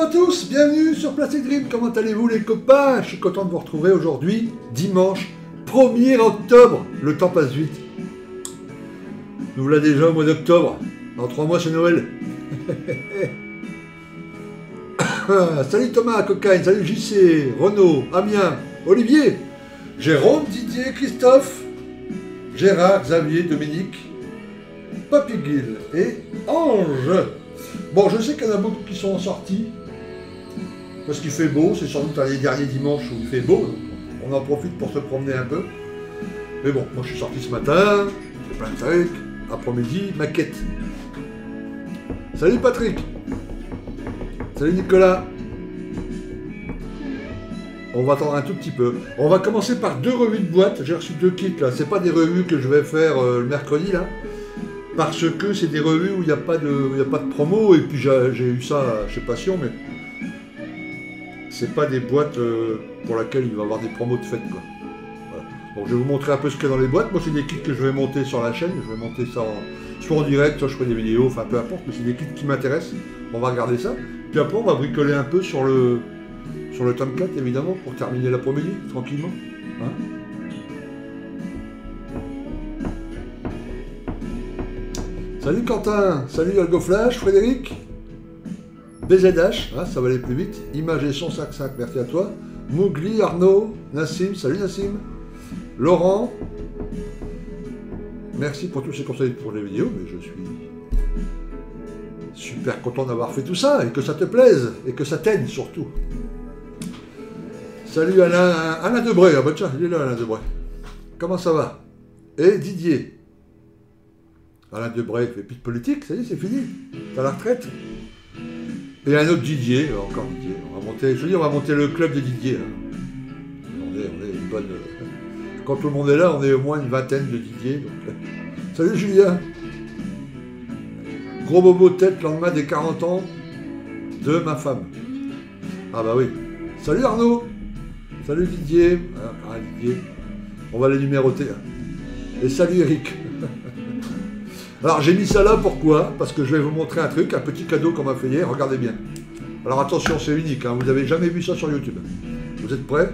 Bonjour à tous, bienvenue sur Plastik Dream, comment allez-vous les copains? Je suis content de vous retrouver aujourd'hui, dimanche 1er octobre, le temps passe vite. Nous voilà déjà au mois d'octobre, dans 3 mois c'est Noël. Salut Thomas, Cocaine, salut JC, Renaud, Amiens, Olivier, Jérôme, Didier, Christophe, Gérard, Xavier, Dominique, Papy Guil et Ange. Bon, je sais qu'il y en a beaucoup qui sont sortis, parce qu'il fait beau, c'est sans doute un des derniers dimanches où il fait beau, donc on en profite pour se promener un peu. Mais bon, moi je suis sorti ce matin, j'ai plein de trucs, après-midi, maquette. Salut Patrick! Salut Nicolas. On va attendre un tout petit peu. On va commencer par 2 revues de boîte. J'ai reçu 2 kits là. C'est pas des revues que je vais faire le mercredi là, parce que c'est des revues où il n'y a pas de promo et puis j'ai eu ça chez Passion, mais c'est pas des boîtes pour laquelle il va y avoir des promos de fête quoi. Voilà. Bon, je vais vous montrer un peu ce qu'il y a dans les boîtes. Moi c'est des kits que je vais monter sur la chaîne. Je vais monter ça soit en direct, soit je fais des vidéos, enfin peu importe. Mais c'est des kits qui m'intéressent. On va regarder ça. Puis après, on va bricoler un peu sur le Tomcat, évidemment, pour terminer l'après-midi, tranquillement. Hein, salut Quentin, salut Algoflash, Frédéric, BZH, hein, ça va aller plus vite, Image et son 5-5, merci à toi, Mougli, Arnaud, Nassim, salut Nassim, Laurent, merci pour tous ces conseils pour les vidéos, mais je suis super content d'avoir fait tout ça, et que ça te plaise, et que ça t'aide surtout. Salut Alain Debré, ah bah tiens, il est là Alain Debré. Comment ça va? Et Didier. Alain Debré fait plus de politique, ça y est, c'est fini. T'as la retraite. Et un autre Didier, encore Didier. On va monter, je te dis, on va monter le club des Didier. On est une bonne... Quand tout le monde est là, on est au moins une vingtaine de Didier. Donc... Salut Julien. Gros bobo tête, lendemain des 40 ans de ma femme. Ah bah oui. Salut Arnaud. Salut Didier. Ah, Didier. On va les numéroter. Et salut Eric. Alors j'ai mis ça là, pourquoi? Parce que je vais vous montrer un truc, un petit cadeau qu'on m'a fait hier. Regardez bien. Alors attention, c'est unique. Hein. Vous n'avez jamais vu ça sur YouTube. Vous êtes prêts?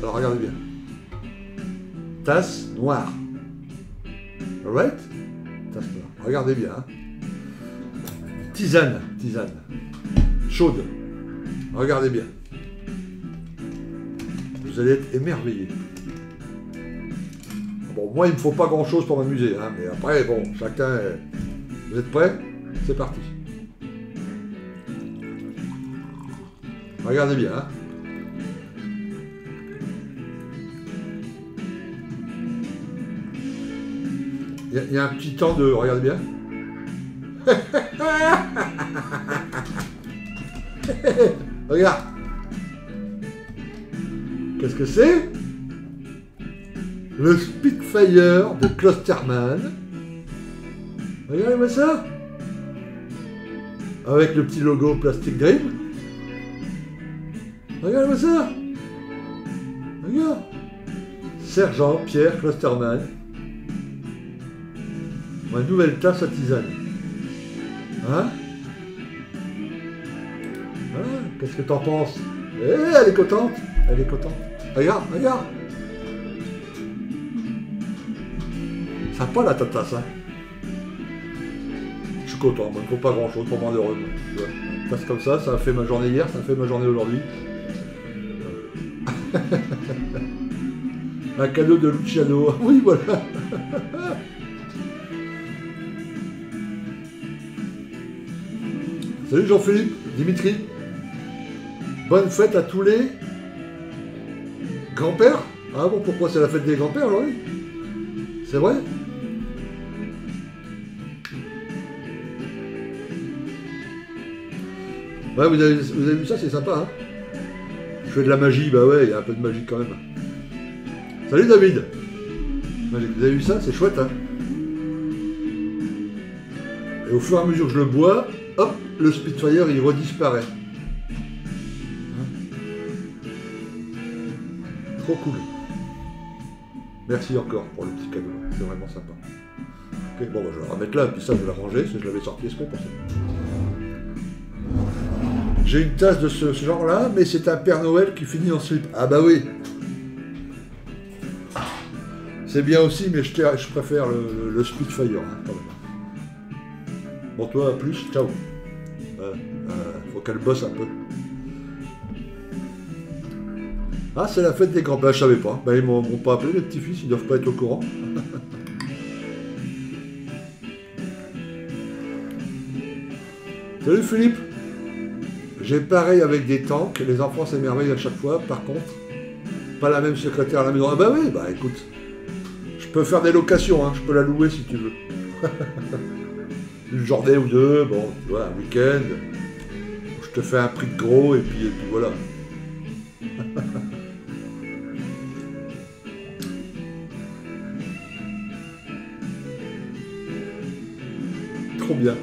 Alors regardez bien. Tasse noire. Alright? Tasse noire. Regardez bien. Hein. Tisane, chaude, regardez bien, vous allez être émerveillés. Bon, moi il me faut pas grand chose pour m'amuser, hein, mais après bon, chacun, vous êtes prêts? C'est parti. Regardez bien, hein. Il y a un petit temps de, regardez bien. Regarde. Qu'est-ce que c'est? Le Spitfire de Clostermann. Regardez-moi ça. Avec le petit logo Plastik Dream. Regardez-moi ça. Regarde. Sergent Pierre Clostermann. Ma nouvelle tasse à tisane. Hein, ah, qu'est-ce que t'en penses? Eh, elle est contente, elle est contente. Regarde, regarde. Sympa la tata, ça. Je suis content, il ne faut pas grand-chose pour moi de heureux. Parce que comme ça, ça a fait ma journée hier, ça a fait ma journée aujourd'hui. Un cadeau de Luciano. Oui, voilà. Salut Jean-Philippe, Dimitri, bonne fête à tous les grands-pères. Ah bon, pourquoi c'est la fête des grands-pères aujourd'hui? C'est vrai? Ouais, vous avez vu ça, c'est sympa, hein? Je fais de la magie, bah ouais, il y a un peu de magie quand même. Salut David. Vous avez vu ça, c'est chouette, hein? Et au fur et à mesure que je le bois, hop, le Spitfire, il redisparaît. Hein, trop cool. Merci encore pour le petit cadeau. C'est vraiment sympa. Ok, bon, bah, je vais la remettre là, puis ça, je vais la ranger, parce que je l'avais sorti exprès pour ça. J'ai une tasse de ce genre-là, mais c'est un Père Noël qui finit en slip. Ah bah oui. C'est bien aussi, mais je préfère le Spitfire. Hein, quand même. Bon, toi, à plus, ciao. Faut qu'elle bosse un peu. Ah, c'est la fête des grands-pères, je savais pas. Bah, ils m'ont pas appelé, les petits-fils, ils doivent pas être au courant. Salut Philippe. J'ai paré avec des tanks, les enfants s'émerveillent à chaque fois, par contre, pas la même secrétaire à la maison. Ah bah oui, bah écoute, je peux faire des locations, hein, je peux la louer si tu veux. Une journée ou deux, bon, tu vois, un week-end, je te fais un prix de gros et puis voilà. Trop bien.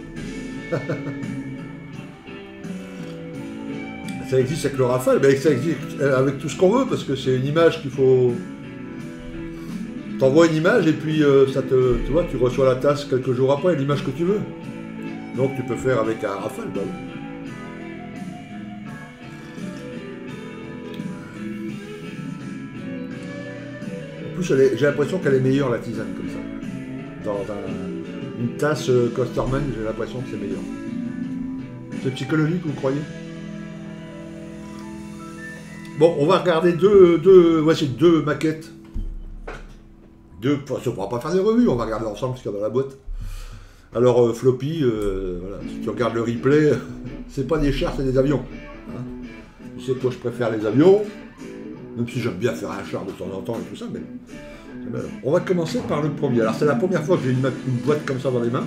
Ça existe avec le Rafale, mais ça existe avec tout ce qu'on veut, parce que c'est une image qu'il faut... T'envoies une image et puis tu vois, tu reçois la tasse quelques jours après, l'image que tu veux. Donc tu peux faire avec un Rafale, bah oui. En plus, j'ai l'impression qu'elle est meilleure, la tisane, comme ça. Dans une tasse Clostermann, j'ai l'impression que c'est meilleur. C'est psychologique, vous croyez? Bon, on va regarder voici deux maquettes. Enfin, on ne pourra pas faire des revues, on va regarder ensemble ce qu'il y a dans la boîte. Alors, Floppy, voilà, si tu regardes le replay, c'est pas des chars, c'est des avions. Hein, tu sais que moi, je préfère les avions, même si j'aime bien faire un char de temps en temps et tout ça, mais... On va commencer par le premier. Alors, c'est la première fois que j'ai une boîte comme ça dans les mains.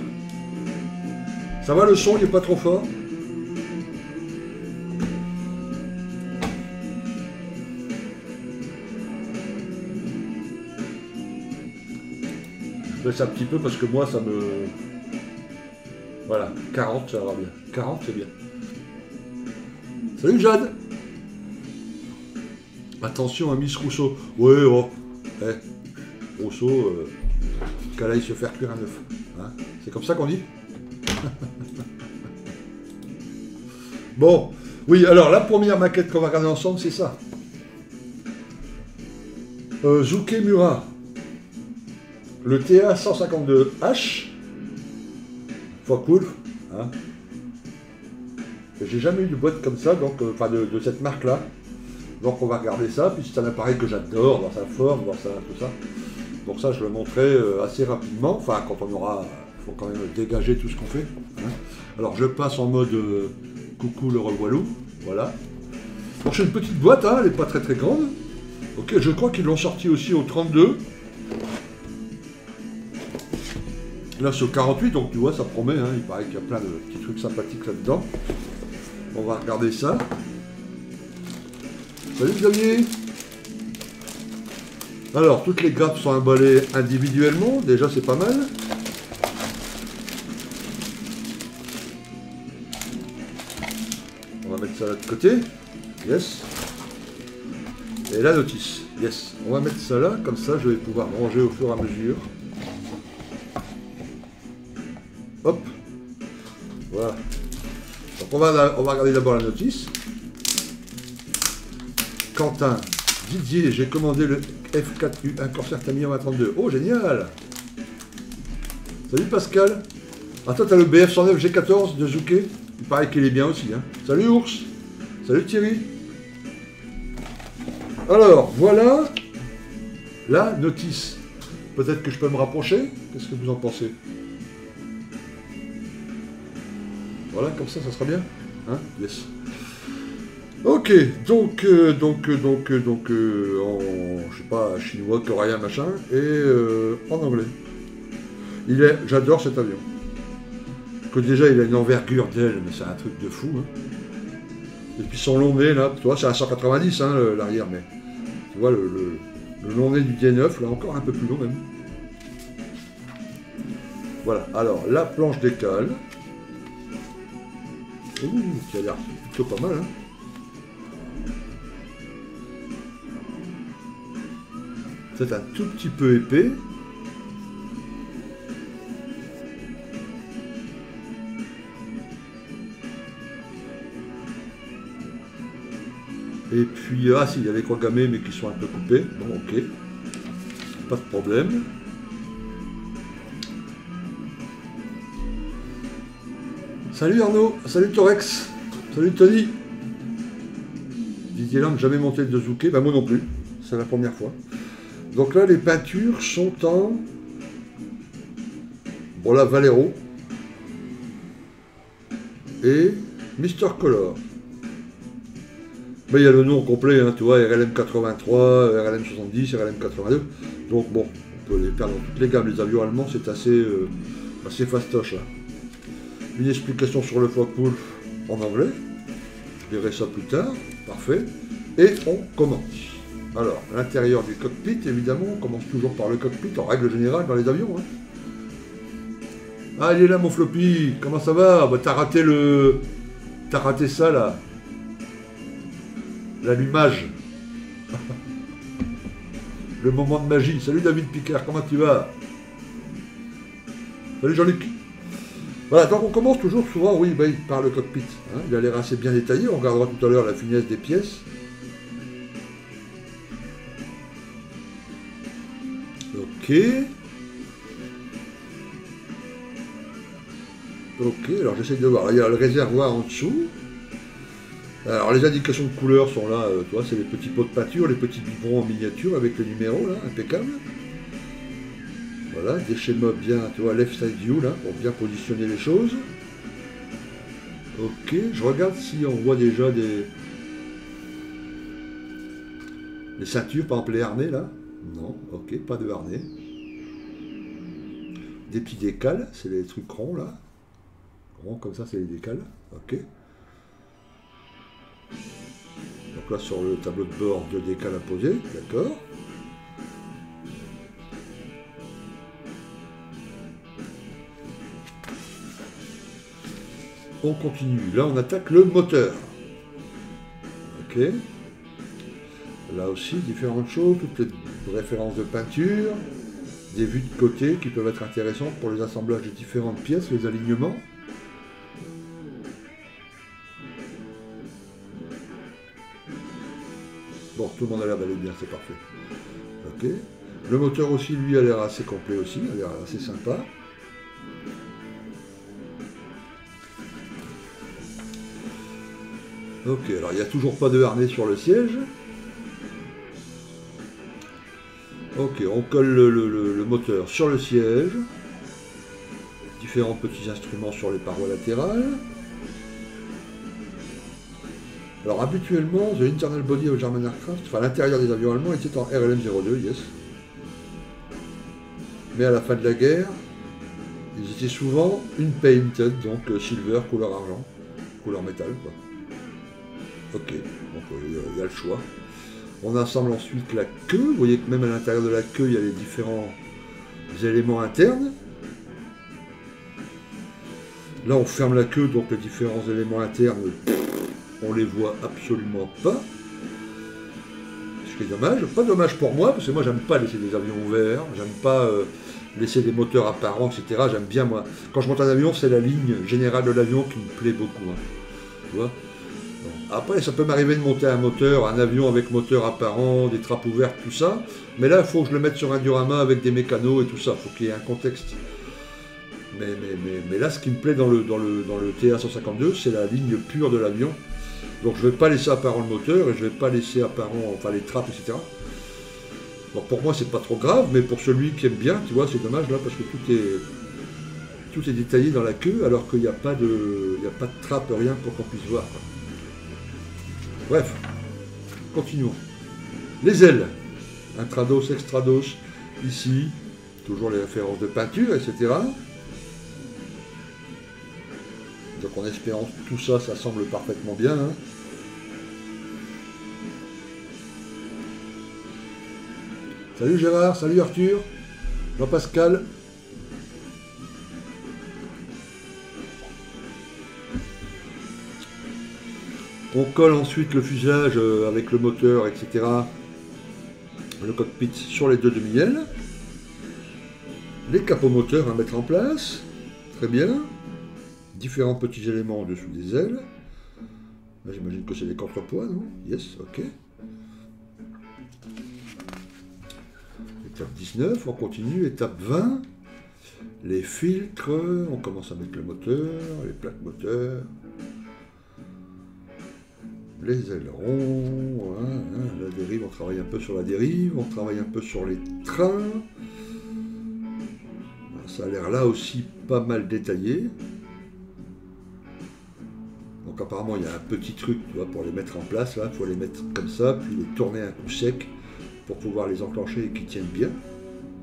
Ça va, le son, il n'est pas trop fort. Je baisse un petit peu parce que moi, ça me... Voilà, 40, ça va bien. 40, c'est bien. Salut, Jade. Attention à Miss Rousseau. Ouais, oh. Eh. Rousseau, qu'elle aille se faire cuire un œuf. Hein, c'est comme ça qu'on dit. Bon, oui, alors la première maquette qu'on va regarder ensemble, c'est ça. Zoukei-Mura. Le TA-152H. Fokke Wolf. Hein. J'ai jamais eu de boîte comme ça, donc, enfin de cette marque-là. Donc on va regarder ça, puis c'est un appareil que j'adore dans sa forme, dans sa, tout ça. Donc ça, je le montrerai assez rapidement, enfin quand on aura... Faut quand même dégager tout ce qu'on fait. Hein. Alors je passe en mode coucou le revoilou, voilà. Donc c'est une petite boîte, hein, elle n'est pas très très grande. Ok, je crois qu'ils l'ont sorti aussi au 32. Là c'est au 48, donc tu vois, ça promet, hein, il paraît qu'il y a plein de petits trucs sympathiques là-dedans. On va regarder ça. Salut Xavier. Alors, toutes les grappes sont emballées individuellement, déjà c'est pas mal. On va mettre ça de l'autre côté, yes. Et la notice, yes. On va mettre ça là, comme ça je vais pouvoir ranger au fur et à mesure. Hop, voilà. Donc on va regarder d'abord la notice. Quentin, Didier, j'ai commandé le F4U1 Corsair Tamiya 132. Oh, génial! Salut Pascal! Ah, toi, t'as le BF 109 G14 de Zoukei. Il paraît qu'il est bien aussi. Hein. Salut Ours! Salut Thierry! Alors, voilà la notice. Peut-être que je peux me rapprocher. Qu'est-ce que vous en pensez? Voilà, comme ça, ça sera bien. Hein? Yes. Ok, donc en, je sais pas, chinois, coréen, machin, et en anglais. J'adore cet avion. Que déjà, il a une envergure d'aile, mais c'est un truc de fou. Hein. Et puis son long nez, là, tu vois, c'est un 190, hein, l'arrière, mais tu vois, le long nez du D9, là, encore un peu plus long, même. Voilà, alors, la planche décale. Ouh, qui a l'air plutôt pas mal, hein. C'est un tout petit peu épais. Et puis, ah si, il y a les croix gammées mais qui sont un peu coupées. Bon, ok. Pas de problème. Salut Arnaud, salut Torex, salut Tony. Didier Lang, jamais monté de Zoukei, bah moi non plus, c'est la première fois. Donc là, les peintures sont en... Bon là, Valero. Et Mr Color. Mais il y a le nom complet, hein, tu vois, RLM83, RLM70, RLM82. Donc bon, on peut les perdre dans toutes les gammes. Les avions allemands, c'est assez, assez fastoche. Hein. Une explication sur le Fokke Wolf en anglais. Je verrai ça plus tard. Parfait. Et on commence. Alors, l'intérieur du cockpit, évidemment, on commence toujours par le cockpit, en règle générale, dans les avions. Hein. Ah, il est là, mon Floppy. Comment ça va? Bah, t'as raté le... T'as raté ça, là. L'allumage. Le moment de magie. Salut David Picard, comment tu vas? Salut Jean-Luc. Voilà, donc on commence toujours souvent, oui, bah, par le cockpit. Hein. Il a l'air assez bien détaillé, on regardera tout à l'heure la finesse des pièces. Ok. Ok, alors j'essaie de voir. Là, il y a le réservoir en dessous. Alors les indications de couleur sont là, tu vois, c'est les petits pots de peinture, les petits biberons en miniature avec le numéro là, impeccable. Voilà, des schémas bien, tu vois, left side view là, pour bien positionner les choses. Ok, je regarde si on voit déjà des... Les ceintures, par exemple les harnais là. Non, ok, pas de harnais. Des petits décales, c'est les trucs ronds là. Ronds comme ça, c'est les décales, ok. Donc là sur le tableau de bord, 2 décales à poser, d'accord. On continue, là on attaque le moteur. Ok. Là aussi différentes choses, toutes les références de peinture, des vues de côté qui peuvent être intéressantes pour les assemblages de différentes pièces, les alignements. Bon, tout le monde a l'air d'aller bien, c'est parfait. Ok. Le moteur aussi, lui, a l'air assez complet aussi, a l'air assez sympa. Ok, alors il n'y a toujours pas de harnais sur le siège. Ok, on colle le moteur sur le siège. Différents petits instruments sur les parois latérales. Alors habituellement, the internal body of German aircraft, enfin l'intérieur des avions allemands était en RLM02, yes. Mais à la fin de la guerre, ils étaient souvent une painted, donc silver, couleur argent, couleur métal, quoi. Ok, donc il y a le choix. On assemble ensuite la queue, vous voyez que même à l'intérieur de la queue, il y a les différents éléments internes. Là, on ferme la queue, donc les différents éléments internes... On les voit absolument pas. Ce qui est dommage. Pas dommage pour moi, parce que moi j'aime pas laisser des avions ouverts, j'aime pas laisser des moteurs apparents, etc. J'aime bien moi. Quand je monte un avion, c'est la ligne générale de l'avion qui me plaît beaucoup. Hein. Tu vois. Bon. Après, ça peut m'arriver de monter un moteur, un avion avec moteur apparent, des trappes ouvertes, tout ça. Mais là, il faut que je le mette sur un diorama avec des mécanos et tout ça. Il faut qu'il y ait un contexte. Mais là, ce qui me plaît dans le TA-152, c'est la ligne pure de l'avion. Donc je ne vais pas laisser apparent le moteur et je ne vais pas laisser apparent enfin les trappes, etc. Donc pour moi c'est pas trop grave, mais pour celui qui aime bien, tu vois, c'est dommage là parce que tout est détaillé dans la queue alors qu'il n'y a pas de trappe, rien pour qu'on puisse voir. Bref, continuons. Les ailes, intrados, extrados, ici, toujours les références de peinture, etc. Donc en espérant tout ça, ça semble parfaitement bien. Hein. Salut Gérard, salut Arthur, Jean-Pascal. On colle ensuite le fuselage avec le moteur, etc. Le cockpit sur les 2 demi-ailes. Les capots moteurs à mettre en place. Très bien. Différents petits éléments au-dessous des ailes. J'imagine que c'est des contrepoids, non? Yes, ok. Étape 19, on continue. Étape 20, les filtres. On commence à mettre le moteur, les plaques moteurs, les ailerons, voilà, hein, la dérive, on travaille un peu sur la dérive, on travaille un peu sur les trains. Ça a l'air là aussi pas mal détaillé. Donc apparemment il y a un petit truc, tu vois, pour les mettre en place, là, il faut les mettre comme ça, puis les tourner à un coup sec pour pouvoir les enclencher et qu'ils tiennent bien.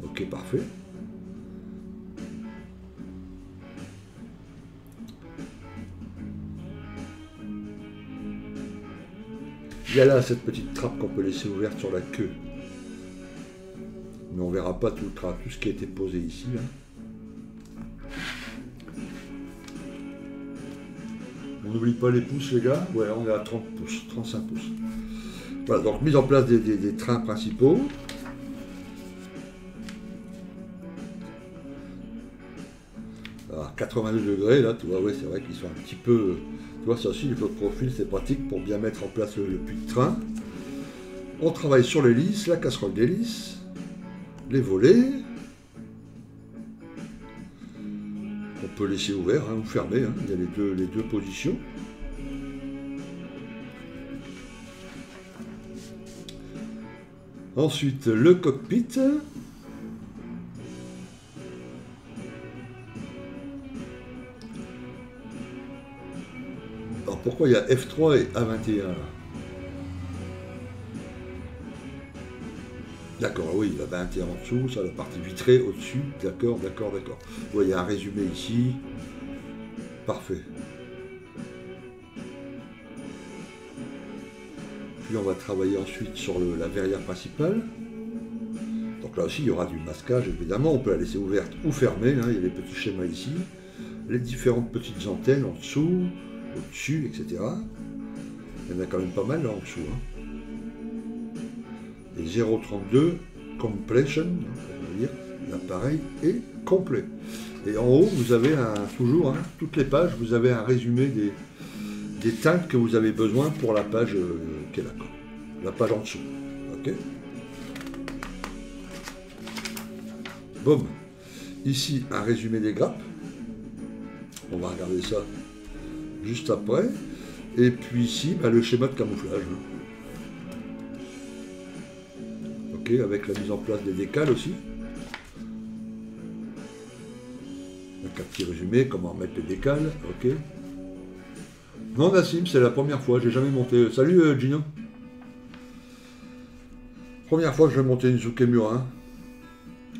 Ok, parfait. Il y a là cette petite trappe qu'on peut laisser ouverte sur la queue. Mais on verra pas tout ce qui a été posé ici. Là. On n'oublie pas les pouces, les gars. Ouais, on est à 30 pouces, 35 pouces. Voilà, donc mise en place des trains principaux. Alors, 82 degrés, là, tu vois, ouais, c'est vrai qu'ils sont un petit peu... Tu vois, ça aussi, le profil, c'est pratique pour bien mettre en place le puits de train. On travaille sur l'hélice, la casserole d'hélice, les volets. On peut laisser ouvert, hein, ou fermer, hein. Il y a les deux positions. Ensuite, le cockpit. Alors pourquoi il y a F3 et A21 là? D'accord, oui, la 21 en dessous, ça, la partie vitrée au-dessus, d'accord, d'accord, d'accord. Vous voyez un résumé ici. Parfait. Puis on va travailler ensuite sur la verrière principale. Donc là aussi, il y aura du masquage, évidemment. On peut la laisser ouverte ou fermée, hein. Il y a les petits schémas ici. Les différentes petites antennes en dessous, au-dessus, etc. Il y en a quand même pas mal là en dessous, hein. Et 0.32 completion, on va dire, l'appareil est complet. Et en haut, vous avez toujours, hein, toutes les pages, vous avez un résumé des teintes que vous avez besoin pour la page qui est là, quoi. La page en dessous. Ok. Boum. Ici, un résumé des grappes. On va regarder ça juste après. Et puis ici, bah, le schéma de camouflage. Okay, avec la mise en place des décales aussi. Donc un petit résumé, comment mettre les décales, ok. Non Nassim, c'est la première fois, j'ai jamais monté. Salut Gino. Première fois que je vais monter une Zoukei-Mura, hein.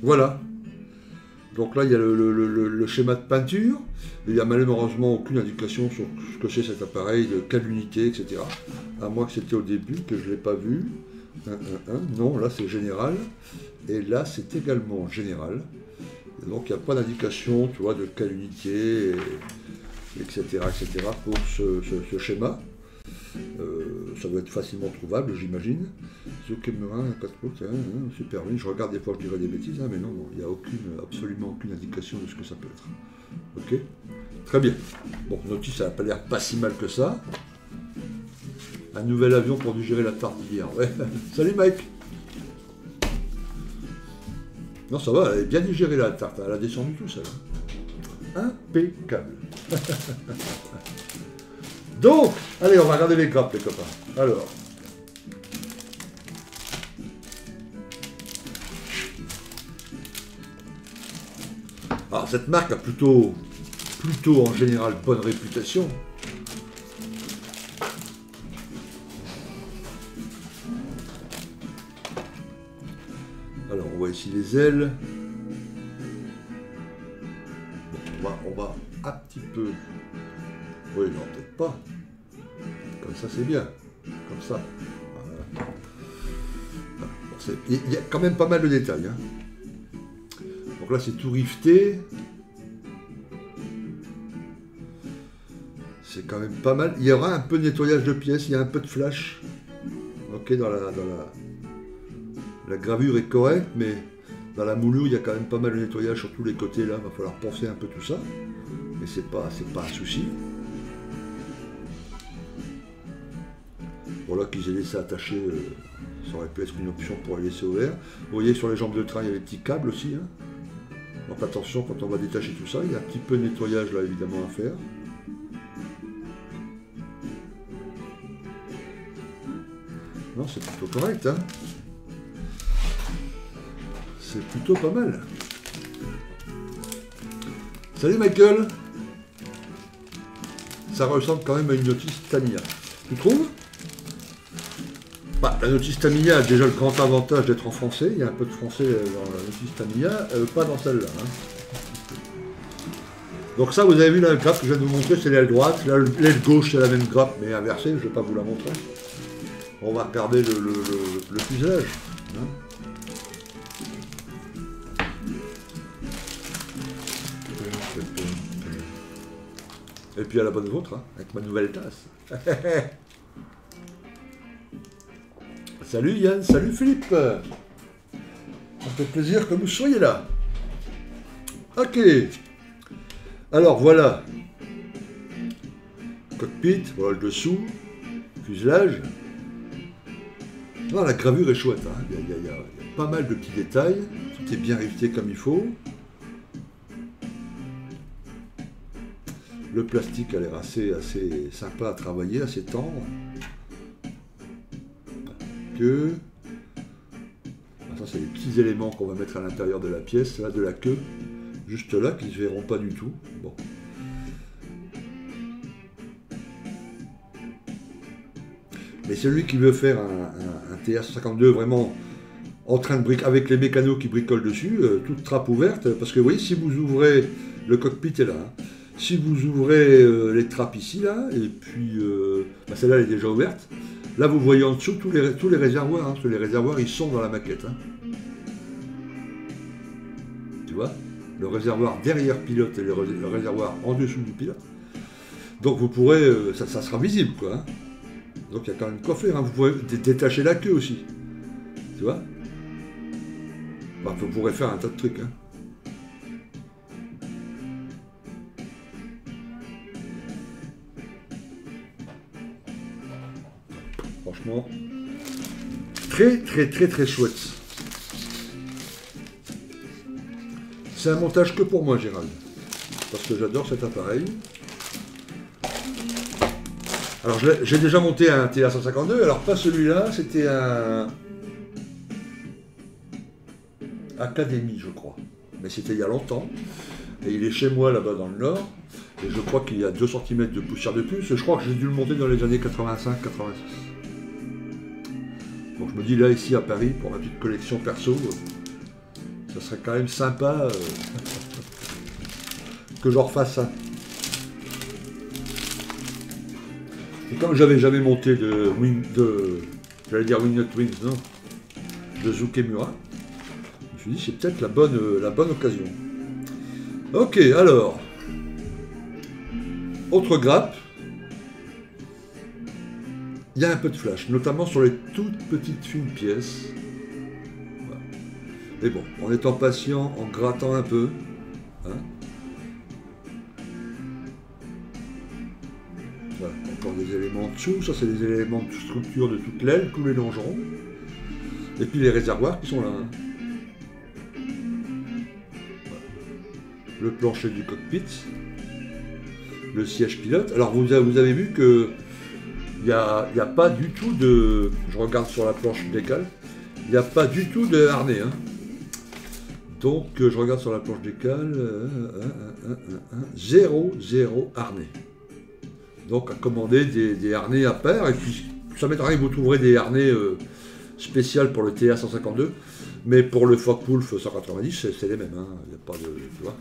Voilà. Donc là il y a le schéma de peinture. Il n'y a malheureusement aucune indication sur ce que c'est cet appareil, de quelle unité, etc. À moins que c'était au début, que je ne l'ai pas vu. Non, là c'est général, et là c'est également général, et donc il n'y a pas d'indication, tu vois, de quelle unité, etc., pour ce schéma. Ça doit être facilement trouvable, j'imagine. Zoukei-Mura, 4 pouces, super, oui, je regarde des fois, je dirais des bêtises, hein, mais non, il n'y a absolument aucune indication de ce que ça peut être. Ok, très bien. Bon, notice, ça n'a pas l'air pas si mal que ça. Un nouvel avion pour digérer la tarte d'hier. Ouais. Salut Mike. Non, ça va, elle est bien digérée la tarte. Elle a descendu tout seul. Impeccable. Donc, allez, on va regarder les grappes, les copains. Alors. Alors, cette marque a plutôt en général bonne réputation. Alors, on voit ici les ailes. Bon, on va un petit peu... Oui, non, peut-être pas. Comme ça, c'est bien. Comme ça. Voilà. Bon, il y a quand même pas mal de détails, hein. Donc là, c'est tout rifté. C'est quand même pas mal. Il y aura un peu de nettoyage de pièces, il y a un peu de flash. Ok, La gravure est correcte, mais dans la moulure, il y a quand même pas mal de nettoyage sur tous les côtés. Là, il va falloir penser un peu tout ça. Mais c'est pas un souci. Voilà qu'ils aient laissé attacher, ça aurait pu être une option pour les laisser ouvert. Vous voyez sur les jambes de train, il y a des petits câbles aussi. Hein. Donc attention, quand on va détacher tout ça, il y a un petit peu de nettoyage là évidemment à faire. Non, c'est plutôt correct, hein. C'est plutôt pas mal. Salut Michael. Ça ressemble quand même à une notice Tamiya. Tu trouves? Bah, la notice Tamiya a déjà le grand avantage d'être en français. Il y a un peu de français dans la notice Tamiya, pas dans celle-là. Hein. Donc ça, vous avez vu là, la grappe que je viens de vous montrer, c'est l'aile droite. L'aile gauche, c'est la même grappe, mais inversée. Je ne vais pas vous la montrer. On va regarder le fuselage. Hein. Et puis à la bonne vôtre, hein, avec ma nouvelle tasse. Salut Yann, salut Philippe. Ça fait plaisir que vous soyez là. Ok. Alors voilà. Cockpit, voilà le dessous. Fuselage. Non, la gravure est chouette. Hein. Il y a pas mal de petits détails. Tout est bien rifté comme il faut. Le plastique a l'air assez sympa à travailler, assez tendre. Queue. Ça, c'est les petits éléments qu'on va mettre à l'intérieur de la pièce, là, de la queue. Juste là, qui ne se verront pas du tout. Bon. Mais celui qui veut faire un TA-152 vraiment en train de bricoler, avec les mécanos qui bricolent dessus, toute trappe ouverte, parce que vous voyez, si vous ouvrez, le cockpit est là. Hein. Si vous ouvrez les trappes ici, là, et puis bah celle-là, elle est déjà ouverte. Là, vous voyez en dessous tous les réservoirs. Hein, tous les réservoirs, ils sont dans la maquette. Hein. Tu vois, le réservoir derrière pilote et le réservoir en dessous du pilote. Donc, vous pourrez... ça sera visible, quoi. Hein. Donc, il y a quand même quoi faire. Hein. Vous pouvez détacher la queue aussi. Tu vois, bah, vous pourrez faire un tas de trucs. Hein. Franchement, très chouette. C'est un montage que pour moi, Gérald, parce que j'adore cet appareil. Alors, j'ai déjà monté un TA-152, alors pas celui-là, c'était un... Académie, je crois. Mais c'était il y a longtemps, et il est chez moi, là-bas dans le Nord. Et je crois qu'il y a 2 cm de poussière de puce. Je crois que j'ai dû le monter dans les années 85-86. Donc je me dis là, ici à Paris, pour ma petite collection perso, ça serait quand même sympa que j'en refasse ça. Et comme j'avais jamais monté de de Zoukei-Mura, je me suis dit c'est peut-être la bonne occasion. Ok, alors. Autre grappe, il y a un peu de flash, notamment sur les toutes petites fines pièces. Voilà. Mais bon, en étant patient, en grattant un peu. Hein. Voilà, encore des éléments en dessous, ça c'est des éléments de structure de toute l'aile, tous les longerons. Et puis les réservoirs qui sont là. Hein. Voilà. Le plancher du cockpit. Le siège pilote. Alors vous avez vu que il n'y a pas du tout de... Je regarde sur la planche décale. Il n'y a pas du tout de harnais. Hein. Donc je regarde sur la planche décale. Zéro harnais. Donc à commander des harnais à pair. Et puis ça m'étonne rien que vous trouverez des harnais spéciales pour le TA-152. Mais pour le Fokke Wolf 190, c'est les mêmes. Il n'y a pas de... Tu vois.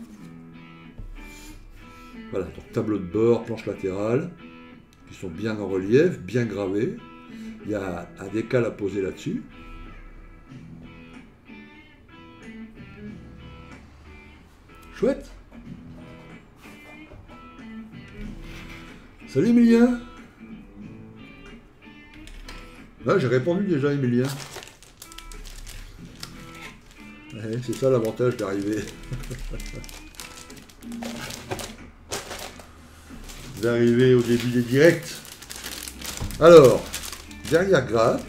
Voilà, donc tableau de bord, planche latérale, qui sont bien en relief, bien gravés. Il y a un décal à poser là-dessus. Chouette. Salut Emilien. Là, j'ai répondu déjà Emilien. Ouais, c'est ça l'avantage d'arriver. D'arriver au début des directs. Alors, Derrière grappe.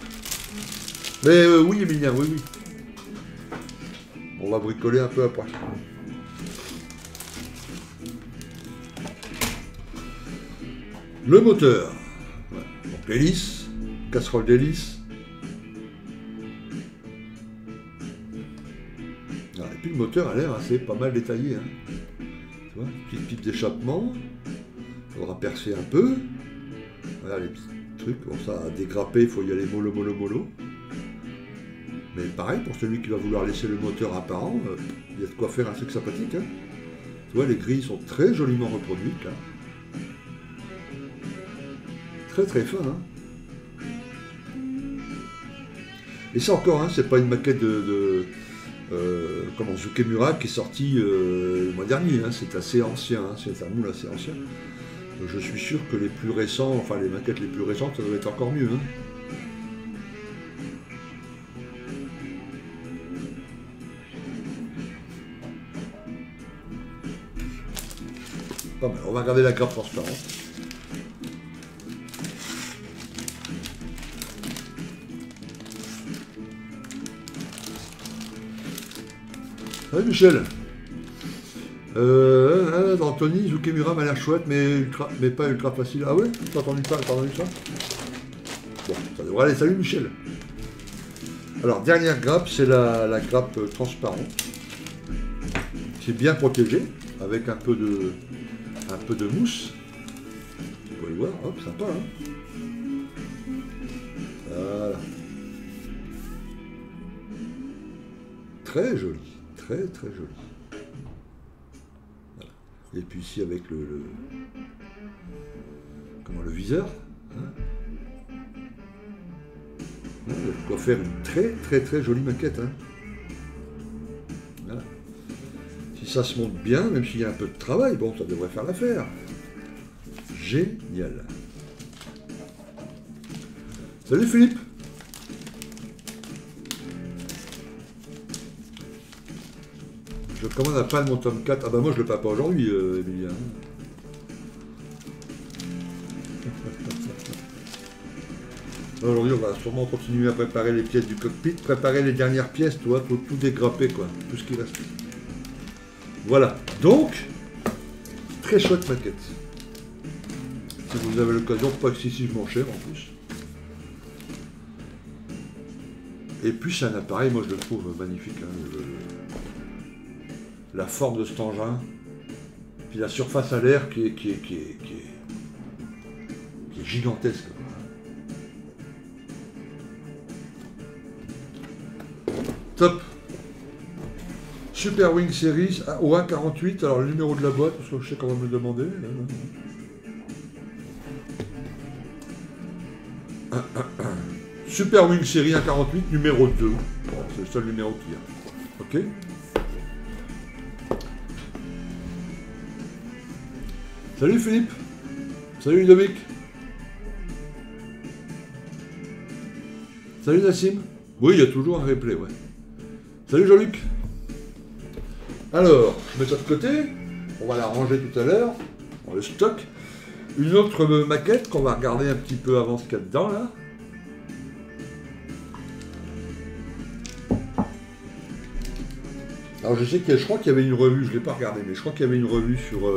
Mais oui, Emilien, oui, oui. On va bricoler un peu après. Le moteur. Ouais. Donc l'hélice, casserole d'hélice. Ah, et puis le moteur a l'air assez pas mal détaillé. Hein. Tu vois, petite pipe d'échappement. Il faudra percer un peu. Voilà les petits trucs. Bon, ça a dégrappé, il faut y aller mollo, mollo, mollo. Mais pareil, pour celui qui va vouloir laisser le moteur apparent, il y a de quoi faire un truc sympathique. Hein. Tu vois, les grilles sont très joliment reproduites. Là. Très très fin. Hein. Et ça encore, hein, c'est pas une maquette de Zoukei-Mura qui est sortie le mois dernier. Hein. C'est assez ancien, hein. C'est un moule assez ancien. Donc, je suis sûr que les plus récents, enfin les maquettes les plus récentes, ça doit être encore mieux. Hein. Pas mal. On va regarder la grappe transparente. Salut Michel. Anthony, Zoukei-Mura m'a l'air chouette, mais pas ultra facile. Ah ouais, t'as entendu ça? Bon, ça devrait aller. Salut Michel. Alors, dernière grappe, c'est la grappe transparente. C'est bien protégé, avec un peu de mousse, vous pouvez le voir, hop, sympa, hein, voilà, très joli, très très joli, voilà. Et puis ici avec le viseur, hein. Il y a de quoi faire une très très très jolie maquette, hein. Ça se monte bien, même s'il y a un peu de travail, bon, ça devrait faire l'affaire. Génial. Salut Philippe. Je commande un pan de mon Tomcat. Ah bah moi je le passe pas aujourd'hui, Emilien. Aujourd'hui on va sûrement continuer à préparer les pièces du cockpit, préparer les dernières pièces, toi, pour tout dégrapper, quoi, tout ce qui reste. Voilà, donc, très chouette maquette. Si vous avez l'occasion, pas excessivement cher en plus. Et puis c'est un appareil, moi je le trouve magnifique. Hein, la forme de cet engin, puis la surface à l'air qui est gigantesque. Top! Super Wing Series au 148, alors le numéro de la boîte, parce que je sais qu'on va me le demander. 1, 1, 1. Super Wing Series 148, numéro 2. C'est le seul numéro qu'il y a. Ok. Salut Philippe. Salut Ludovic. Salut Nassim. Oui, il y a toujours un replay, ouais. Salut Jean-Luc. Alors, je mets ça de côté, on va la ranger tout à l'heure, dans le stock. Une autre maquette qu'on va regarder un petit peu avant ce qu'il y a dedans, là. Alors je sais que je crois qu'il y avait une revue, je ne l'ai pas regardée, mais je crois qu'il y avait une revue sur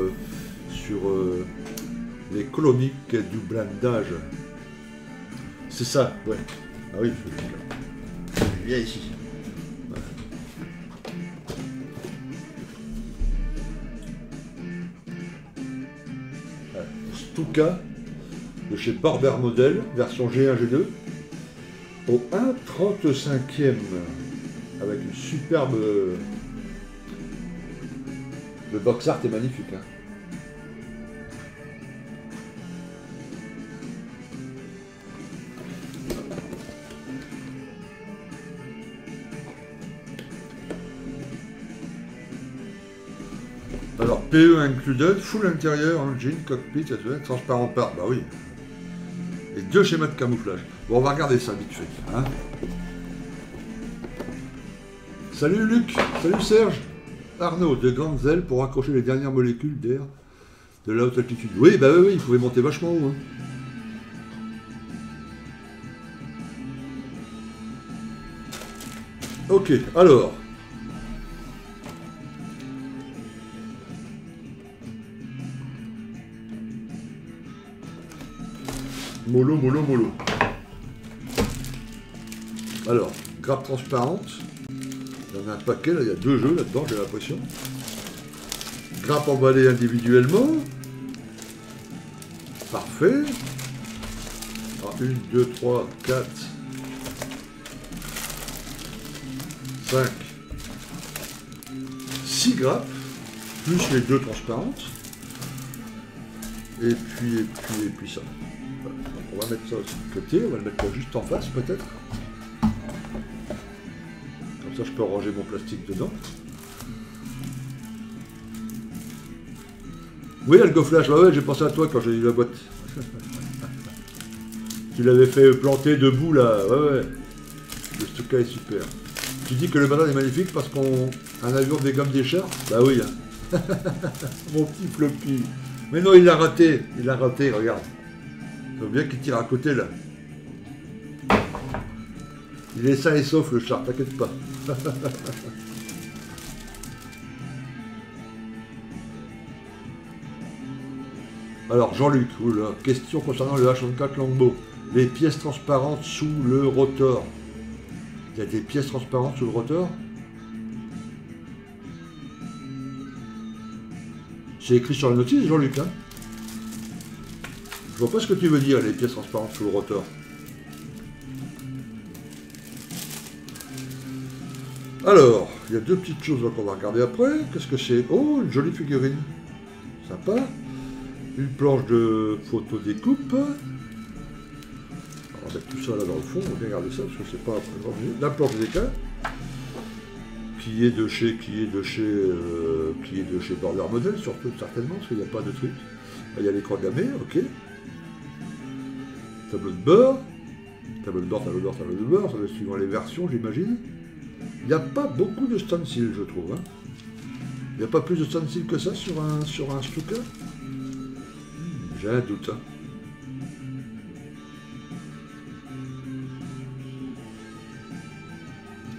les coloniques du blindage. C'est ça, ouais. Ah oui, je viens ici. Stuka de chez Border Model, version G1, G2, au 1/35e, avec une superbe... Le box art est magnifique. Hein. Alors, PE included, full intérieur, engine, cockpit, transparent par, bah oui. Et 2 schémas de camouflage. Bon, on va regarder ça vite fait. Hein. Salut Luc, salut Serge. Arnaud, de grandes ailes pour accrocher les dernières molécules d'air de la haute altitude. Oui, bah oui, il pouvait monter vachement haut. Hein. Ok, alors. Mollo, mollo, mollo. Alors, grappe transparente. Il y en a un paquet, là, il y a deux jeux là-dedans, j'ai l'impression. Grappe emballée individuellement. Parfait. Alors, 1, 2, 3, 4, 5, 6 grappes, plus les deux transparentes. Et puis ça. Voilà. Donc on va mettre ça de côté, on va le mettre là juste en face peut-être. Comme ça je peux ranger mon plastique dedans. Oui, Algoflash, ouais, j'ai pensé à toi quand j'ai dit la boîte. Tu l'avais fait planter debout là, ouais. Le Stuka est super. Tu dis que le ballon est magnifique parce qu'un avion dégomme des chars. Bah oui, hein. Mon petit Floppy. Mais non, il l'a raté, regarde. Il faut bien qu'il tire à côté là. Il est sain et sauf le char, t'inquiète pas. Alors Jean-Luc, question concernant le H4 Longbow. Les pièces transparentes sous le rotor. Il y a des pièces transparentes sous le rotor. C'est écrit sur la notice, Jean-Luc, hein. Je vois pas ce que tu veux dire, les pièces transparentes sous le rotor. Alors, il y a deux petites choses qu'on va regarder après. Qu'est-ce que c'est? Oh, une jolie figurine. Sympa. Une planche de photodécoupe. On va mettre tout ça là dans le fond, on va bien garder ça parce que c'est pas la planche des éclats qui est de chez Border Model, surtout certainement parce qu'il n'y a pas de truc. Il y a l'écran gammé, ok. Tableau de bord, tableau de bord, ça va suivant les versions j'imagine. Il n'y a pas beaucoup de stencils je trouve. Hein. Il n'y a pas plus de stencils que ça sur un Stuka. J'ai un doute. Hein.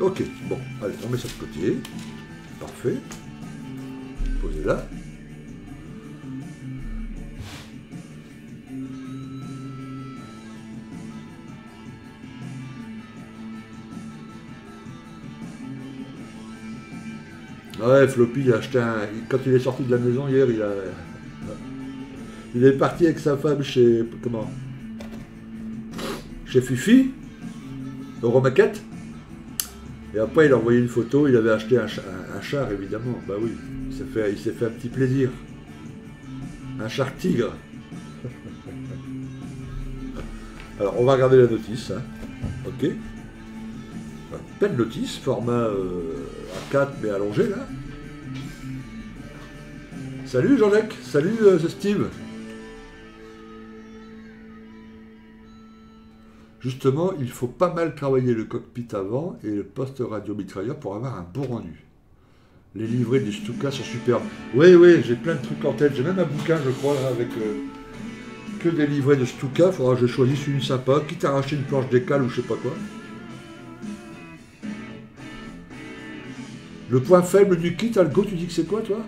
Ok, bon, allez, on met ça de côté. Parfait. Posez là. Ouais, Floppy, il a acheté un... Quand il est sorti de la maison hier, il est parti avec sa femme chez... Comment? Chez Fifi, Euromaquette. Et après, il a envoyé une photo, il avait acheté un char, évidemment. Bah oui, il s'est fait un petit plaisir. Un char tigre. Alors, on va regarder la notice. Hein. Ok. Enfin, pleine notice, format A4, mais allongé, là. Salut, Jean-Jacques. Salut, Steve. Justement, il faut pas mal travailler le cockpit avant et le poste radio-mitrailleur pour avoir un bon rendu. Les livrets du Stuka sont superbes. Oui, j'ai plein de trucs en tête. J'ai même un bouquin, je crois, avec que des livrets de Stuka. Faudra que je choisisse une sympa, quitte à racheter une planche décale ou je sais pas quoi. Le point faible du kit, Algo, tu dis que c'est quoi, toi?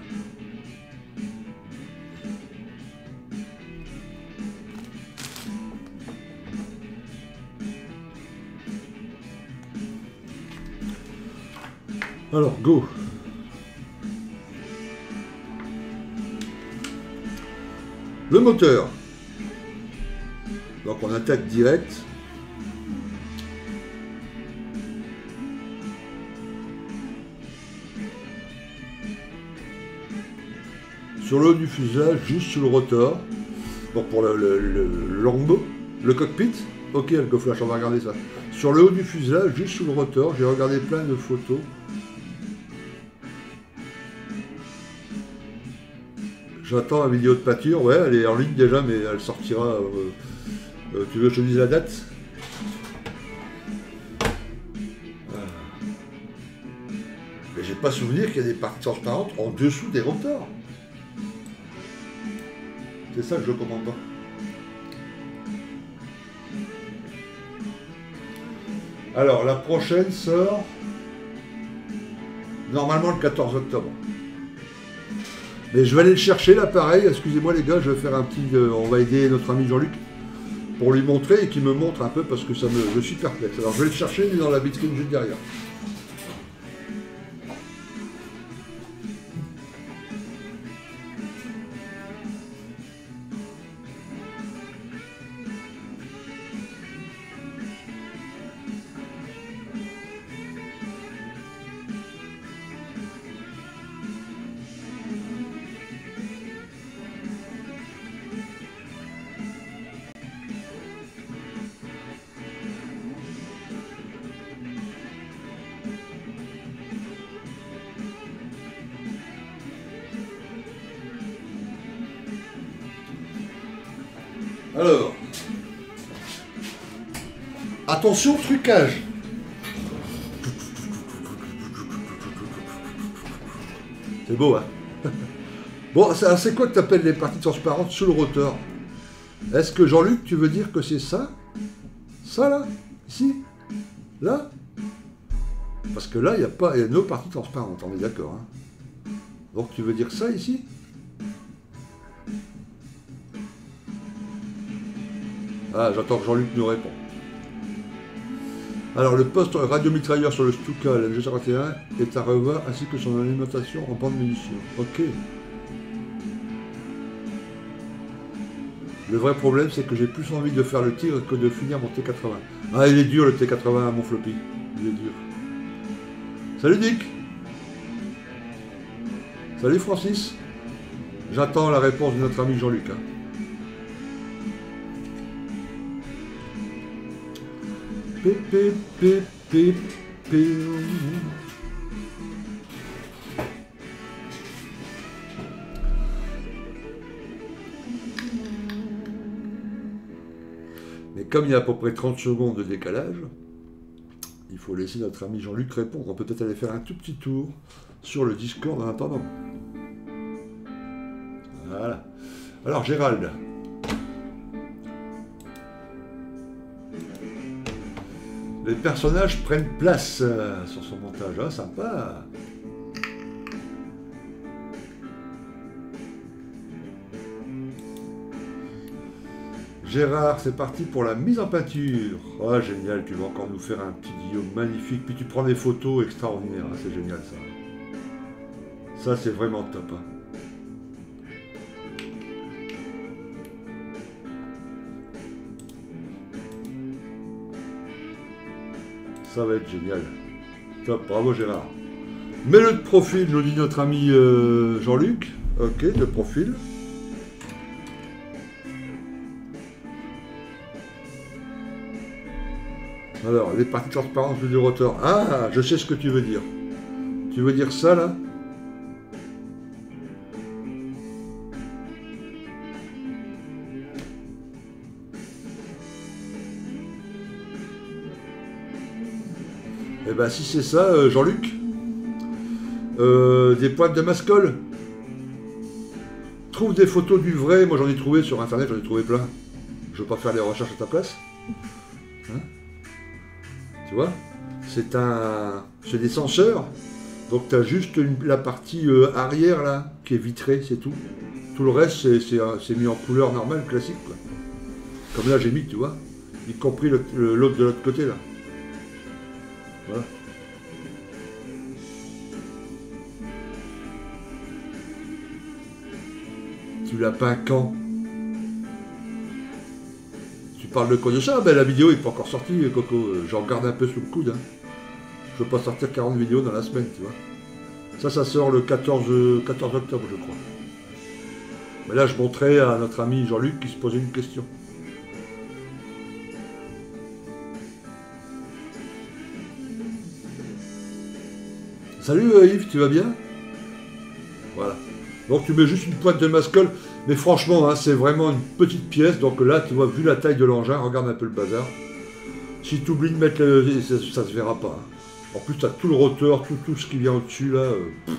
Alors, go. Le moteur. Donc on attaque direct. Sur le haut du fuselage, juste sous le rotor. Bon, pour le longbow, le cockpit. Ok, Algoflash, on va regarder ça. Sur le haut du fuselage, juste sous le rotor, j'ai regardé plein de photos. J'attends la vidéo de peinture, ouais, elle est en ligne déjà, mais elle sortira. Tu veux que je te dise la date? Mais j'ai pas souvenir qu'il y a des parties transparentes en dessous des rotors. C'est ça que je comprends pas. Alors, la prochaine sort normalement le 14 octobre. Mais je vais aller le chercher l'appareil, excusez-moi les gars, je vais faire un petit... on va aider notre ami Jean-Luc pour lui montrer et qu'il me montre un peu parce que ça me, je suis perplexe. Alors je vais le chercher, il est dans la vitrine juste derrière. Alors, attention trucage. C'est beau, hein? Bon, c'est quoi que tu appelles les parties transparentes sous le rotor? Est-ce que Jean-Luc, tu veux dire que c'est ça? Ça là? Ici? Là? Parce que là, il n'y a pas nos parties transparentes, on est d'accord. Hein? Donc tu veux dire ça ici? Ah, j'attends que Jean-Luc nous répond. Alors, le poste radiomitrailleur sur le Stuka, le G41, est à revoir, ainsi que son alimentation en bande munitions. Ok. Le vrai problème, c'est que j'ai plus envie de faire le tir que de finir mon T80. Ah, il est dur le T80, mon floppy. Il est dur. Salut Nick. Salut Francis. J'attends la réponse de notre ami Jean-Luc. Hein. Mais comme il y a à peu près 30 secondes de décalage, il faut laisser notre ami Jean-Luc répondre. On peut peut-être aller faire un tout petit tour sur le Discord en attendant. Voilà. Alors Gérald. Les personnages prennent place sur son montage, ah, sympa. Gérard, c'est parti pour la mise en peinture. Ah, génial, tu vas encore nous faire un petit Guillaume magnifique, puis tu prends des photos extraordinaires, hein, c'est génial ça. Ça c'est vraiment top. Hein. Ça va être génial. Top, bravo Gérard. Mets-le de profil, nous dit notre ami Jean-Luc. Ok, de profil. Alors, les parties transparentes du rotor. Ah, je sais ce que tu veux dire. Tu veux dire ça, là? Eh ben, si c'est ça, Jean-Luc, des pointes de mascol. Trouve des photos du vrai. Moi, j'en ai trouvé sur Internet, j'en ai trouvé plein. Je veux pas faire les recherches à ta place. Hein, tu vois, c'est un, c'est des senseurs. Donc, tu as juste la partie arrière, là, qui est vitrée, c'est tout. Tout le reste, c'est mis en couleur normale, classique, quoi. Comme là, j'ai mis, tu vois, y compris l'autre de l'autre côté, là. Voilà. Tu l'as peint quand? Tu parles de quoi de ça? Ben, la vidéo est pas encore sortie, Coco. J'en garde un peu sous le coude. Hein. Je veux pas sortir 40 vidéos dans la semaine, tu vois. Ça, ça sort le 14 octobre, je crois. Mais là, je montrais à notre ami Jean-Luc qui se posait une question. Salut Yves, tu vas bien? Voilà. Donc tu mets juste une pointe de mascol, mais franchement, hein, c'est vraiment une petite pièce. Donc là, tu vois, vu la taille de l'engin, regarde un peu le bazar. Si tu oublies de mettre le... ça se verra pas. Hein. En plus, tu as tout le rotor, tout ce qui vient au-dessus, là. Donc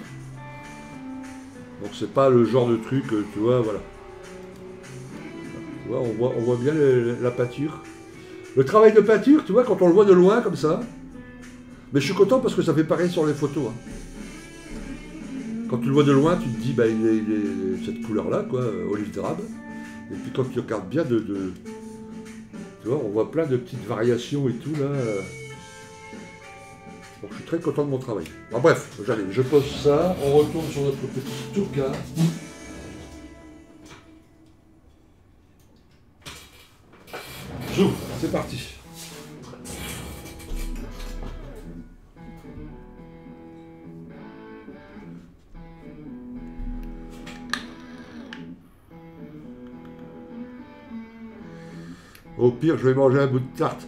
c'est pas le genre de truc, tu vois, voilà. Tu vois, on voit bien la peinture. Le travail de peinture, tu vois, quand on le voit de loin, comme ça... Mais je suis content parce que ça fait pareil sur les photos. Hein. Quand tu le vois de loin, tu te dis, bah, il est cette couleur-là, quoi, olive d'érable. Et puis quand tu regardes bien, tu vois, on voit plein de petites variations et tout, là. Donc je suis très content de mon travail. Enfin, bref, j'arrive, je pose ça, on retourne sur notre petit Stuka. Zou, c'est parti. Au pire, je vais manger un bout de tarte.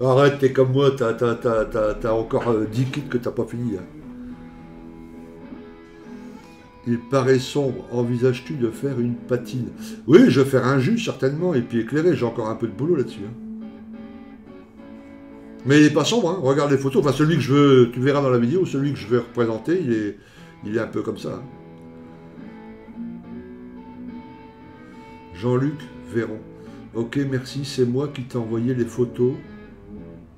Arrête, t'es comme moi, t'as encore 10 kits que t'as pas fini. Hein. Il paraît sombre. Envisages-tu de faire une patine? Oui, je vais faire un jus, certainement, et puis éclairer. J'ai encore un peu de boulot là-dessus. Hein. Mais il n'est pas sombre, hein. Regarde les photos. Enfin, celui que je veux, tu verras dans la vidéo, celui que je vais représenter, il est un peu comme ça. Hein. Jean-Luc Véron. Ok, merci, c'est moi qui t'ai envoyé les photos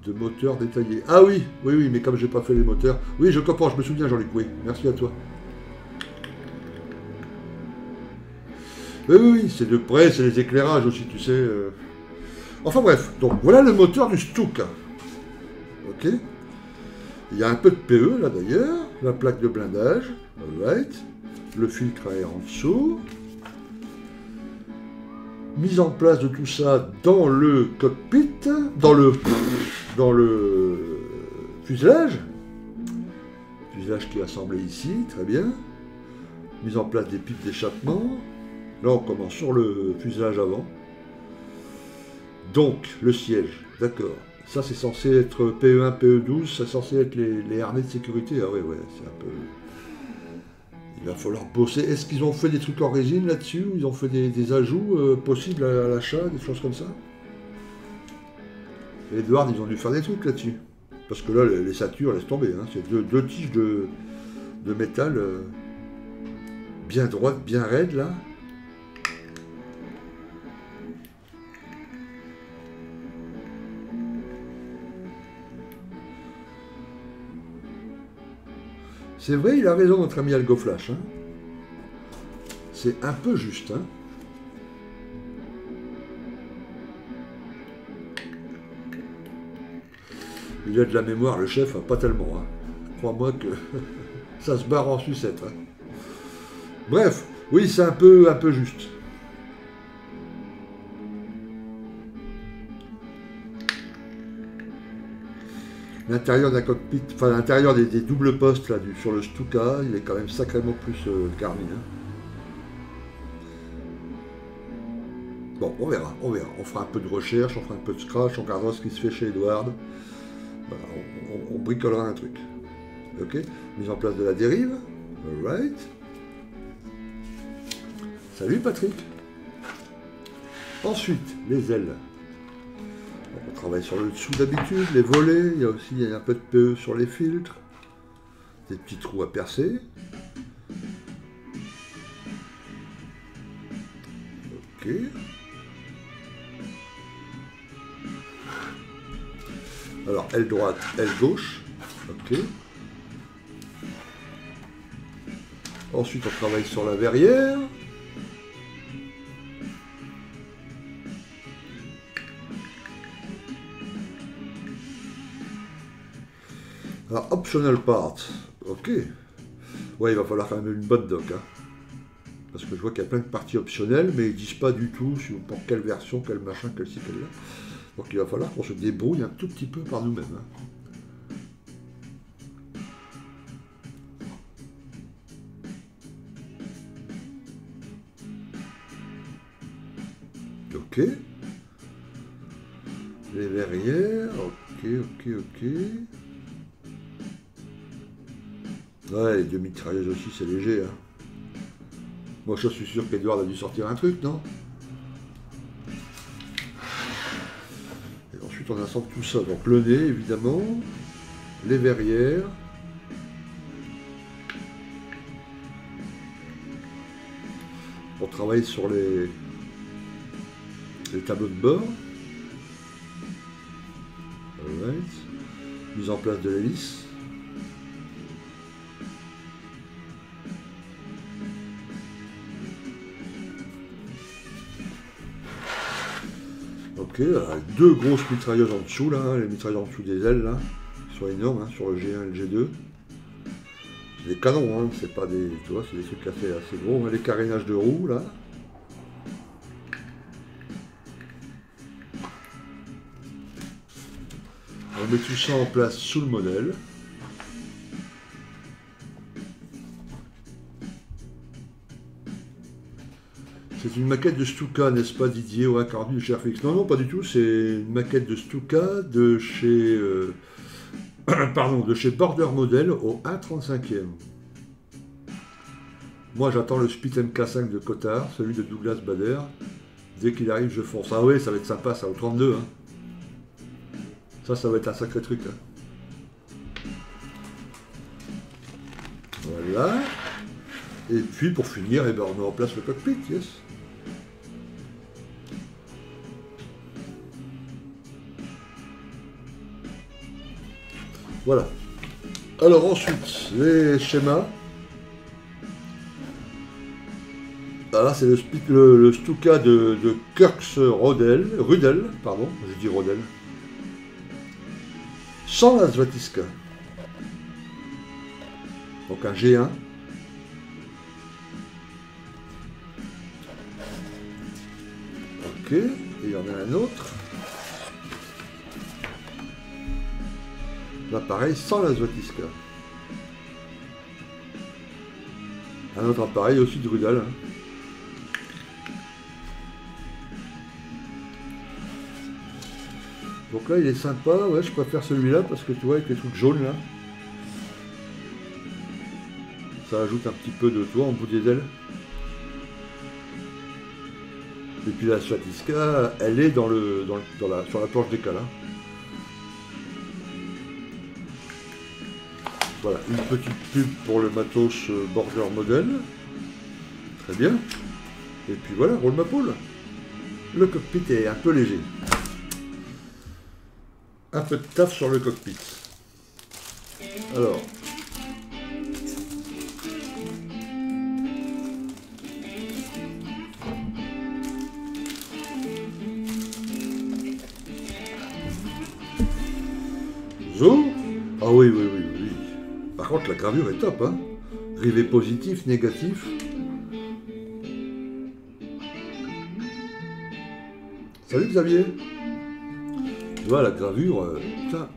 de moteurs détaillés. Ah oui, oui, oui, mais comme j'ai pas fait les moteurs... Oui, je comprends, je me souviens, Jean-Luc, oui. Merci à toi. Oui, oui, c'est de près, c'est les éclairages aussi, tu sais. Enfin bref, donc voilà le moteur du Stuka. Ok. Il y a un peu de PE, là, d'ailleurs. La plaque de blindage. Alright. Le filtre à air en dessous. Mise en place de tout ça dans le cockpit, dans le fuselage. Fuselage qui est assemblé ici, très bien. Mise en place des pipes d'échappement. Là, on commence sur le fuselage avant. Donc, le siège, d'accord. Ça, c'est censé être PE1, PE12, c'est censé être les harnais de sécurité. Ah ouais, ouais, c'est un peu... Il va falloir bosser. Est-ce qu'ils ont fait des trucs en résine là-dessus? Ils ont fait des ajouts possibles à l'achat, des choses comme ça? Edward, ils ont dû faire des trucs là-dessus. Parce que là, les ceintures, laisse tomber. Hein. C'est deux tiges de métal bien droites, bien raides, là. C'est vrai, il a raison, notre ami Algoflash. Hein. C'est un peu juste. Hein. Il a de la mémoire, le chef, hein, pas tellement. Hein. Crois-moi que ça se barre en sucette. Hein. Bref, oui, c'est un peu juste. L'intérieur d'un cockpit, enfin l'intérieur des doubles postes là, sur le Stuka, il est quand même sacrément plus garni. Hein. Bon, on verra. On fera un peu de recherche, on fera un peu de scratch, on regardera ce qui se fait chez Edward. Voilà, on bricolera un truc. Ok. Mise en place de la dérive. Alright. Salut Patrick. Ensuite, les ailes. On travaille sur le dessous d'habitude, les volets, il y a aussi un peu de PE sur les filtres, des petits trous à percer. Ok. Alors, aile droite, aile gauche. Ok. Ensuite, on travaille sur la verrière. Alors, optional part, ok. Ouais, il va falloir quand même une bonne doc. Hein. Parce que je vois qu'il y a plein de parties optionnelles, mais ils ne disent pas du tout pour quelle version, quel machin, quel ci, quel là. Donc il va falloir qu'on se débrouille un tout petit peu par nous-mêmes. Hein. Ok. Les verrières, ok. Ouais, les deux mitrailleuses aussi, c'est léger. Hein. Moi, je suis sûr qu'Edward a dû sortir un truc, non? Et ensuite, on assemble tout ça. Donc, le nez, évidemment. Les verrières. On travaille sur les tableaux de bord. All right. Mise en place de l'hélice. Ok, deux grosses mitrailleuses en dessous, là, hein, les mitrailleuses en dessous des ailes, là, sont énormes, hein, sur le G1 et le G2. C'est des canons, hein, c'est pas des, tu vois, c'est des trucs assez gros. Les carénages de roues, là. On met tout ça en place sous le modèle. C'est une maquette de Stuka, n'est-ce pas Didier, ou un carnet de chez Arfix? Non, non, pas du tout, c'est une maquette de Stuka de chez, pardon, de chez Border Model au 1/35e. Moi j'attends le Spit MK5 de Cotard, celui de Douglas Bader. Dès qu'il arrive, je fonce. Ah oui, ça va être sympa, ça, au 32. Hein. Ça va être un sacré truc. Hein. Voilà. Et puis pour finir, eh ben, on met en place le cockpit, yes. Voilà. Alors ensuite, les schémas. Ah, là, c'est le Stuka de Kirks Rudel, pardon, je dis Rudel. Sans la Svatiska. Donc un G1. Ok, et il y en a un autre. L'appareil sans la Zvatiska. Un autre appareil aussi de Rudel. Hein. Donc là il est sympa, ouais, je préfère celui-là parce que tu vois avec les trucs jaunes là. Ça ajoute un petit peu de toit en bout des ailes. Et puis la Svatiska, elle est sur la planche des câlins. Voilà, une petite pub pour le matos Border Model. Très bien. Et puis voilà, roule ma poule. Le cockpit est un peu léger. Un peu de taf sur le cockpit. Alors... Ah oui. Par contre, la gravure est top, hein. Rivet positif, négatif. Salut Xavier. Tu vois, la gravure, putain.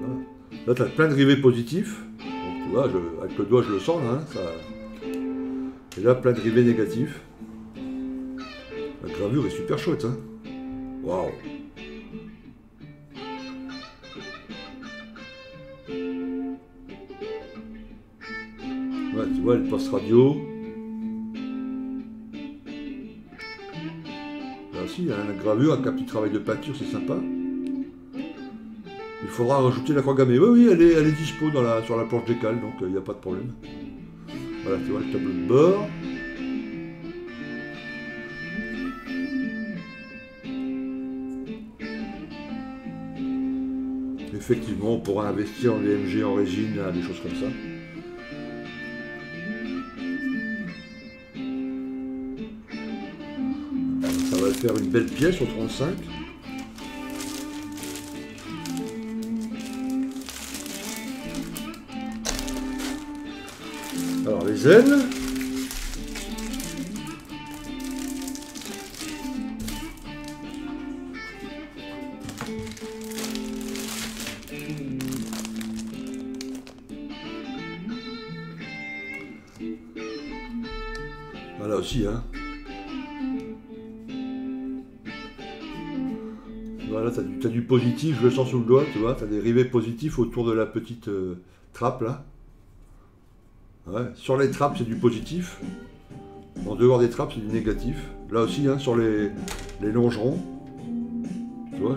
Voilà. Là, tu as plein de rivets positifs. Donc, tu vois, avec le doigt, je le sens, là. Hein, ça... Et là, plein de rivets négatifs. La gravure est super chouette, hein. Waouh. Ouais, tu vois, elle passe radio. Là aussi, il y a une gravure avec un petit travail de peinture, c'est sympa. Il faudra rajouter la croix gammée. Oui, elle est dispo sur la planche décale, donc il n'y a pas de problème. Voilà, tu vois le tableau de bord. Effectivement, on pourra investir en VMG, en résine, des choses comme ça. Ça va faire une belle pièce au 35. Alors les ailes. Voilà aussi, hein. Voilà, t'as du positif, je le sens sous le doigt, tu vois, t'as des rivets positifs autour de la petite trappe, là. Ouais, sur les trappes, c'est du positif. En dehors des trappes, c'est du négatif. Là aussi, hein, sur les longerons. Tu vois,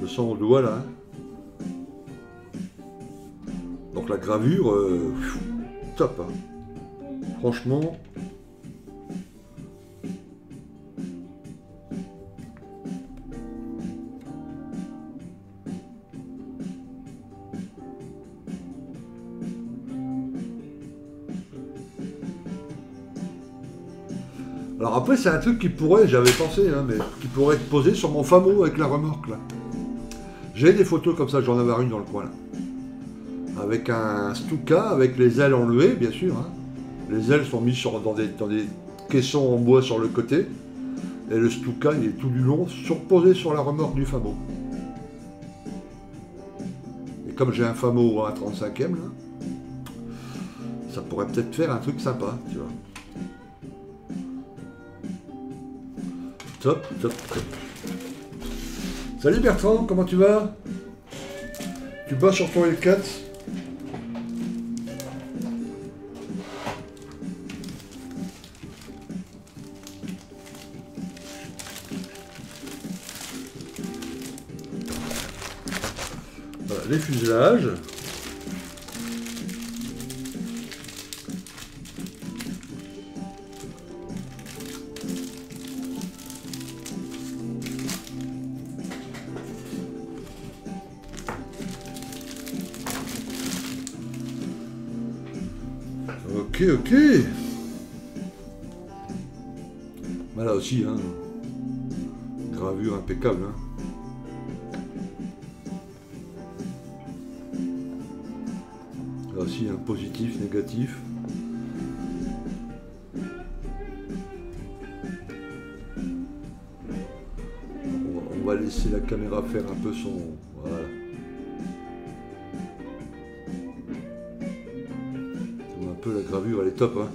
je sens au doigt, là. Hein. Donc la gravure, top. Hein. Franchement... Alors après, c'est un truc qui pourrait, j'avais pensé, hein, mais qui pourrait être posé sur mon Famo avec la remorque, là. J'ai des photos comme ça, j'en avais une dans le coin, là. Avec un Stuka, avec les ailes enlevées, bien sûr. Hein. Les ailes sont mises sur, dans des caissons en bois sur le côté. Et le Stuka, il est tout du long surposé sur la remorque du Famo. Et comme j'ai un Famo à 35e, là, ça pourrait peut-être faire un truc sympa, tu vois. Top, top, top. Salut Bertrand, comment tu vas? Tu bats sur ton L4? Voilà, les fuselages. Ok. Bah là aussi, hein. Gravure impeccable, hein. Là aussi, hein, positif, négatif. On va laisser la caméra faire un peu son... Voilà. La gravure, elle est top, hein.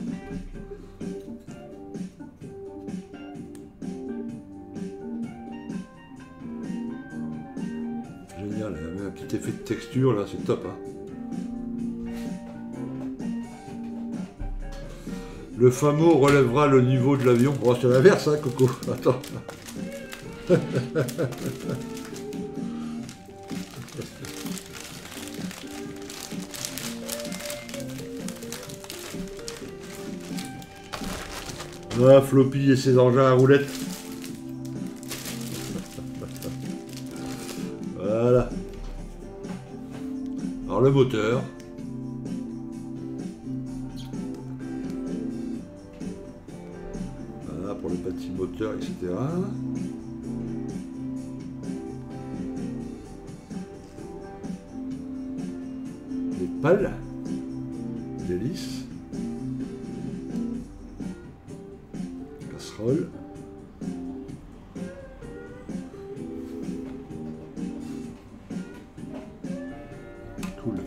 Génial, elle a mis un petit effet de texture là, c'est top, hein. Le Famo relèvera le niveau de l'avion. Oh, c'est l'inverse, hein, Coco. Attends. Ah, Floppy et ses engins à roulettes. Voilà. Alors le moteur. Voilà pour le petit moteur, etc. Les pales. Les hélices. Cool.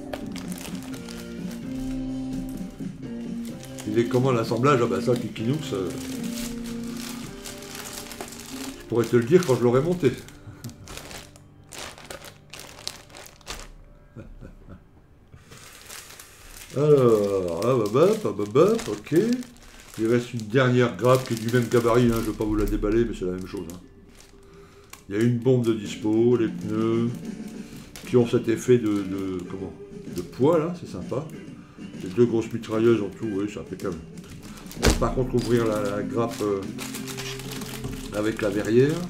Il est comment l'assemblage? Ah bah ça, Kikinous, je pourrais te le dire quand je l'aurai monté. Alors, ah bah, ok. Il reste une dernière grappe qui est du même gabarit, hein. Je ne vais pas vous la déballer, mais c'est la même chose, hein. Il y a une bombe de dispo, les pneus qui ont cet effet de poids là, c'est sympa. Les deux grosses mitrailleuses en tout, oui, c'est impeccable. On va par contre ouvrir la grappe avec la verrière.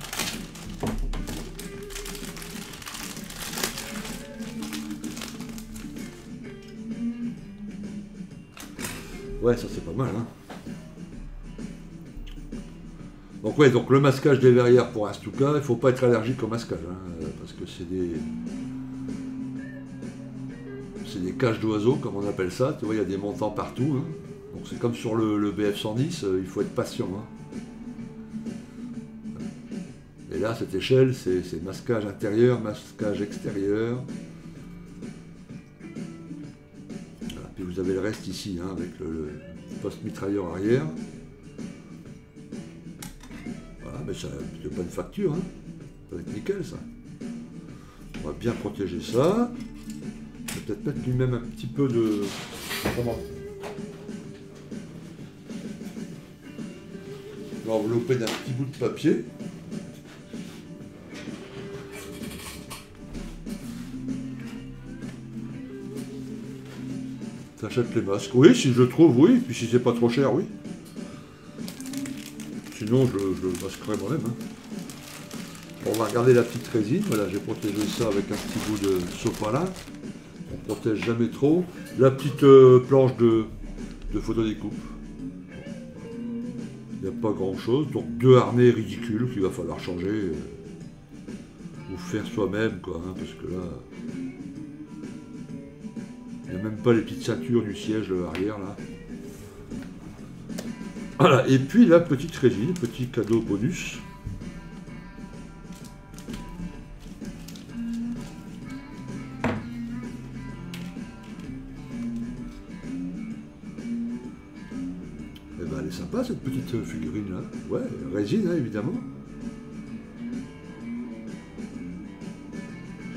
Ouais, ça c'est pas mal, hein. Donc ouais, donc le masquage des verrières pour un Stuka, il ne faut pas être allergique au masquage, hein, parce que c'est des cages d'oiseaux, comme on appelle ça, tu vois, il y a des montants partout, hein. Donc c'est comme sur le BF 110, il faut être patient, hein. Et là, cette échelle, c'est masquage intérieur, masquage extérieur. Voilà, puis vous avez le reste ici, hein, avec le post-mitrailleur arrière. Mais ça a de bonne facture, hein. Ça va être nickel, ça. On va bien protéger ça. Je vais peut-être mettre lui-même un petit peu de... Comment ? On va envelopper d'un petit bout de papier. T'achètes les masques? Oui, si je trouve, oui. Puis si c'est pas trop cher, oui. Sinon, je le masquerai moi-même, hein. On va regarder la petite résine. Voilà, j'ai protégé ça avec un petit bout de sopalin. On ne protège jamais trop. La petite planche de photodécoupe. Il n'y a pas grand chose. Donc deux armées ridicules qu'il va falloir changer ou faire soi-même quoi, hein, parce que là. Il n'y a même pas les petites ceintures du siège arrière là. Voilà, et puis la petite résine, petit cadeau bonus. Cette petite figurine là, ouais, résine hein, évidemment.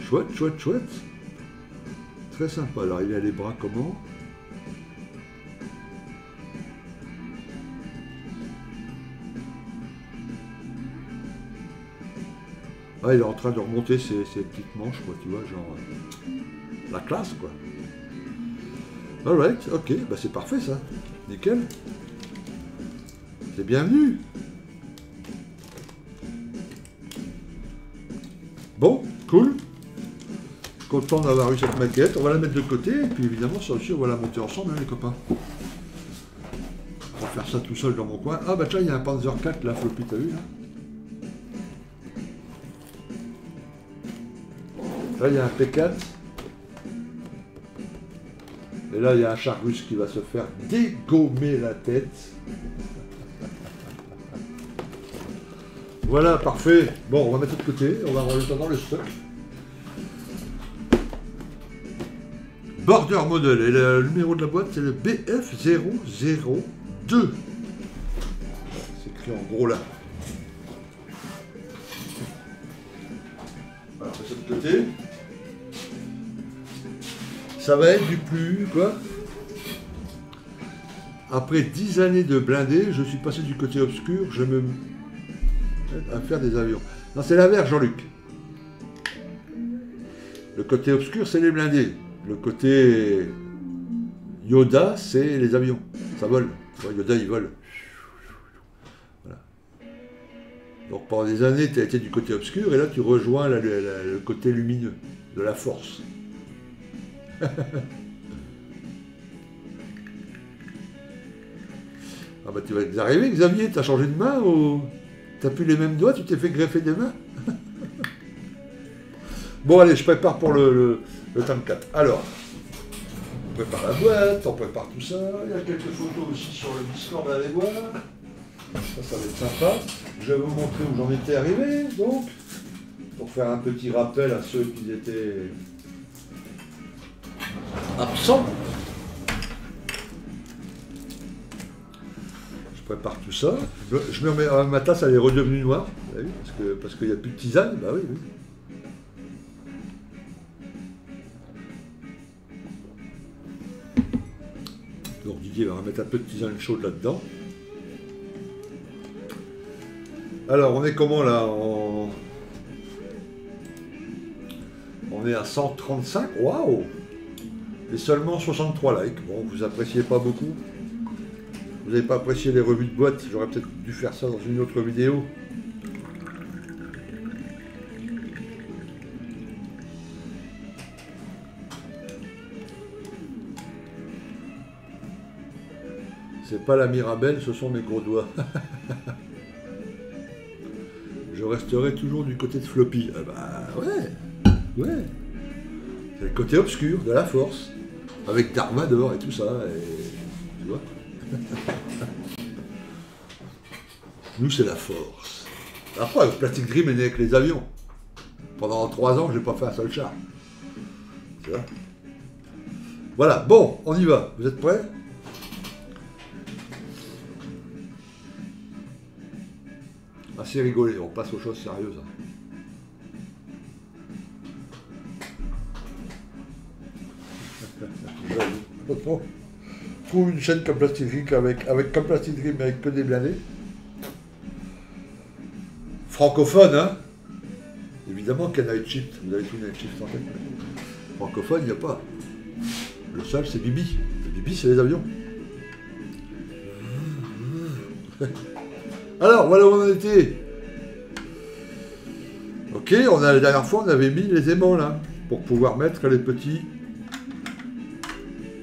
Chouette, chouette, chouette. Très sympa. Alors il a les bras comment? Ah, il est en train de remonter ses petites manches, quoi, tu vois, genre la classe quoi. Alright, ok, bah c'est parfait ça, nickel. Bienvenue. Bon, cool. Content d'avoir eu cette maquette. On va la mettre de côté et puis évidemment ça aussi on va la monter ensemble hein, les copains. On va faire ça tout seul dans mon coin. Ah bah tiens il y a un Panzer 4 là, Floppy, t'as vu là? Là il y a un P4. Et là il y a un char russe qui va se faire dégommer la tête. Voilà, parfait. Bon, on va mettre de côté, on va avoir le temps dans le stock. Border Model, et le numéro de la boîte, c'est le BF109. C'est écrit en gros là. Voilà, on met ça de côté. Ça va être du plus, quoi. Après 10 années de blindé, je suis passé du côté obscur, je me... à faire des avions. Non, c'est l'inverse, Jean-Luc. Le côté obscur, c'est les blindés. Le côté Yoda, c'est les avions. Ça vole. Yoda, il vole. Voilà. Donc pendant des années, tu as été du côté obscur et là, tu rejoins le côté lumineux de la force. Ah bah, tu vas y arriver, Xavier. Tu as changé de main ou... T'as plus les mêmes doigts, tu t'es fait greffer des mains. Bon, allez, je prépare pour le Tomcat. Alors, on prépare la boîte, on prépare tout ça. Il y a quelques photos aussi sur le Discord, allez voir. Ça va être sympa. Je vais vous montrer où j'en étais arrivé, donc, pour faire un petit rappel à ceux qui étaient absents. Prépare tout ça. Je me remets, ma tasse elle est redevenue noire, vous avez vu, parce qu'il n'y a plus de tisane, bah oui, oui. Donc Didier va remettre un peu de tisane chaude là-dedans. Alors on est comment là, on est à 135, waouh, et seulement 63 likes. Bon, vous appréciez pas beaucoup. Vous n'avez pas apprécié les revues de boîte, j'aurais peut-être dû faire ça dans une autre vidéo. C'est pas la Mirabelle, ce sont mes gros doigts. Je resterai toujours du côté de Floppy. Ah bah ouais, ouais. C'est le côté obscur de la force, avec Darmador et tout ça. Et, tu vois. Nous c'est la force. Après, Plastik Dream est né avec les avions. Pendant 3 ans, j'ai pas fait un seul char. Tu vois ? Voilà, bon, on y va. Vous êtes prêts ? Assez rigolé, on passe aux choses sérieuses. Hein. Trouve une chaîne comme Plastik Dream comme Plastik Dream avec que des blindés. Francophone, hein? Évidemment qu'il y a Night Shift, vous avez tout Night Shift en tête. Francophone, il n'y a pas. Le seul, c'est Bibi. Le Bibi, c'est les avions. Alors, voilà où on en était. Ok, on a, la dernière fois, on avait mis les aimants là, pour pouvoir mettre les petits.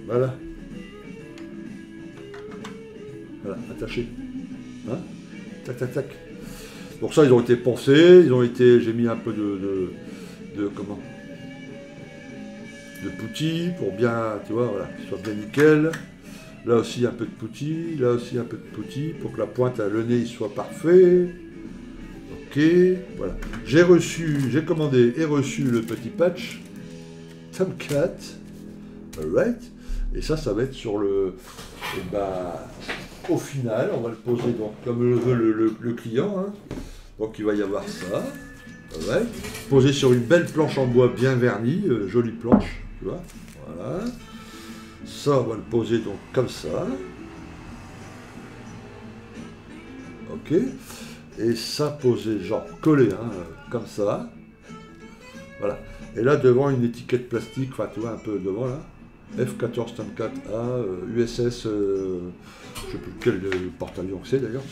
Voilà. Voilà, attaché. Hein? Tac, tac, tac. Pour ça, ils ont été pensés, ils ont été... J'ai mis un peu de comment, de poutis pour bien, tu vois, voilà, soit bien nickel. Là aussi un peu de poutis, là aussi un peu de poutis pour que la pointe à le nez il soit parfait. Ok, voilà. J'ai reçu, j'ai commandé et reçu le petit patch Tomcat. Alright. Et ça, ça va être sur le... Et bah, au final, on va le poser donc comme le veut le client. Hein. Donc il va y avoir ça. Alright. Posé sur une belle planche en bois bien vernie, jolie planche, tu vois. Voilà. Ça, on va le poser donc comme ça. Ok. Et ça posé, genre collé, hein, comme ça. Voilà. Et là, devant une étiquette plastique, enfin, tu vois, un peu devant là. F-14 Tomcat-A, USS, je sais plus quel porte-avions c'est d'ailleurs.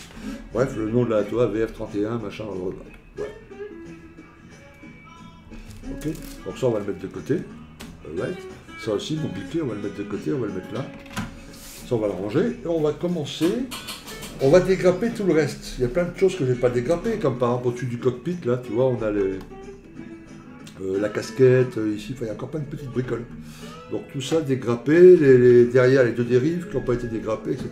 Bref, le nom de la toile, VF31, machin, voilà. Ok. Donc ça, on va le mettre de côté. Right. Ça aussi, mon piquet, on va le mettre de côté, on va le mettre là. Ça, on va le ranger. Et on va commencer. On va dégrapper tout le reste. Il y a plein de choses que je n'ai pas dégrappées, comme par exemple au-dessus du cockpit, là, tu vois, on a les... la casquette, ici, il y a encore plein de petites bricoles. Donc tout ça, dégrappé, derrière les deux dérives qui n'ont pas été dégrappées, etc.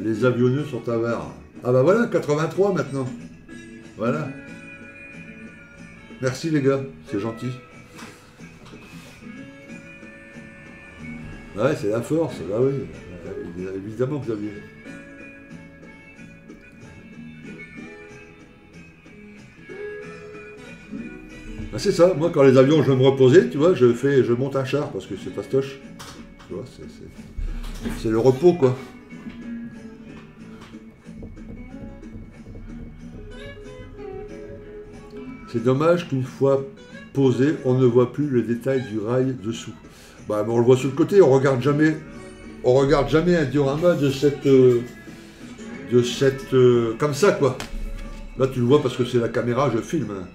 Les avionneux sont avares. Ah bah voilà, 83 maintenant. Voilà. Merci les gars, c'est gentil. Ouais, c'est la force, bah oui. Évidemment que vous aviez. Ben c'est ça, moi quand les avions je veux me reposer, tu vois, je monte un char parce que c'est fastoche. Tu vois, c'est le repos quoi. C'est dommage qu'une fois posé, on ne voit plus le détail du rail dessous. Bah ben, on le voit sur le côté, on regarde jamais un diorama de cette comme ça quoi. Là tu le vois parce que c'est la caméra, je filme.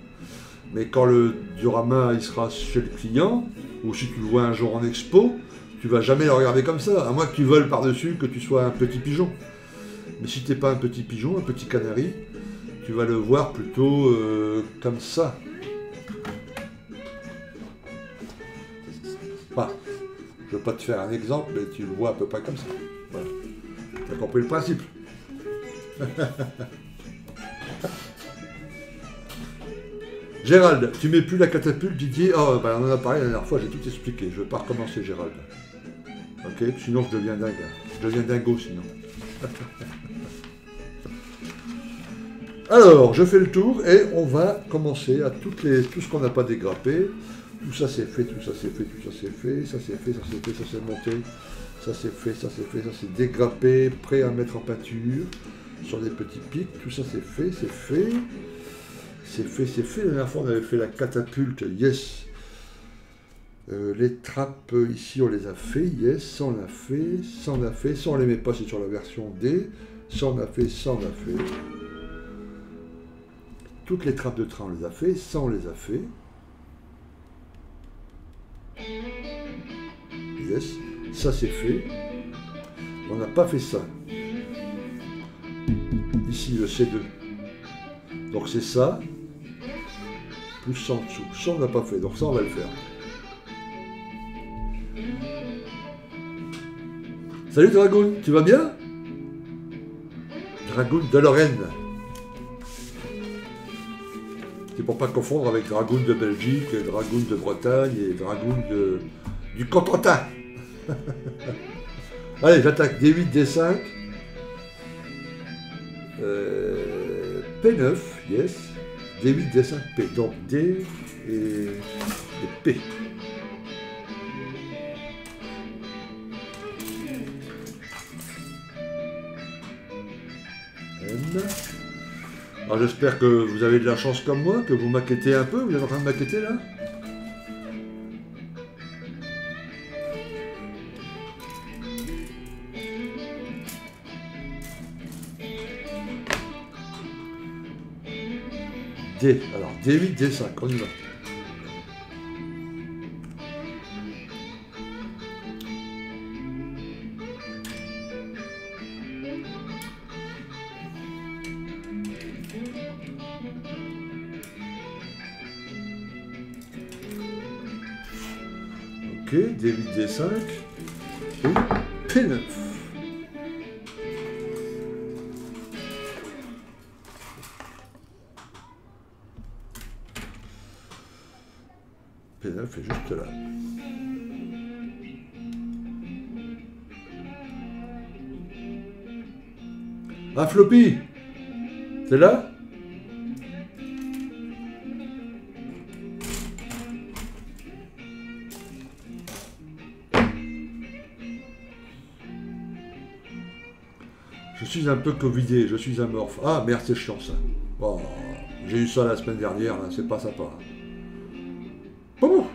Mais quand le diorama il sera chez le client, ou si tu le vois un jour en expo, tu vas jamais le regarder comme ça, à moins que tu voles par-dessus, que tu sois un petit pigeon. Mais si t'es pas un petit pigeon, un petit canari, tu vas le voir plutôt comme ça. Enfin, je vais pas te faire un exemple, mais tu le vois à peu près comme ça. Voilà. T'as compris le principe. Gérald, tu mets plus la catapulte, Didier. Oh, ben on en a parlé la dernière fois, j'ai tout expliqué. Je ne vais pas recommencer, Gérald. Ok, sinon je deviens dingue. Je deviens dingo, sinon. Alors, je fais le tour et on va commencer à tout ce qu'on n'a pas dégrappé. Tout ça c'est fait, tout ça c'est fait, tout ça c'est fait, ça c'est fait, ça c'est fait, ça c'est monté. Ça c'est fait, ça c'est fait, ça c'est dégrappé, prêt à mettre en peinture sur des petits pics. Tout ça c'est fait, c'est fait. C'est fait, c'est fait. La dernière fois, on avait fait la catapulte, yes. Les trappes, ici, on les a fait, yes. Ça, on a fait, ça, on a fait. Ça, on les met pas, c'est sur la version D. Ça, on a fait, ça, on a fait. Toutes les trappes de train, on les a fait. Ça, on les a fait. Yes. Ça, c'est fait. On n'a pas fait ça. Ici, le C2. Donc, c'est ça. Plus ça en dessous. Ça, on n'a pas fait, donc ça, on va le faire. Salut Dragoon, tu vas bien? Dragoon de Lorraine. C'est pour pas confondre avec Dragoon de Belgique, Dragoon de Bretagne et Dragoon du Cotentin. Allez, j'attaque D8, D5. P9, yes. D8, D5, P. Donc D et P. M. Alors j'espère que vous avez de la chance comme moi, que vous maquettez un peu. Vous êtes en train de maqueter là? D. Alors D8, D5, on y va. D8, D5 et P9. P9 est juste là. Ah, Floppy, t'es là? Je suis un peu covidé, je suis amorphe. Ah merde, c'est chiant ça. Oh, j'ai eu ça la semaine dernière, c'est pas sympa. Pas bon.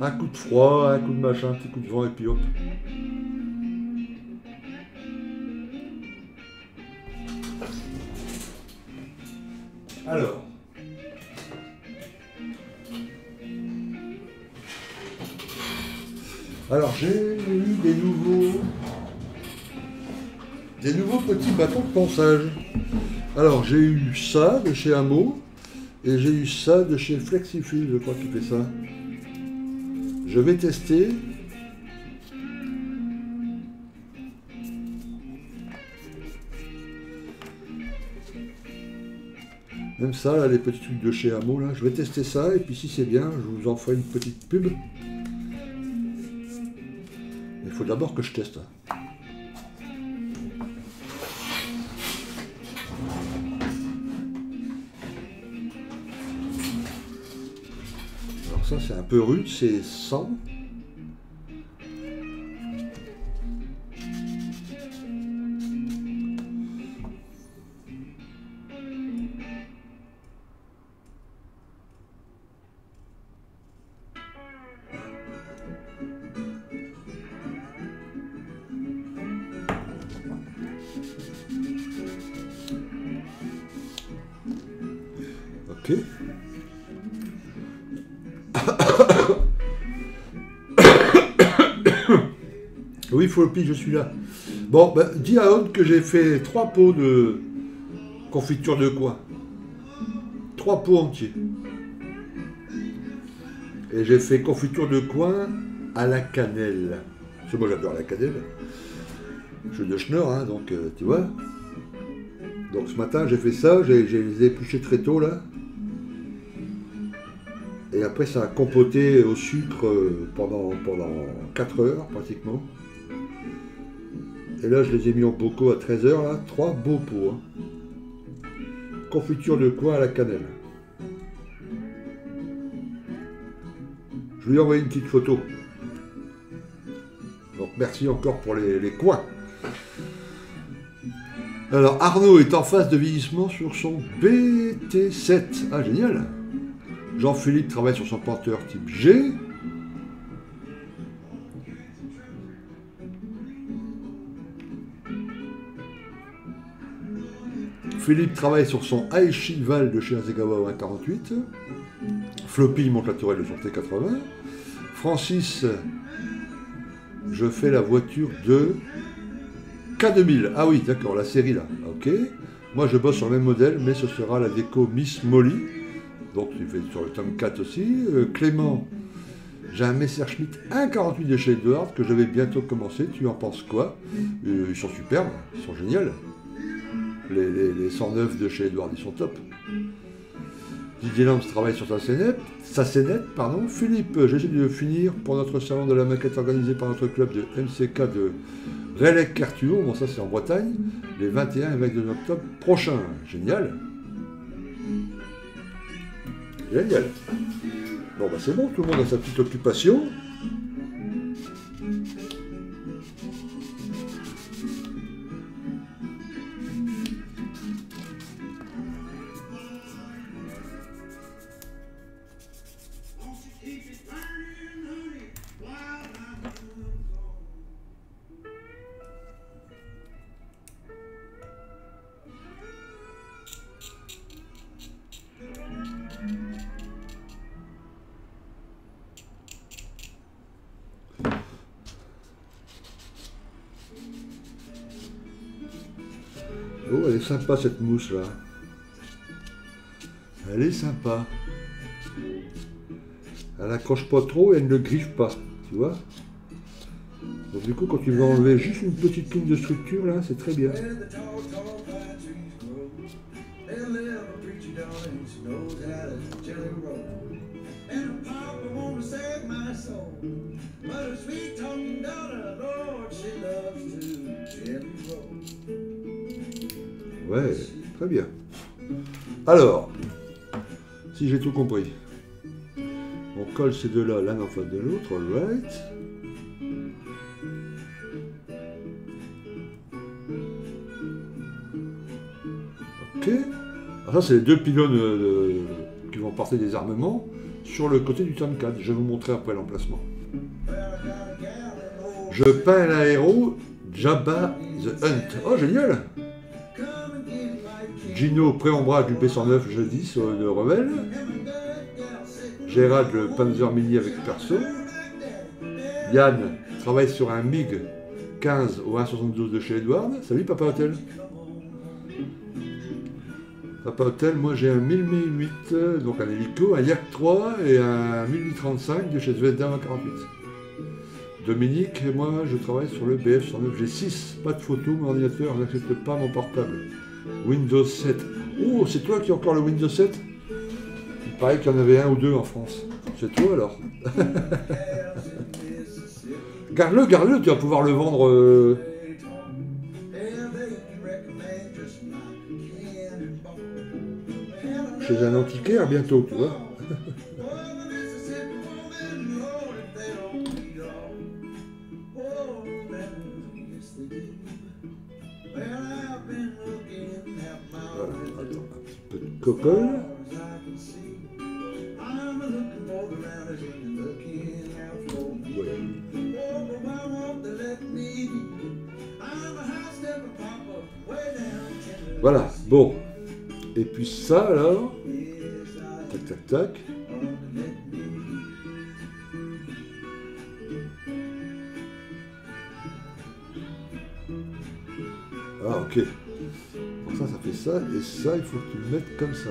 Un coup de froid, un coup de machin, un petit coup de vent et puis hop. Alors, j'ai eu des nouveaux petits bâtons de ponçage. Alors j'ai eu ça de chez Hamo et j'ai eu ça de chez Flexifil, je crois qu'il fait ça. Je vais tester. Même ça, là, les petits trucs de chez Hamo, là, je vais tester ça, et puis si c'est bien, je vous en ferai une petite pub. Il faut d'abord que je teste. Alors ça, c'est un peu rude, c'est 100. Oui, Floppy, je suis là. Bon, ben, dis à Aude que j'ai fait 3 pots de confiture de quoi? 3 pots entiers. Et j'ai fait confiture de coin à la cannelle. Parce que moi, j'adore la cannelle. Je suis de schnorr, hein, donc tu vois. Donc ce matin, j'ai fait ça, j'ai les épluchés très tôt, là. Et après, ça a compoté au sucre pendant 4 heures, pratiquement. Et là, je les ai mis en bocaux à 13 heures, là. 3 beaux pots. Hein. Confiture de coin à la cannelle. Je lui ai envoyé une petite photo. Donc, merci encore pour les coins. Alors, Arnaud est en phase de vieillissement sur son BT7. Ah, génial! Jean-Philippe travaille sur son Panther type G. Philippe travaille sur son Aishival de chez Asegawa 148. Floppy monte la tourelle de son T80. Francis, je fais la voiture de K2000. Ah oui, d'accord, la série là. Ok. Moi, je bosse sur le même modèle, mais ce sera la déco Miss Molly. Donc, il fait sur le Tomcat aussi. Clément, j'ai un Messerschmitt 1.48 de chez Edward que je vais bientôt commencer. Tu en penses quoi? Ils sont superbes, ils sont géniaux. Les 109 de chez Edward, ils sont top. Didier Lambs travaille sur sa scénette, pardon. Philippe, j'essaie de finir pour notre salon de la maquette organisé par notre club de MCK de Rélec-Cartuo. Bon, ça, c'est en Bretagne. Les 21 et 22 octobre prochains. Génial. Génial. Bon, bah c'est bon, tout le monde a sa petite occupation. Sympa cette mousse là, elle est sympa, elle accroche pas trop et elle ne griffe pas, tu vois. Donc du coup, quand tu vas enlever juste une petite ligne de structure, là, c'est très bien. Ouais, très bien. Alors, si j'ai tout compris, on colle ces deux-là l'un en face de l'autre, right. Ok. Alors ça, c'est les deux pylônes qui vont porter des armements sur le côté du Tomcat. Je vais vous montrer après l'emplacement. Je peins l'aéro Jabba the Hunt. Oh, génial! Gino, pré-ombrage du B109 G10 de Revelle. Gérald, le Panzer Mini avec perso. Yann travaille sur un MiG 15 au 1,72 de chez Edward. Salut Papa Hotel. Papa Hotel, moi j'ai un 1008, donc un hélico, un Yak 3 et un 1035 de chez Zvezda 148. Dominique, et moi je travaille sur le BF 109 G6. Pas de photo, mon ordinateur n'accepte pas mon portable. Windows 7. Oh, c'est toi qui as encore le Windows 7? Il paraît qu'il y en avait un ou deux en France. C'est toi alors? Garde-le, garde-le, tu vas pouvoir le vendre. Chez un antiquaire bientôt, tu vois. Cocolle. Ouais. Voilà, bon. Et puis ça alors. Tac, tac, tac. Ah, ok. Ça, ça fait ça, et ça, il faut que tu le mettes comme ça.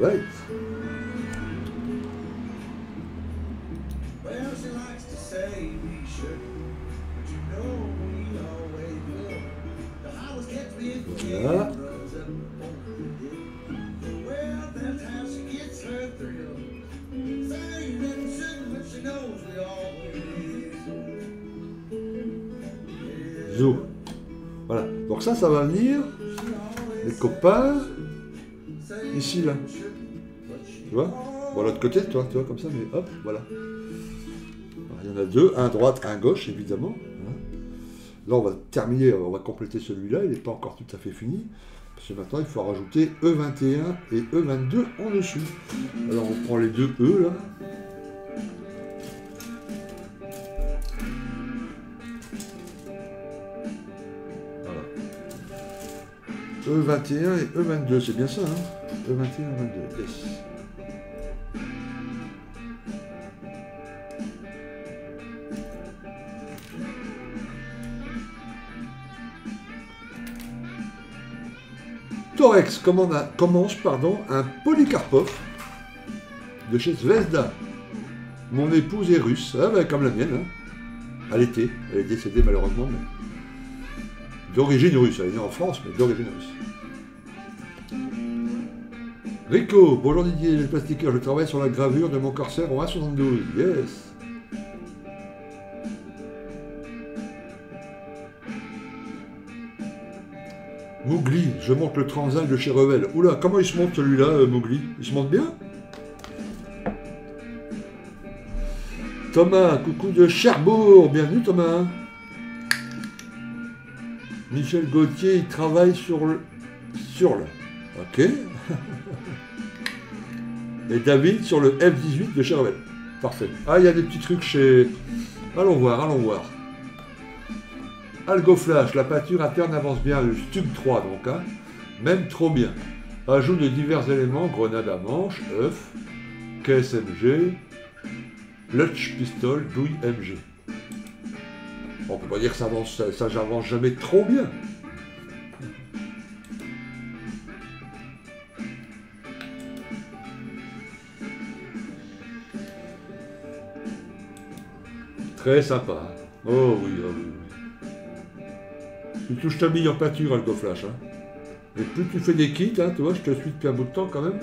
Right. Voilà. Voilà, donc ça, ça va venir, les copains, ici, là, tu vois, bon, l'autre côté, toi, tu vois, comme ça, mais hop, voilà. Alors, il y en a deux, un à droite, un à gauche, évidemment. Là, on va terminer, on va compléter celui-là, il n'est pas encore tout à fait fini, parce que maintenant, il faut rajouter E21 et E22 en dessous. Alors, on prend les deux E, là. E21 et E22, c'est bien ça, hein? E21 et E22, yes. Torex commence un Polikarpov de chez Zvezda. Mon épouse est russe, ah ben, comme la mienne, hein? Elle est décédée malheureusement, mais... D'origine russe, elle est née en France, mais d'origine russe. Rico, bonjour Didier, le plastiqueur, je travaille sur la gravure de mon Corsair en 1,72. Yes. Mougli, je monte le Transal de chez Revelle. Oula, comment il se monte celui-là, Mougli? Il se monte bien? Thomas, coucou de Cherbourg, bienvenue Thomas. Michel Gauthier, il travaille sur le... Ok. Et David sur le F-18 de Chervel. Parfait. Ah, il y a des petits trucs chez... Allons voir, allons voir. Algoflash, la peinture interne avance bien, le Stuka 3 donc, hein. Même trop bien. Ajout de divers éléments, grenade à manche, œuf, caisse MG, clutch pistol, douille MG. On peut pas dire que ça avance, ça j'avance jamais trop bien. Très sympa. Oh oui, oh oui. Plus je t'habille en peinture, Algoflash. Hein. Et plus tu fais des kits, hein, tu vois, je te suis depuis un bout de temps quand même.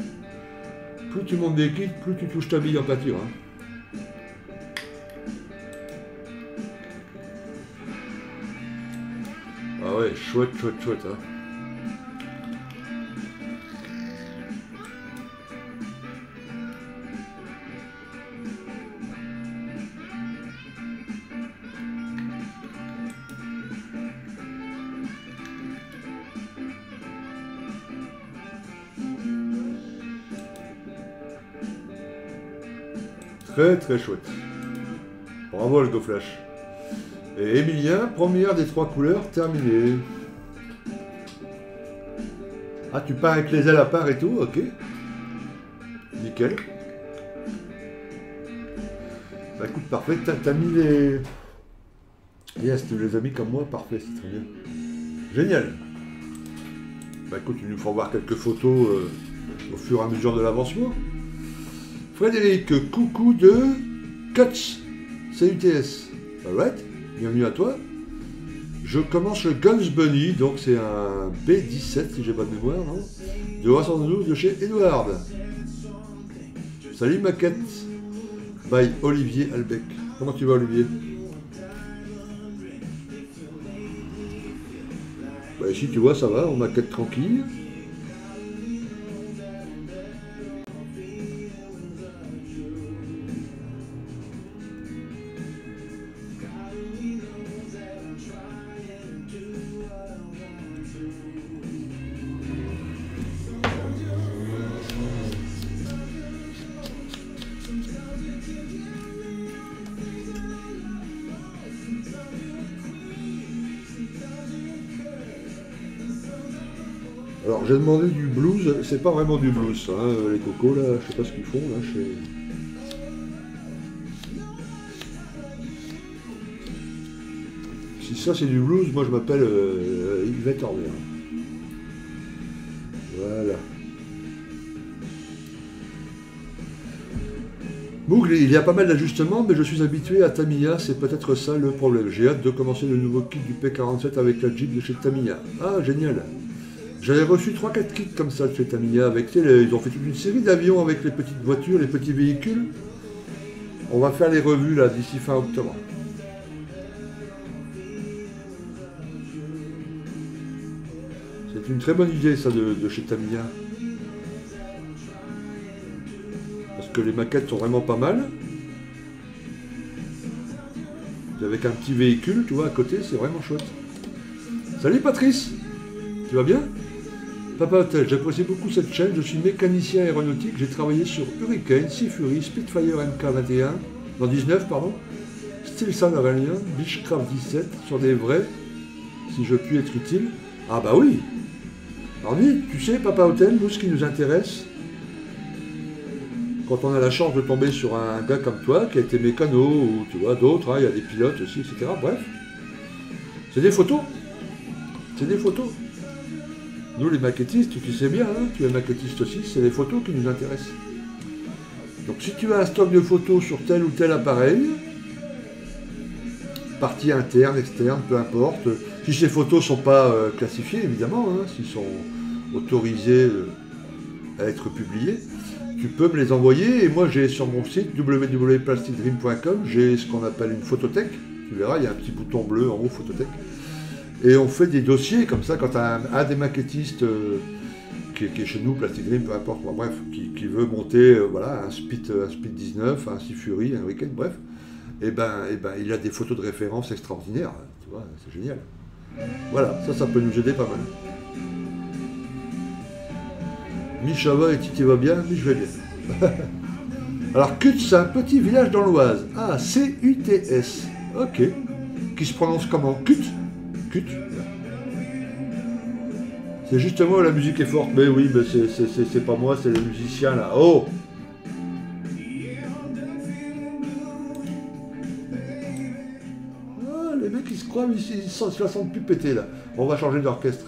Plus tu montes des kits, plus tu touches ta bille en peinture. Hein. Ah ouais, chouette, chouette, chouette. Hein. Très, très chouette. Bravo Algoflash. Et Emilien, première des trois couleurs terminée. Ah, tu peins avec les ailes à part et tout, ok. Nickel. Bah écoute, parfait, t'as mis les... Yes, tu les as mis comme moi, parfait, c'est très bien. Génial. Bah écoute, tu nous feras voir quelques photos au fur et à mesure de l'avancement. Frédéric, coucou de Cuts, C-U-T-S. Alright, bienvenue à toi. Je commence le Guns Bunny, donc c'est un B-17 si j'ai pas de mémoire, non? De 72 de chez Edward. Salut Maquette, by Olivier Albec. Comment tu vas Olivier? Bah ici tu vois ça va, on maquette tranquille. J'ai demandé du blues, c'est pas vraiment du blues, ça, hein, les cocos là, je sais pas ce qu'ils font là, chez... Si ça c'est du blues, moi je m'appelle Yvette Order. Voilà. Mougli, il y a pas mal d'ajustements, mais je suis habitué à Tamiya, c'est peut-être ça le problème. J'ai hâte de commencer le nouveau kit du P47 avec la Jeep de chez Tamiya. Ah, génial! J'avais reçu 3-4 kits comme ça chez Tamiya avec, ils ont fait toute une série d'avions avec les petites voitures, les petits véhicules. On va faire les revues là d'ici fin octobre. C'est une très bonne idée ça de chez Tamiya. Parce que les maquettes sont vraiment pas mal. Et avec un petit véhicule, tu vois, à côté, c'est vraiment chouette. Salut Patrice! Tu vas bien? Papa Hotel, j'apprécie beaucoup cette chaîne, je suis mécanicien aéronautique, j'ai travaillé sur Hurricane, Sea Fury, Spitfire MK19, Stilson Aurelian, Beechcraft 17, sur des vrais, si je puis être utile. Ah bah oui! Alors oui, tu sais, Papa Hotel, nous ce qui nous intéresse, quand on a la chance de tomber sur un gars comme toi, qui a été mécano, ou tu vois, d'autres, hein, il y a des pilotes aussi, etc. Bref, c'est des photos. C'est des photos. Nous, les maquettistes, tu sais bien, hein, tu es maquettiste aussi, c'est les photos qui nous intéressent. Donc si tu as un stock de photos sur tel ou tel appareil, partie interne, externe, peu importe, si ces photos ne sont pas classifiées, évidemment, hein, s'ils sont autorisés à être publiés, tu peux me les envoyer. Et moi, j'ai sur mon site www.plasticdream.com, j'ai ce qu'on appelle une photothèque. Tu verras, il y a un petit bouton bleu en haut, photothèque. Et on fait des dossiers comme ça quand un des maquettistes qui est chez nous, Plastic Dream, peu importe, bon, bref, qui veut monter voilà, un Spit 19, un Sea Fury, un Weekend, bref, et ben il a des photos de référence extraordinaires, tu vois, c'est génial. Voilà, ça peut nous aider pas mal. Micha va et Titi va bien, Mich va bien. Alors Cuts, c'est un petit village dans l'Oise. Ah, C-U-T-S, ok. Qui se prononce comment? Cuts? C'est justement la musique est forte, mais oui, mais c'est pas moi, c'est le musicien là. Oh! Ah, les mecs ils se croient, ils se la sentent plus péter là. On va changer d'orchestre.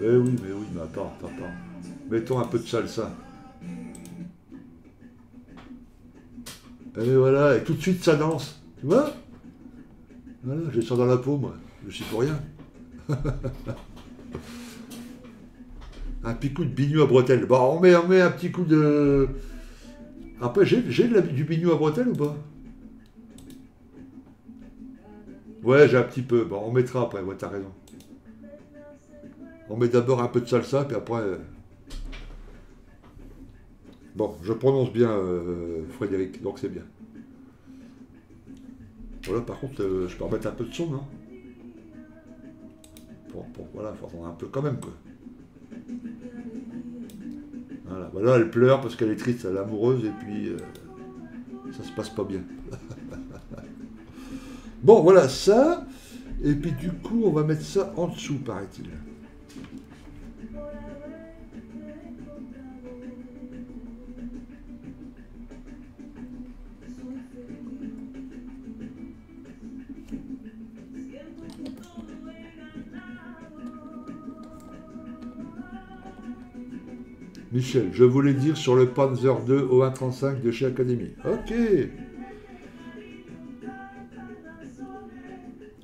Mais oui, mais attends. Mettons un peu de salsa. Et voilà, et tout de suite ça danse. Tu vois? Voilà, je sors dans la peau, moi. Je suis pour rien. Un petit coup de bignou à bretelles. Bon, on met un petit coup de... Après, j'ai du bignou à bretelles ou pas? Ouais, j'ai un petit peu. Bon, on mettra après. Ouais, t'as raison. On met d'abord un peu de salsa, puis après... Bon, je prononce bien Frédéric, donc c'est bien. Voilà, par contre, je peux remettre un peu de son, non? Voilà, il faut attendre un peu quand même, quoi. Voilà, bah là, elle pleure parce qu'elle est triste, elle est amoureuse, et puis ça se passe pas bien. Bon, voilà, ça, et puis du coup, on va mettre ça en dessous, paraît-il. Michel, je voulais dire sur le Panzer 2 au 135 de chez Academy. Ok.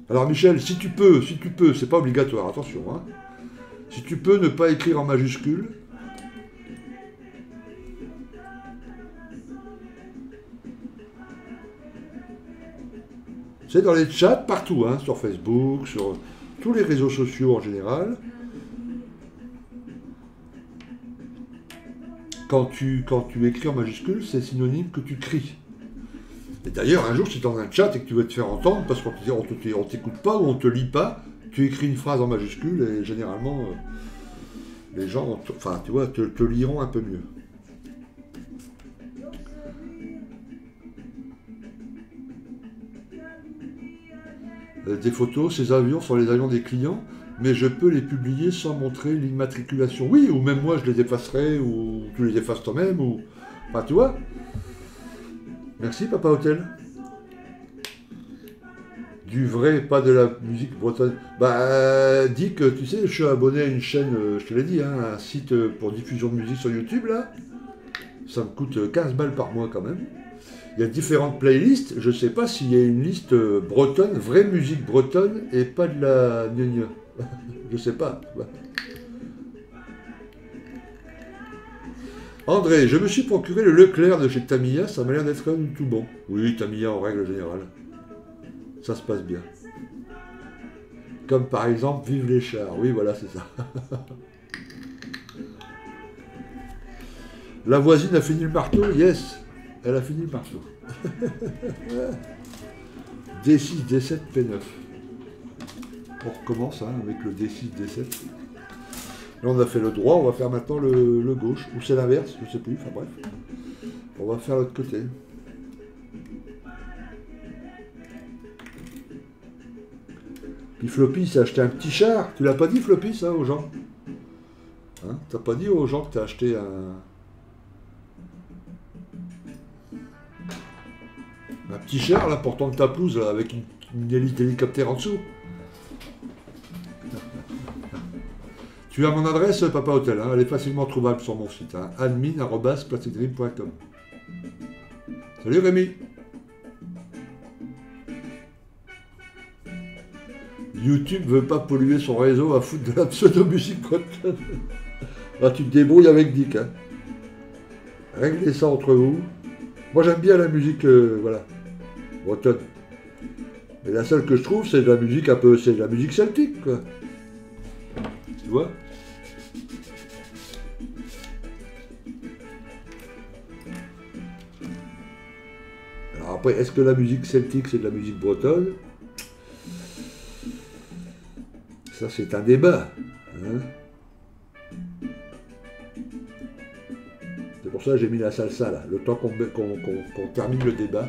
Alors Michel, si tu peux, c'est pas obligatoire, attention. Hein. Si tu peux ne pas écrire en majuscule. C'est dans les chats partout, hein, sur Facebook, sur tous les réseaux sociaux en général. Quand tu écris en majuscule, c'est synonyme que tu cries. Et d'ailleurs, un jour, si tu es dans un chat et que tu veux te faire entendre, parce qu'on ne t'écoute pas ou on ne te lit pas, tu écris une phrase en majuscule et généralement, les gens enfin, tu vois, te liront un peu mieux. Des photos, ces avions sont les avions des clients. Mais je peux les publier sans montrer l'immatriculation. Oui, ou même moi, je les effacerai, ou tu les effaces toi-même, ou... Enfin, tu vois. Merci, Papa Hôtel. Du vrai, pas de la musique bretonne. Bah, dis que, tu sais, je suis abonné à une chaîne, je te l'ai dit, hein, un site pour diffusion de musique sur YouTube, là. Ça me coûte 15 balles par mois, quand même. Il y a différentes playlists. Je sais pas s'il y a une liste bretonne, vraie musique bretonne, et pas de la gneugneu. Je sais pas. André, je me suis procuré le Leclerc de chez Tamiya, ça m'a l'air d'être quand même tout bon. Oui, Tamiya en règle générale. Ça se passe bien. Comme par exemple, vive les chars. Oui, voilà, c'est ça. La voisine a fini le marteau? Yes, elle a fini le marteau. D6, D7, P9. On recommence hein, avec le D6, D7. Là, on a fait le droit, on va faire maintenant le gauche. Ou c'est l'inverse, je ne sais plus, enfin bref. On va faire l'autre côté. Puis Floppy s'est acheté un petit char. Tu l'as pas dit, Floppy, ça, aux gens? Hein? T'as pas dit aux gens que t'as acheté un petit char, là, portant de ta pelouse, là, avec une hélice d'hélicoptère en dessous? Tu as mon adresse, Papa Hôtel, hein, elle est facilement trouvable sur mon site, hein, admin@plastikdream.com. Salut Rémi. YouTube veut pas polluer son réseau à foutre de la pseudo-musique bretonne. Là, tu te débrouilles avec Dick. Hein. Réglez ça entre vous. Moi, j'aime bien la musique, voilà, bretonne. Mais la seule que je trouve, c'est de la musique un peu, c'est de la musique celtique, quoi. Tu vois? Alors après, est-ce que la musique celtique, c'est de la musique bretonne? Ça, c'est un débat. Hein, c'est pour ça que j'ai mis la salsa, là, le temps qu'on termine le débat.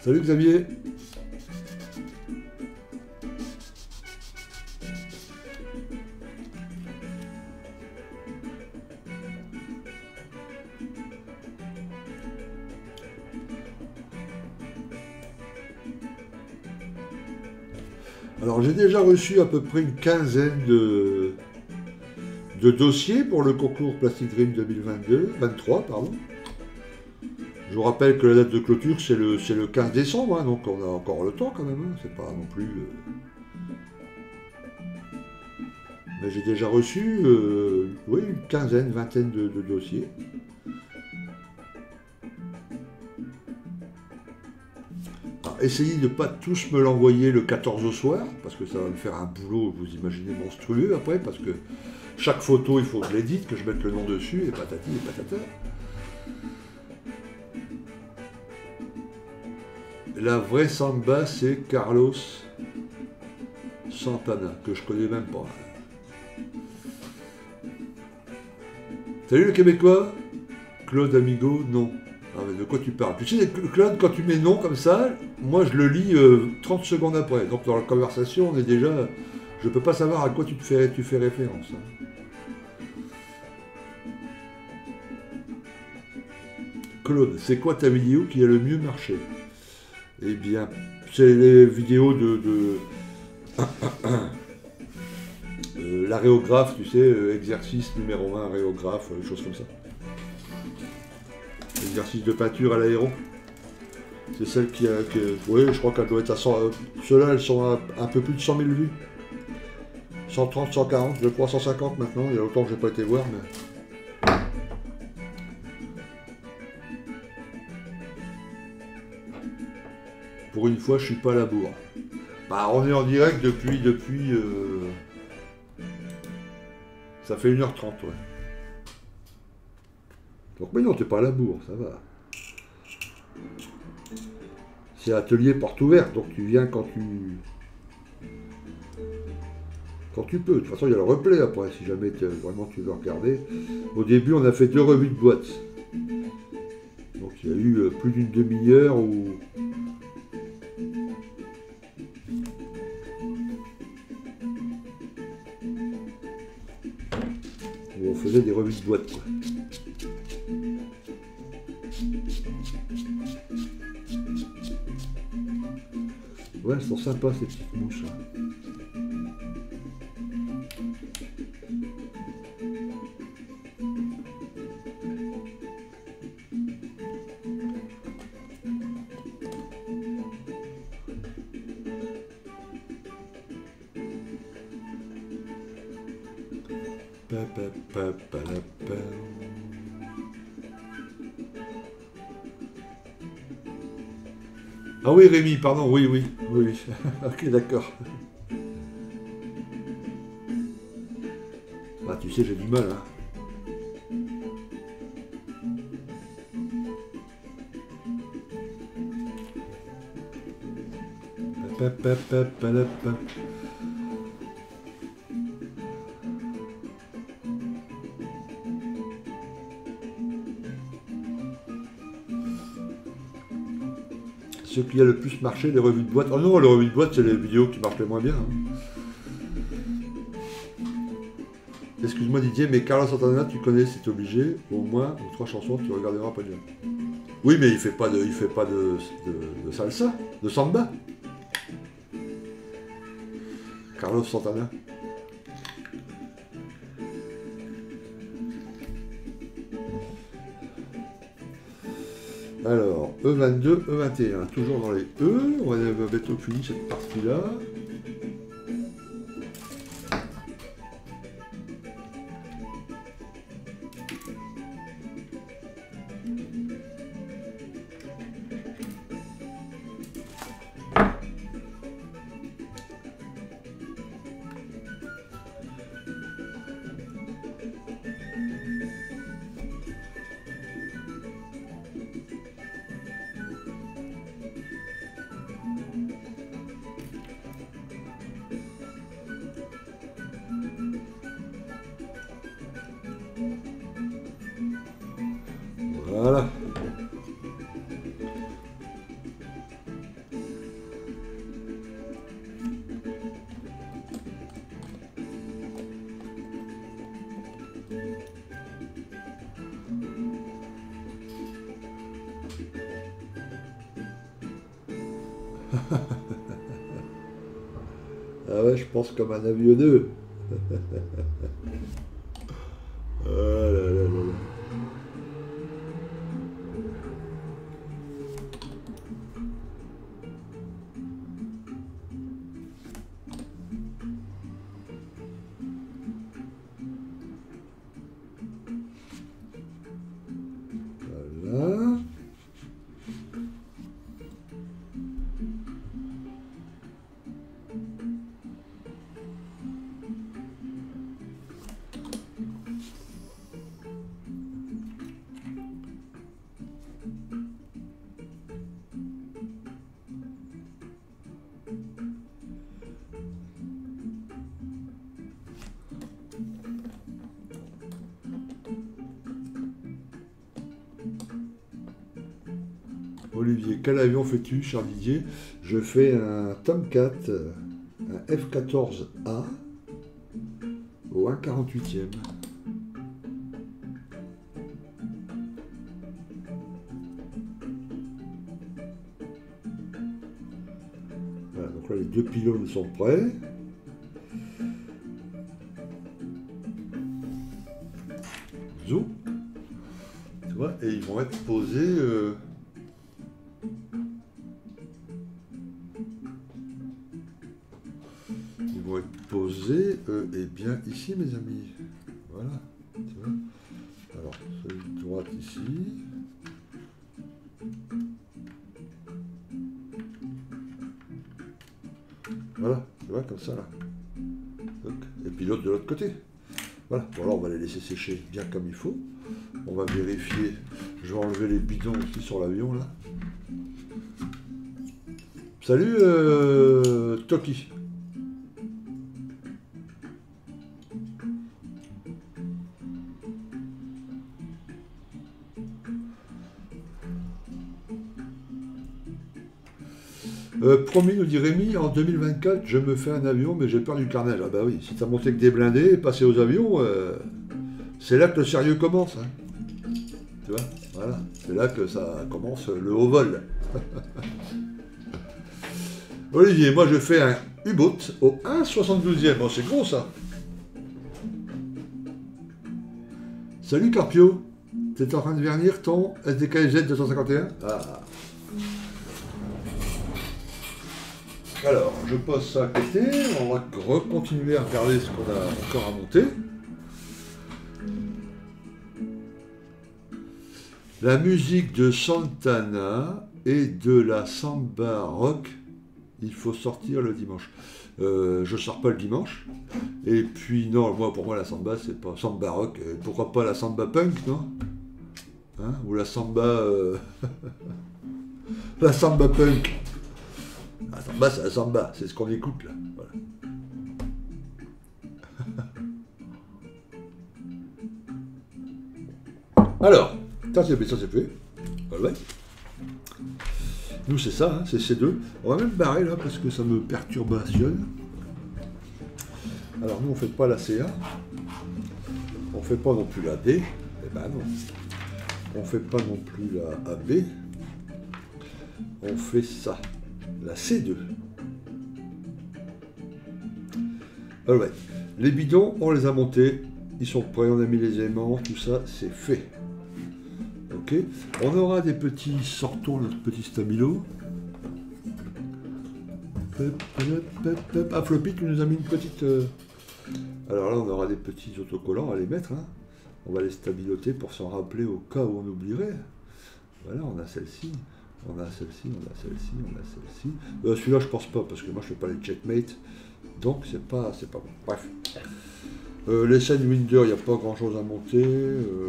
Salut Xavier. Alors j'ai déjà reçu à peu près une quinzaine de dossiers pour le concours Plastik Dream 2023. Pardon. Je vous rappelle que la date de clôture, c'est le 15 décembre, hein, donc on a encore le temps quand même. Hein. C'est pas non plus... Mais j'ai déjà reçu oui, une quinzaine, vingtaine de dossiers. Essayez de ne pas tous me l'envoyer le 14 au soir, parce que ça va me faire un boulot, vous imaginez, monstrueux après, parce que chaque photo, il faut que je l'édite, que je mette le nom dessus, et patati et patata. La vraie samba, c'est Carlos Santana, que je connais même pas. Salut le Québécois, Claude Amigo, non. Ah, mais de quoi tu parles? Tu sais, Claude, quand tu mets non comme ça, moi je le lis 30 secondes après. Donc dans la conversation, on est déjà... Je peux pas savoir à quoi tu fais référence. Hein. Claude, c'est quoi ta vidéo qui a le mieux marché? Eh bien, c'est les vidéos de l'aréographe, tu sais, exercice numéro 1, aréographe, choses comme ça. Exercice de peinture à l'aéro. C'est celle qui a... Oui, je crois qu'elle doit être à 100... Ceux-là, elles sont à un peu plus de 100 000 vues. 130, 140, je crois 150 maintenant. Il y a longtemps que je n'ai pas été voir, mais... Pour une fois, je suis pas à la bourre. Bah, on est en direct depuis... Ça fait 1h30, ouais. Donc, mais non, t'es pas à la bourre, ça va. C'est atelier porte ouverte, donc tu viens quand tu peux. De toute façon, il y a le replay après, si jamais vraiment tu veux regarder. Au début, on a fait 2 revues de boîte. Donc, il y a eu plus d'une demi-heure où... on faisait des revues de boîte, quoi. Ouais, elles sont sympas ces petites mouches là. Ah oui Rémi, pardon, oui. Ok, d'accord. Bah tu sais, j'ai du mal, hein. Ce qui a le plus marché, les revues de boîte. Oh non, les revues de boîte, c'est les vidéos qui marchent le moins bien. Hein. Excuse-moi Didier, mais Carlos Santana, tu connais, c'est obligé. Au moins, aux 3 chansons, tu regarderas pas bien. Oui, mais il fait pas de salsa, de samba. Carlos Santana. Alors, E22, E21, toujours dans les E, on va mettre au fini cette partie-là. Voilà. Ah ouais, je pense comme un avionneux. Olivier, quel avion fais-tu, cher Didier? Je fais un Tomcat, un F-14A au 148e. Voilà, donc là, les deux pylônes sont prêts. Zou. Tu vois, et ils vont être posés... et bien ici mes amis, voilà, tu vois. Alors celui de droite ici, voilà, tu vois, comme ça là. Donc, et puis l'autre de l'autre côté, voilà. Bon, alors on va les laisser sécher bien comme il faut, on va vérifier, je vais enlever les bidons aussi sur l'avion là. Salut Toki. Promis, nous dit Rémi, en 2024, je me fais un avion, mais j'ai peur du carnage. Ah bah oui, si t'as monté que des blindés et passé aux avions, c'est là que le sérieux commence. Hein. Tu vois, voilà, c'est là que ça commence le haut vol. Olivier, moi je fais un U-boat au 1,72e. Bon, c'est gros ça. Salut Carpio, t'es en train de vernir ton SDKFZ 251? Ah. Alors, je pose ça à côté, on va continuer à regarder ce qu'on a encore à monter. La musique de Santana et de la samba rock, il faut sortir le dimanche. Je ne sors pas le dimanche. Et puis, non, moi, pour moi, la samba, c'est pas samba rock. Pourquoi pas la samba punk, non? Hein? Ou la samba... la samba punk. La samba, c'est la samba, c'est ce qu'on écoute là. Voilà. Alors, ça c'est fait. Voilà. Nous c'est ça, hein, c'est C2. On va même barrer là parce que ça me perturbationne. Alors nous on fait pas la CA. On fait pas non plus la D. Eh ben non. On fait pas non plus la AB. On fait ça. La C2. Alors ouais, les bidons, on les a montés, ils sont prêts, on a mis les aimants, tout ça, c'est fait. Ok. On aura des petits, sortons notre petit stabilo. Ah, Floppy, tu nous as mis une petite... Alors là, on aura des petits autocollants à les mettre. Hein. On va les stabiloter pour s'en rappeler au cas où on oublierait. Voilà, on a celle-ci. On a celle-ci, on a celle-ci, on a celle-ci. Celui-là, je pense pas, parce que moi, je fais pas les checkmates. Donc, c'est pas bon. Bref. Les Sidewinder, il n'y a pas grand-chose à monter.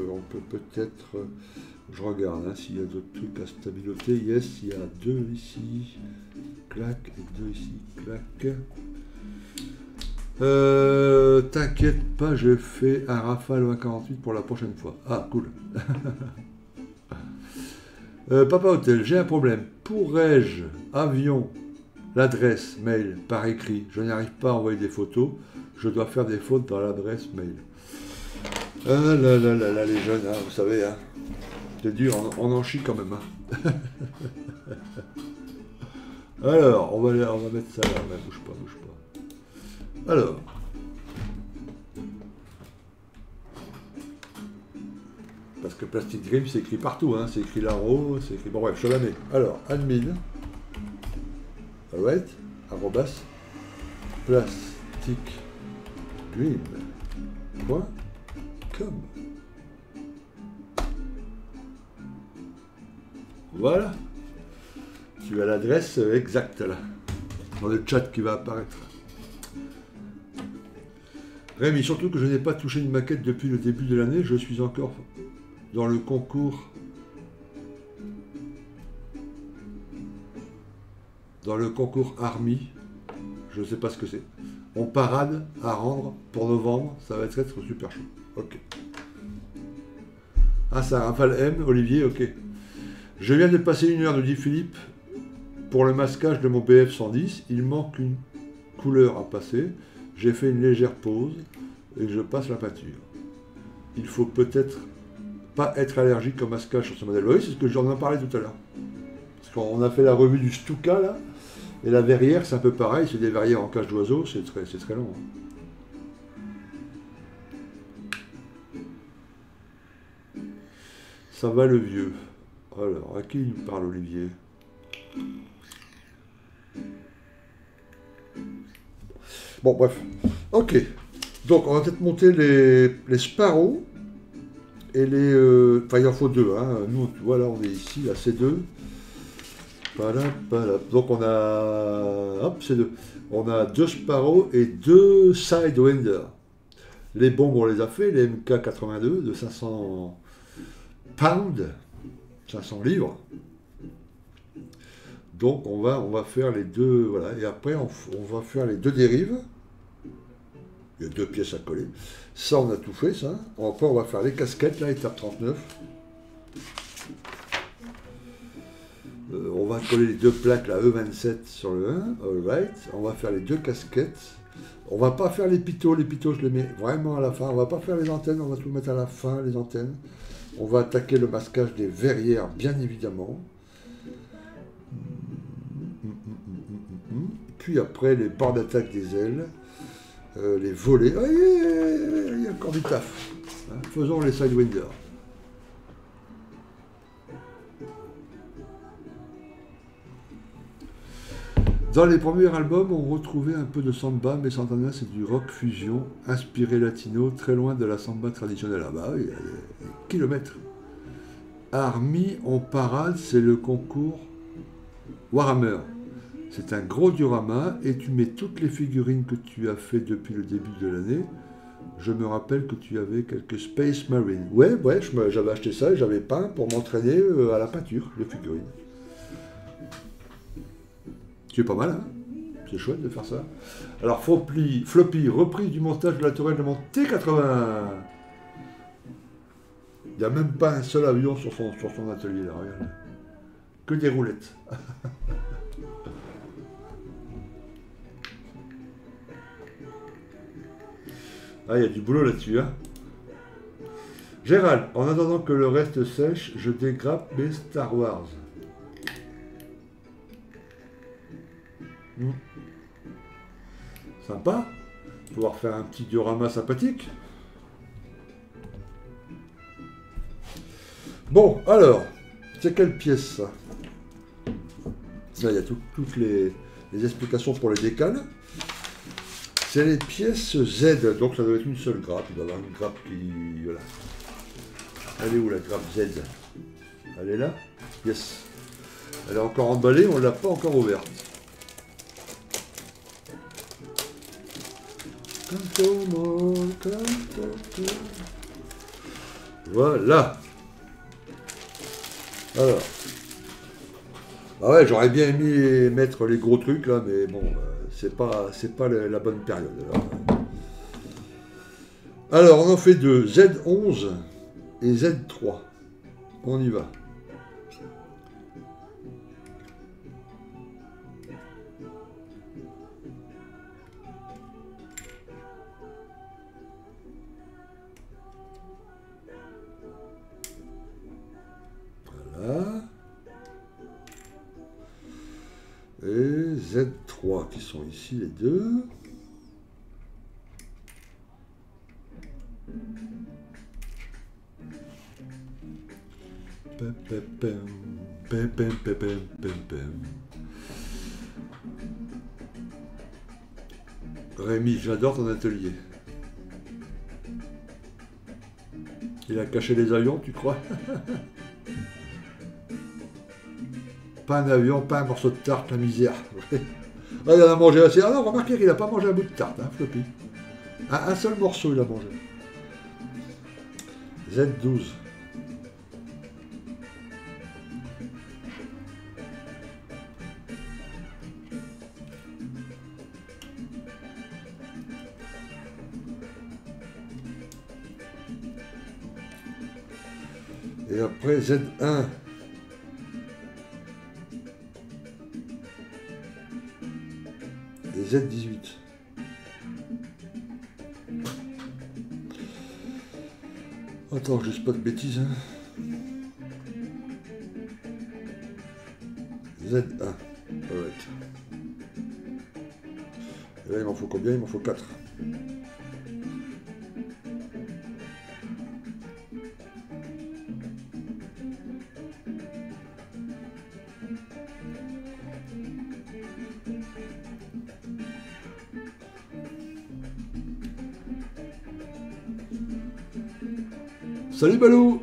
On peut peut-être... je regarde, hein, s'il y a d'autres trucs à stabiloter. Yes, il y a deux ici. Clac, et deux ici. Clac. T'inquiète pas, je fais un Rafale 148 pour la prochaine fois. Ah, cool. Papa Hôtel, j'ai un problème. Pourrais-je, avion, l'adresse mail par écrit? Je n'arrive pas à envoyer des photos. Je dois faire des fautes dans l'adresse mail. Ah là là là là, les jeunes, hein, vous savez, hein, c'est dur, on en chie quand même. Hein. Alors, on va mettre ça là. Ouais, bouge pas. Alors. Parce que Plastik Dream, c'est écrit partout, hein. C'est écrit Laro, c'est écrit... Bon bref, je la mets. Alors, admin, alright, arrobas, plastikdream.com. Voilà. Tu as l'adresse exacte, là, dans le chat qui va apparaître. Rémi, surtout que je n'ai pas touché une maquette depuis le début de l'année, je suis encore dans le concours. Dans le concours Army, je ne sais pas ce que c'est. On parade à rendre pour novembre, ça va être super chaud. Ok. Ah, ça, Rafale M, Olivier, ok. Je viens de passer une heure, nous dit Philippe, pour le masquage de mon BF 110. Il manque une couleur à passer. J'ai fait une légère pause et je passe la peinture. Il faut peut-être pas être allergique au masquage sur ce modèle. Oui, c'est ce que j'en ai parlé tout à l'heure. Parce qu'on a fait la revue du Stuka, là, et la verrière, c'est un peu pareil. C'est des verrières en cage d'oiseau, c'est très long. Ça va le vieux. Alors, à qui il nous parle, Olivier ? Bon, bref. Ok. Donc, on va peut-être monter les Sparrows et les... Enfin, il en faut deux. Hein. Nous, tu vois, là, on est ici, là, c'est deux. Voilà, voilà. Donc, on a... Hop, c'est deux. On a deux Sparrows et deux Sidewinder. Les bombes, on les a fait. Les MK82 de 500 pounds. 500 livres. Donc on va faire les deux, voilà, et après on va faire les deux dérives. Il y a deux pièces à coller. Ça, on a tout fait, ça. Après, on va faire les casquettes, là, étape 39. On va coller les deux plaques, la E27 sur le 1, alright. On va faire les deux casquettes. On va pas faire les pitots, je les mets vraiment à la fin. On va pas faire les antennes, on va tout mettre à la fin, les antennes. On va attaquer le masquage des verrières, bien évidemment. Puis après, les barres d'attaque des ailes, les volets. Ah, il y a encore du taf. Hein, faisons les Sidewinders. Dans les premiers albums, on retrouvait un peu de samba, mais Santana, c'est du rock fusion, inspiré latino, très loin de la samba traditionnelle. Ah bah oui, il y a des kilomètres. Army en parade, c'est le concours Warhammer. C'est un gros diorama et tu mets toutes les figurines que tu as fait depuis le début de l'année. Je me rappelle que tu avais quelques Space Marines. Ouais, ouais, j'avais acheté ça et j'avais peint pour m'entraîner à la peinture, les figurines. C'est pas mal, hein, c'est chouette de faire ça. Alors, Floppy, reprise du montage de la tourelle de mon T-80. Il n'y a même pas un seul avion sur son atelier, là, regarde. Que des roulettes. Ah, il y a du boulot là-dessus, hein. Gérald, en attendant que le reste sèche, je dégrappe mes Star Wars. Sympa, pouvoir faire un petit diorama sympathique. Bon, alors, c'est quelle pièce ça? Là, il y a toutes les explications pour les décales. C'est les pièces Z, donc ça doit être une seule grappe. Il doit y avoir une grappe qui... Voilà. Elle est où la grappe Z? Elle est là? Yes. Elle est encore emballée, on ne l'a pas encore ouverte. Voilà. Alors. Ah ouais, j'aurais bien aimé mettre les gros trucs là, mais bon, c'est pas la bonne période. Alors, on en fait deux, Z11 et Z3. On y va. Et Z3 qui sont ici les deux. Rémi, j'adore ton atelier. Il a caché les avions, tu crois? Pas un avion, pas un morceau de tarte, la misère. Ouais. Ah, il en a mangé assez. Ah non, remarquez qu'il n'a pas mangé un bout de tarte, hein, Floppy. Ah, un seul morceau, il a mangé. Z12. Et après Z1. Et Z18. Attends, je ne dise pas de bêtises. Hein. Z1. Alright. Et là, il m'en faut combien? Il m'en faut 4. Salut Balou!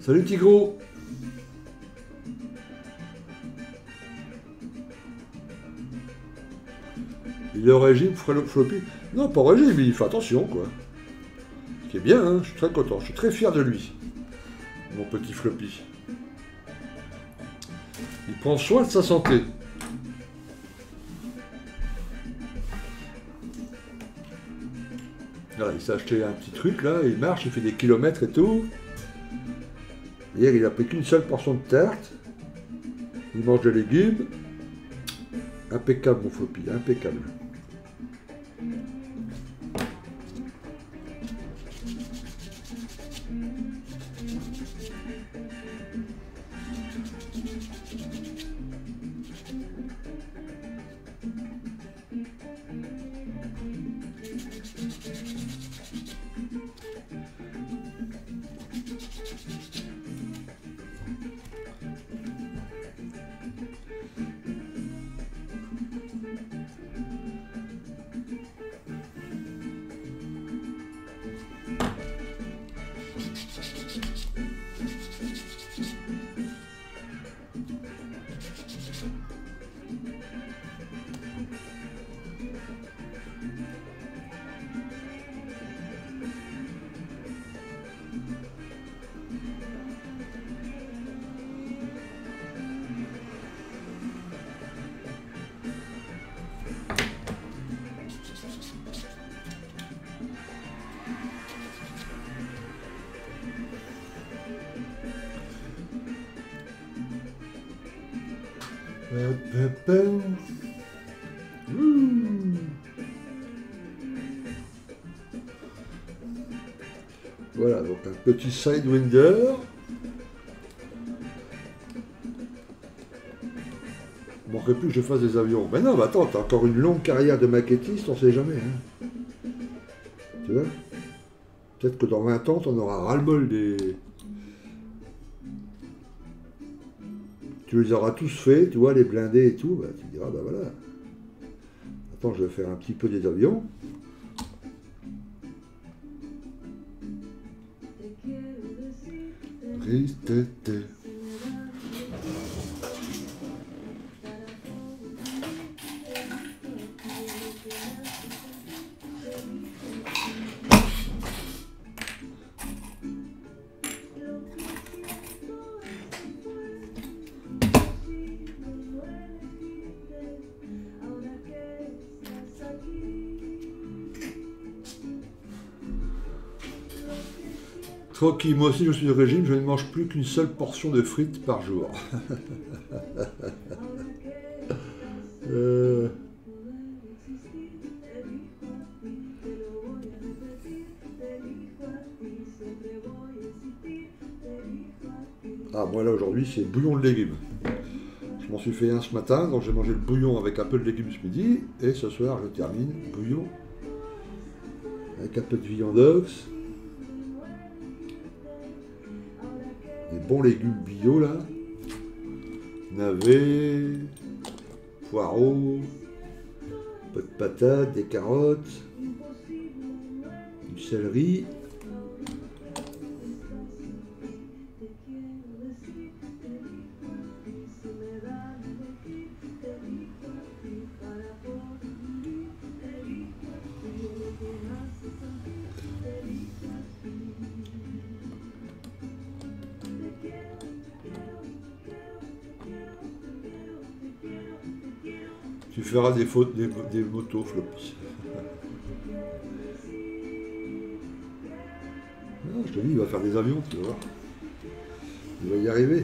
Salut petit gros! Il est au régime, Floppy? Non, pas au régime, mais il fait attention quoi. Ce qui est bien, hein, je suis très content, je suis très fier de lui, mon petit Floppy. Il prend soin de sa santé. Il s'est acheté un petit truc là, il marche, il fait des kilomètres et tout. Hier il a pris qu'une seule portion de tarte. Il mange des légumes. Impeccable mon Floppy, impeccable. Voilà, donc un petit Sidewinder. Il ne manquerait plus que je fasse des avions. Mais non, mais attends, t'as encore une longue carrière de maquettiste, on ne sait jamais. Hein. Tu vois? Peut-être que dans 20 ans, t'en auras ras-le-bol des... Tu les auras tous faits, tu vois, les blindés et tout. Bah, tu me diras, bah voilà. Attends, je vais faire un petit peu des avions. Troquis, moi aussi je suis de régime, je ne mange plus qu'une seule portion de frites par jour. Ah, moi là aujourd'hui c'est bouillon de légumes. Je m'en suis fait un ce matin, donc j'ai mangé le bouillon avec un peu de légumes ce midi, et ce soir je termine bouillon avec un peu de viande d'ox. des bons légumes bio là. Navets, poireaux, un peu de patates, des carottes, du céleri. Tu feras des fautes des motos, Floppy. Non, je te dis, il va faire des avions, tu vas voir. Il va y arriver.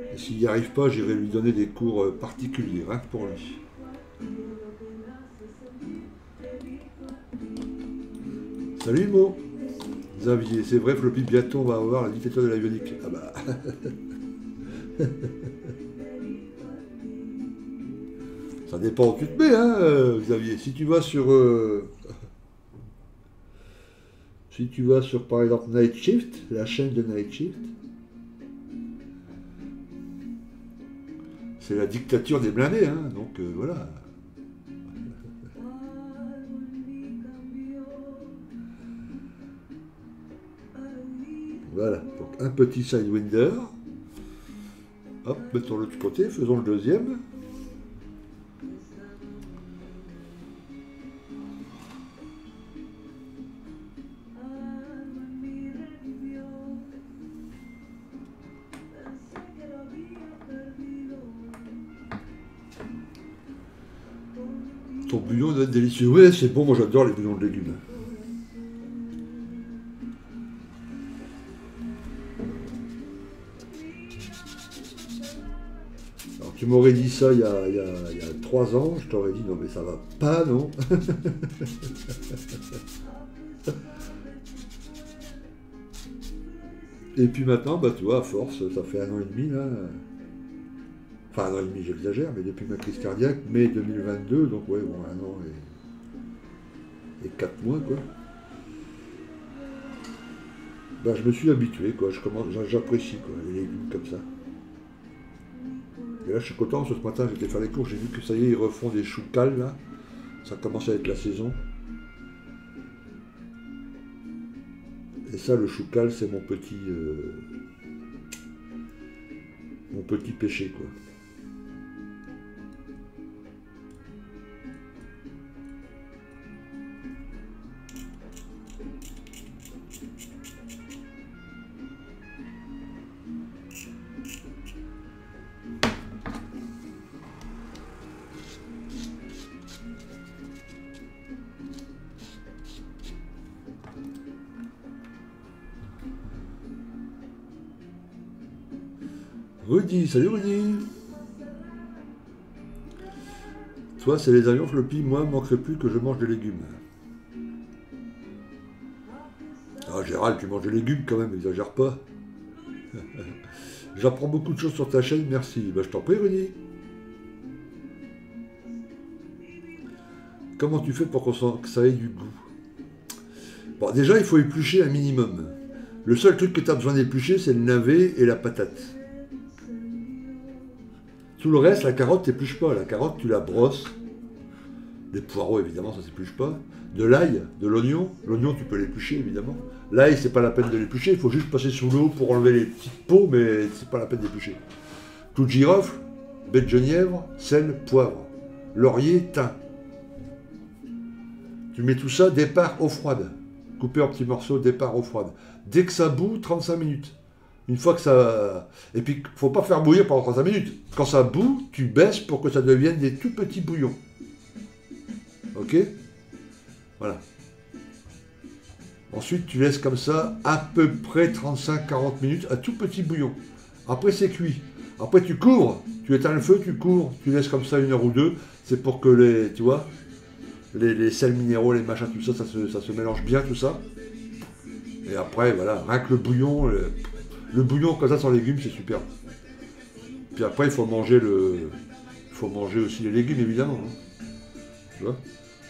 Et s'il n'y arrive pas, j'irai lui donner des cours particuliers, hein, pour lui. Salut Mo, Xavier, c'est vrai Floppy, bientôt on va avoir la dictature de l'avionique. Ah bah. Ça dépend où tu te mets, hein, Xavier. Si tu vas sur. Si tu vas sur par exemple Night Shift, la chaîne de Night Shift, c'est la dictature des blindés, hein, donc voilà. Voilà, donc un petit Sidewinder. Hop, mettons-le de côté, faisons le deuxième. Ton bouillon doit être délicieux. Oui, c'est bon, moi j'adore les bouillons de légumes. Tu m'aurais dit ça il y a 3 ans, je t'aurais dit non mais ça va pas, non. Et puis maintenant, bah tu vois, à force, ça fait 1 an et demi là. Enfin 1 an et demi, j'exagère, mais depuis ma crise cardiaque, mai 2022, donc ouais, bon 1 an et 4 mois quoi. Bah je me suis habitué quoi, j'apprécie quoi, les légumes comme ça. Et là, je suis content, ce matin, j'étais faire les courses, j'ai vu que ça y est, ils refont des choux cales, là. Ça commence à être la saison. Et ça, le chou cal, c'est mon petit péché, quoi. Rudy, salut Rudy. Toi, c'est les avions Floppy, moi, manquerait plus que je mange des légumes. Ah, Gérald, tu manges des légumes quand même, exagère pas. J'apprends beaucoup de choses sur ta chaîne, merci. Bah, je t'en prie, Rudy. Comment tu fais pour que ça ait du goût? Bon, déjà, il faut éplucher un minimum. Le seul truc que tu as besoin d'éplucher, c'est le navet et la patate. Tout le reste, la carotte, t'épluches pas. La carotte, tu la brosses. Les poireaux, évidemment, ça s'épluche pas. De l'ail, de l'oignon. L'oignon, tu peux l'éplucher, évidemment. L'ail, c'est pas la peine de l'éplucher. Il faut juste passer sous l'eau pour enlever les petites peaux, mais c'est pas la peine d'éplucher. Clou de girofle, baie de genièvre, sel, poivre, laurier, thym. Tu mets tout ça, départ eau froide. Coupé en petits morceaux, départ eau froide. Dès que ça bout, 35 minutes. Une fois que ça... Et puis, faut pas faire bouillir pendant 35 minutes. Quand ça bout, tu baisses pour que ça devienne des tout petits bouillons. Ok? Voilà. Ensuite, tu laisses comme ça à peu près 35-40 minutes, un tout petit bouillon. Après, c'est cuit. Après, tu couvres. Tu éteins le feu, tu couvres. Tu laisses comme ça 1 heure ou 2. C'est pour que les... Tu vois? Les sels minéraux, les machins, tout ça, ça se mélange bien, tout ça. Et après, voilà. Rien que le bouillon... Le bouillon comme ça sans légumes, c'est super. Puis après, il faut manger le, faut manger aussi les légumes, évidemment. Hein. Tu vois,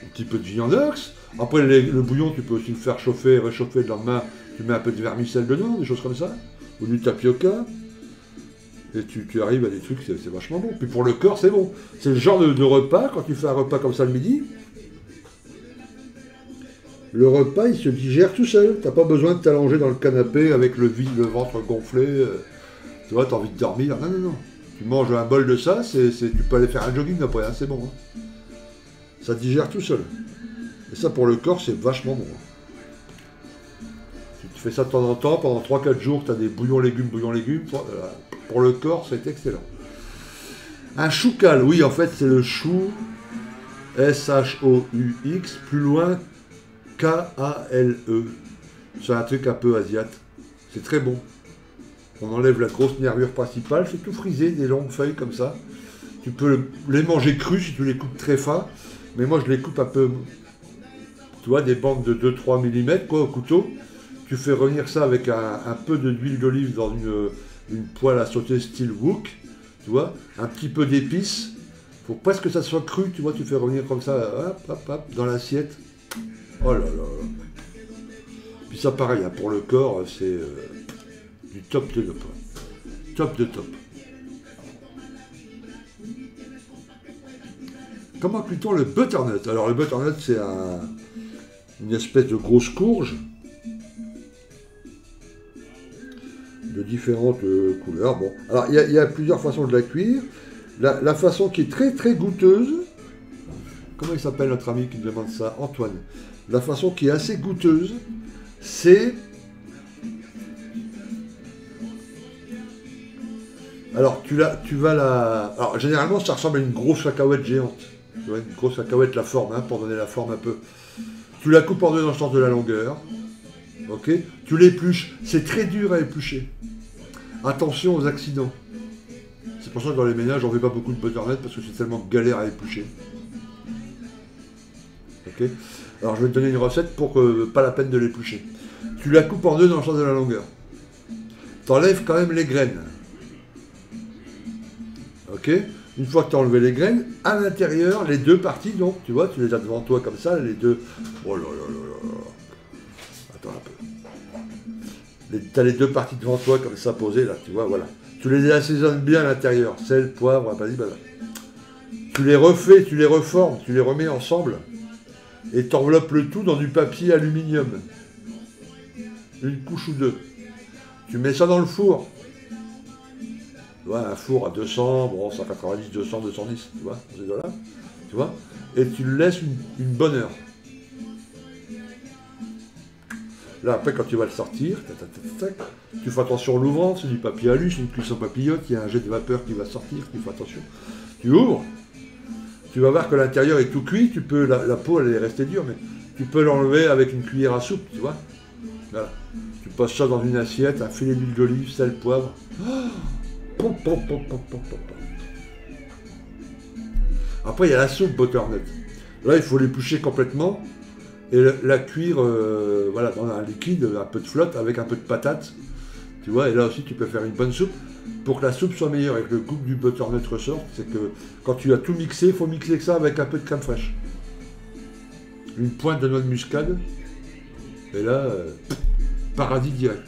un petit peu de viande ox. Après, le bouillon, tu peux aussi le faire chauffer, réchauffer le lendemain. Tu mets un peu de vermicelle dedans, des choses comme ça. Ou du tapioca. Et tu arrives à des trucs, c'est vachement bon. Puis pour le corps, c'est bon. C'est le genre de repas, quand tu fais un repas comme ça le midi, le repas, il se digère tout seul. T'as pas besoin de t'allonger dans le canapé avec le ventre gonflé. Tu vois, t'as envie de dormir. Non, non, non. Tu manges un bol de ça, tu peux aller faire un jogging après, hein, c'est bon. Hein. Ça digère tout seul. Et ça, pour le corps, c'est vachement bon. Hein. Si tu fais ça de temps en temps, pendant 3-4 jours, tu as des bouillons légumes. Pour le corps, c'est excellent. Un choucal, oui, en fait, c'est le chou, S-H-O-U-X, plus loin, K-A-L-E. C'est un truc un peu asiatique. C'est très bon. On enlève la grosse nervure principale, c'est tout frisé, des longues feuilles comme ça. Tu peux les manger crus si tu les coupes très fins, mais moi je les coupe un peu, tu vois, des bandes de 2-3 mm quoi, au couteau. Tu fais revenir ça avec un peu d'huile d'olive dans une poêle à sauter style wok, tu vois, un petit peu d'épices, pour pas que ça soit cru, tu vois, tu fais revenir comme ça, hop, hop, hop, dans l'assiette. Oh là là là. Puis ça pareil, pour le corps, c'est... du top de top. Top de top. Comment cuit-on le butternut? Alors le butternut, c'est une espèce de grosse courge de différentes couleurs. Bon, alors il y a plusieurs façons de la cuire. La façon qui est très très goûteuse, comment il s'appelle notre ami qui me demande ça? Antoine. La façon qui est assez goûteuse, c'est... Alors, Alors, généralement, ça ressemble à une grosse cacahuète géante. Tu vois, une grosse cacahuète, la forme, hein, pour donner la forme un peu. Tu la coupes en deux dans le sens de la longueur. Ok. Tu l'épluches. C'est très dur à éplucher. Attention aux accidents. C'est pour ça que dans les ménages, on ne fait pas beaucoup de butternut parce que c'est tellement galère à éplucher. Ok. Alors, je vais te donner une recette pour que pas la peine de l'éplucher. Tu la coupes en deux dans le sens de la longueur. T'enlèves quand même les graines. Okay. Une fois que tu as enlevé les graines, à l'intérieur, les deux parties, donc, tu vois, tu les as devant toi comme ça, les deux... Oh là là là là. Attends un peu. Tu as les deux parties devant toi comme ça, posées, là, tu vois, voilà. Tu les assaisonnes bien à l'intérieur, sel, poivre, vas-y, vas-y. Tu les refais, tu les reformes, tu les remets ensemble, et tu enveloppes le tout dans du papier aluminium. Une couche ou deux. Tu mets ça dans le four. Tu vois, un four à 200, bon, 190, 200, 210, tu vois, ces deux-là, tu vois, et tu le laisses une bonne heure. Là, après, quand tu vas le sortir, tu fais attention en l'ouvrant, c'est du papier alu, c'est une cuisson papillote, il y a un jet de vapeur qui va sortir, tu fais attention. Tu ouvres, tu vas voir que l'intérieur est tout cuit, tu peux, la peau, elle est restée dure, mais tu peux l'enlever avec une cuillère à soupe, tu vois, voilà. Tu passes ça dans une assiette, un filet d'huile d'olive, sel, poivre. Oh, après il y a la soupe butternut. Là il faut l'éplucher complètement et la cuire voilà, dans un liquide, un peu de flotte avec un peu de patate. Tu vois, et là aussi tu peux faire une bonne soupe. Pour que la soupe soit meilleure et que le goût du butternut ressorte, c'est que quand tu as tout mixé, il faut mixer ça avec un peu de crème fraîche. Une pointe de noix de muscade. Et là, paradis direct.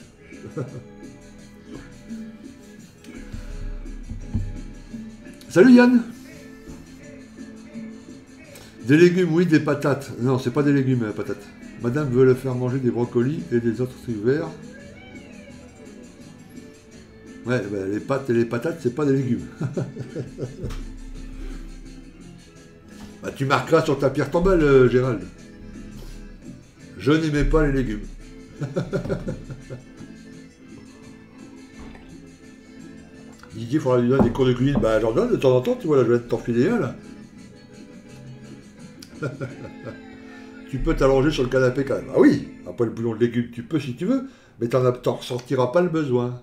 Salut Yann! Des légumes, oui, des patates. Non, c'est pas des légumes, patates. Madame veut le faire manger des brocolis et des autres trucs verts. Ouais, bah, les pâtes et les patates, c'est pas des légumes. Bah, tu marqueras sur ta pierre tombale, Gérald. Je n'aimais pas les légumes. Didier, il faudra lui donner des cours de cuisine. Bah, j'en donne de temps en temps, tu vois, là, je vais être t'enfiler un, là. Tu peux t'allonger sur le canapé, quand même. Ah oui, après le bouillon de légumes, tu peux, si tu veux, mais t'en ressentiras pas le besoin.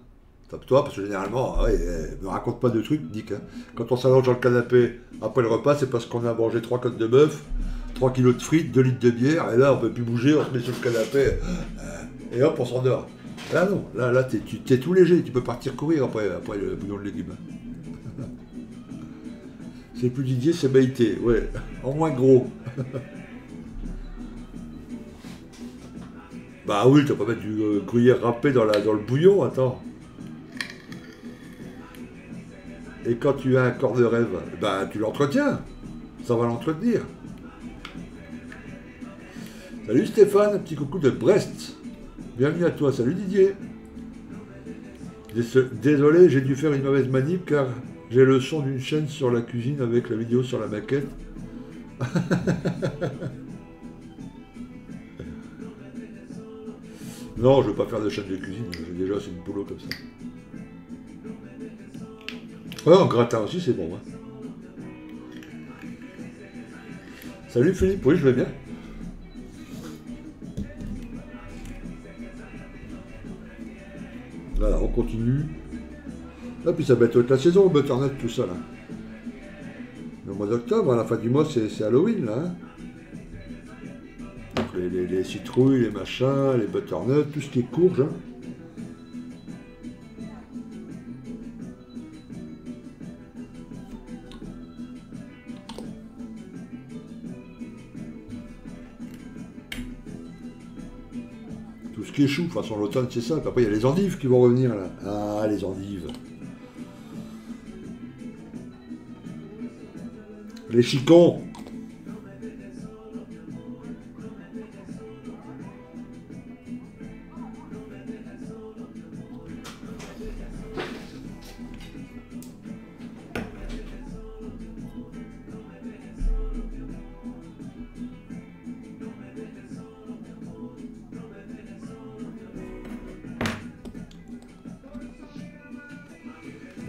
Tape-toi, parce que généralement, ouais, me raconte pas de trucs, Nick. Hein. Quand on s'allonge sur le canapé, après le repas, c'est parce qu'on a mangé 3 côtes de bœuf, 3 kilos de frites, 2 litres de bière, et là, on peut plus bouger, on se met sur le canapé, et hop, on s'endort. Là non, là t'es tout léger, tu peux partir courir après le bouillon de légumes. C'est plus Didier, c'est Baïté, ouais. En moins gros. Bah oui, t'as pas mettre du gruyère râpé dans le bouillon, attends. Et quand tu as un corps de rêve, bah tu l'entretiens. Ça va l'entretenir. Salut Stéphane, petit coucou de Brest. Bienvenue à toi, salut Didier. Désolé, j'ai dû faire une mauvaise manip car j'ai le son d'une chaîne sur la cuisine avec la vidéo sur la maquette. Non, je ne veux pas faire de chaîne de cuisine, j'ai déjà assez de boulot comme ça. Ouais, en gratin aussi, c'est bon. Hein. Salut Philippe, oui, je vais bien. Voilà, on continue. Là, puis ça va être la saison, butternut, tout ça, là. Le mois d'octobre, à la fin du mois, c'est Halloween, là. Hein. Donc, les citrouilles, les machins, les butternuts, tout ce qui est courge. Hein. Tout ce qui est chou, de toute façon, l'automne, c'est ça. Puis après, il y a les endives qui vont revenir, là. Ah, les endives. Les chicons.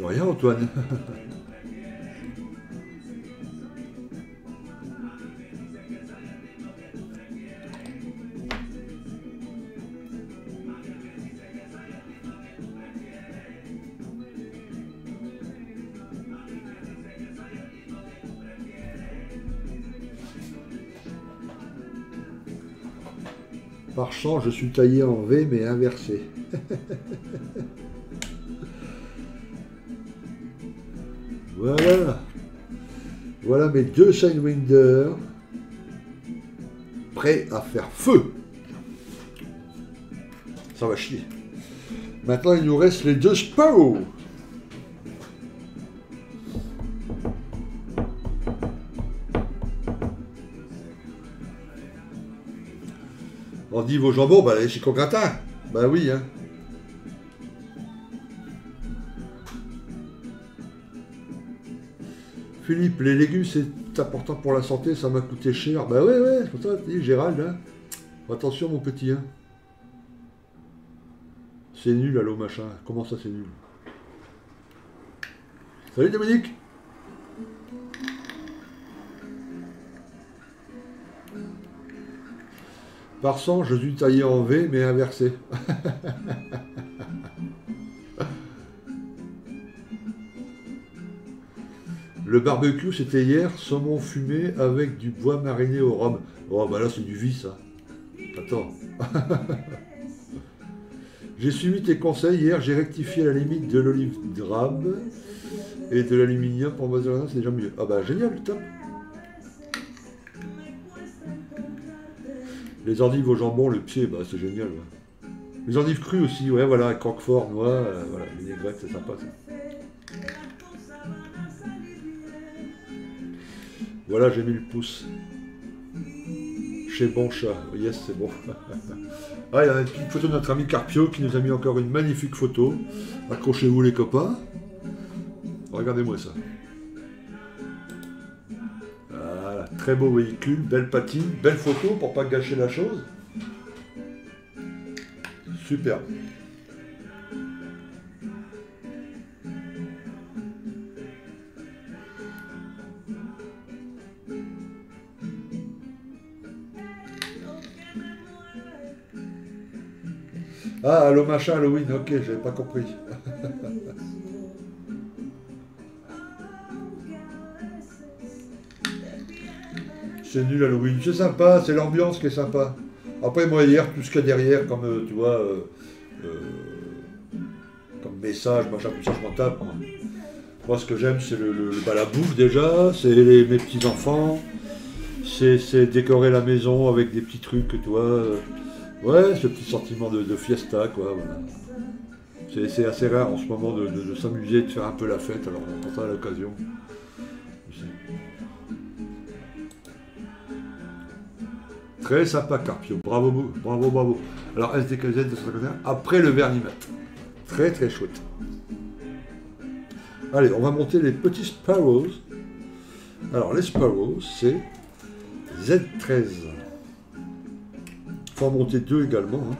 De rien, Antoine. Par chance, je suis taillé en V, mais inversé. Voilà. Voilà mes deux Sidewinder prêts à faire feu. Ça va chier. Maintenant, il nous reste les deux Sparrows. Endive au jambon, bah les chicots gratins, bah oui hein. Philippe, les légumes c'est important pour la santé, ça m'a coûté cher, bah ouais ouais, c'est pour ça, Gérald, hein. Attention mon petit, hein. C'est nul allô machin, comment ça c'est nul? Salut Dominique. Par sang, je suis taillé en V, mais inversé. Le barbecue, c'était hier, saumon fumé avec du bois mariné au rhum. Oh, bah là, c'est du vice, ça. Attends. J'ai suivi tes conseils hier, j'ai rectifié la limite de l'olive drabe et de l'aluminium pour Mazarana, c'est déjà mieux. Ah bah, génial, top. Les endives au jambon, le pied, bah c'est génial. Ouais. Les endives crues aussi, ouais, voilà, croquefort, noix, voilà, vinaigrette, c'est sympa ça. Voilà, j'ai mis le pouce. Chez Bon Chat, yes, c'est bon. Ah, il y a une petite photo de notre ami Carpio qui nous a mis encore une magnifique photo. Accrochez-vous les copains. Regardez-moi ça. Très beau véhicule, belle patine, belle photo pour pas gâcher la chose. Superbe. Ah, le machin Halloween, ok, j'avais pas compris. C'est nul Halloween, c'est sympa, c'est l'ambiance qui est sympa. Après moi hier, tout ce qu'il y a derrière, comme tu vois, comme message, machin, tout ça je m'en tape. Hein. Moi, ce que j'aime, c'est la bouffe déjà, c'est mes petits-enfants, c'est décorer la maison avec des petits trucs, tu vois. Ouais, ce petit sentiment de fiesta, quoi. Voilà. C'est assez rare en ce moment de s'amuser, de faire un peu la fête, alors on prend ça à l'occasion. Très sympa Carpio, bravo, bravo, bravo. Alors SDKFZ 251, après le vernimat. Très très chouette. Allez, on va monter les petits Sparrows. Alors les Sparrows, c'est Z13. Faut en monter deux également. Hein.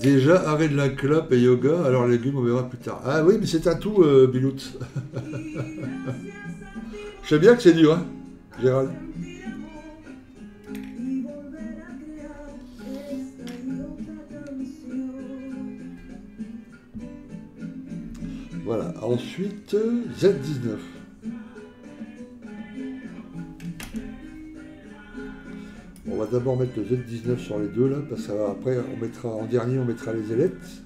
Déjà, arrêt de la clope et yoga, alors légumes, on verra plus tard. Ah oui, mais c'est un tout, Bilout. Je sais bien que c'est dur, hein, Gérald. Voilà, ensuite, Z19. On va d'abord mettre le Z19 sur les deux là, parce qu'après on mettra en dernier, on mettra les ailettes.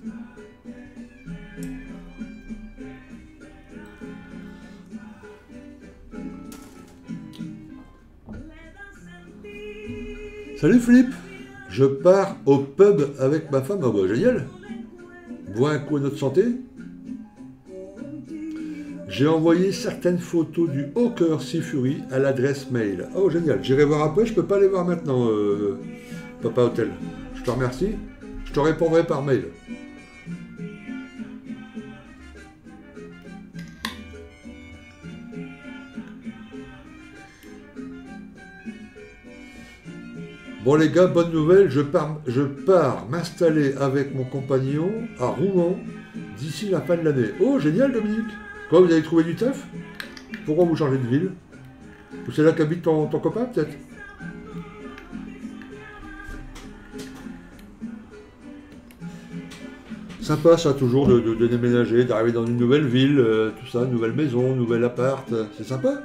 Salut Philippe, je pars au pub avec ma femme. Ah bah génial, bois un coup à notre santé. J'ai envoyé certaines photos du Hawker Seafury à l'adresse mail. Oh, génial. J'irai voir après. Je ne peux pas les voir maintenant, Papa Hôtel. Je te remercie. Je te répondrai par mail. Bon, les gars, bonne nouvelle. Je pars m'installer avec mon compagnon à Rouen d'ici la fin de l'année. Oh, génial, Dominique. Quoi, vous avez trouvé du taf? Pourquoi vous changez de ville? C'est là qu'habite ton copain, peut-être? Sympa, ça, toujours, de déménager, d'arriver dans une nouvelle ville, tout ça, nouvelle maison, nouvel appart, c'est sympa.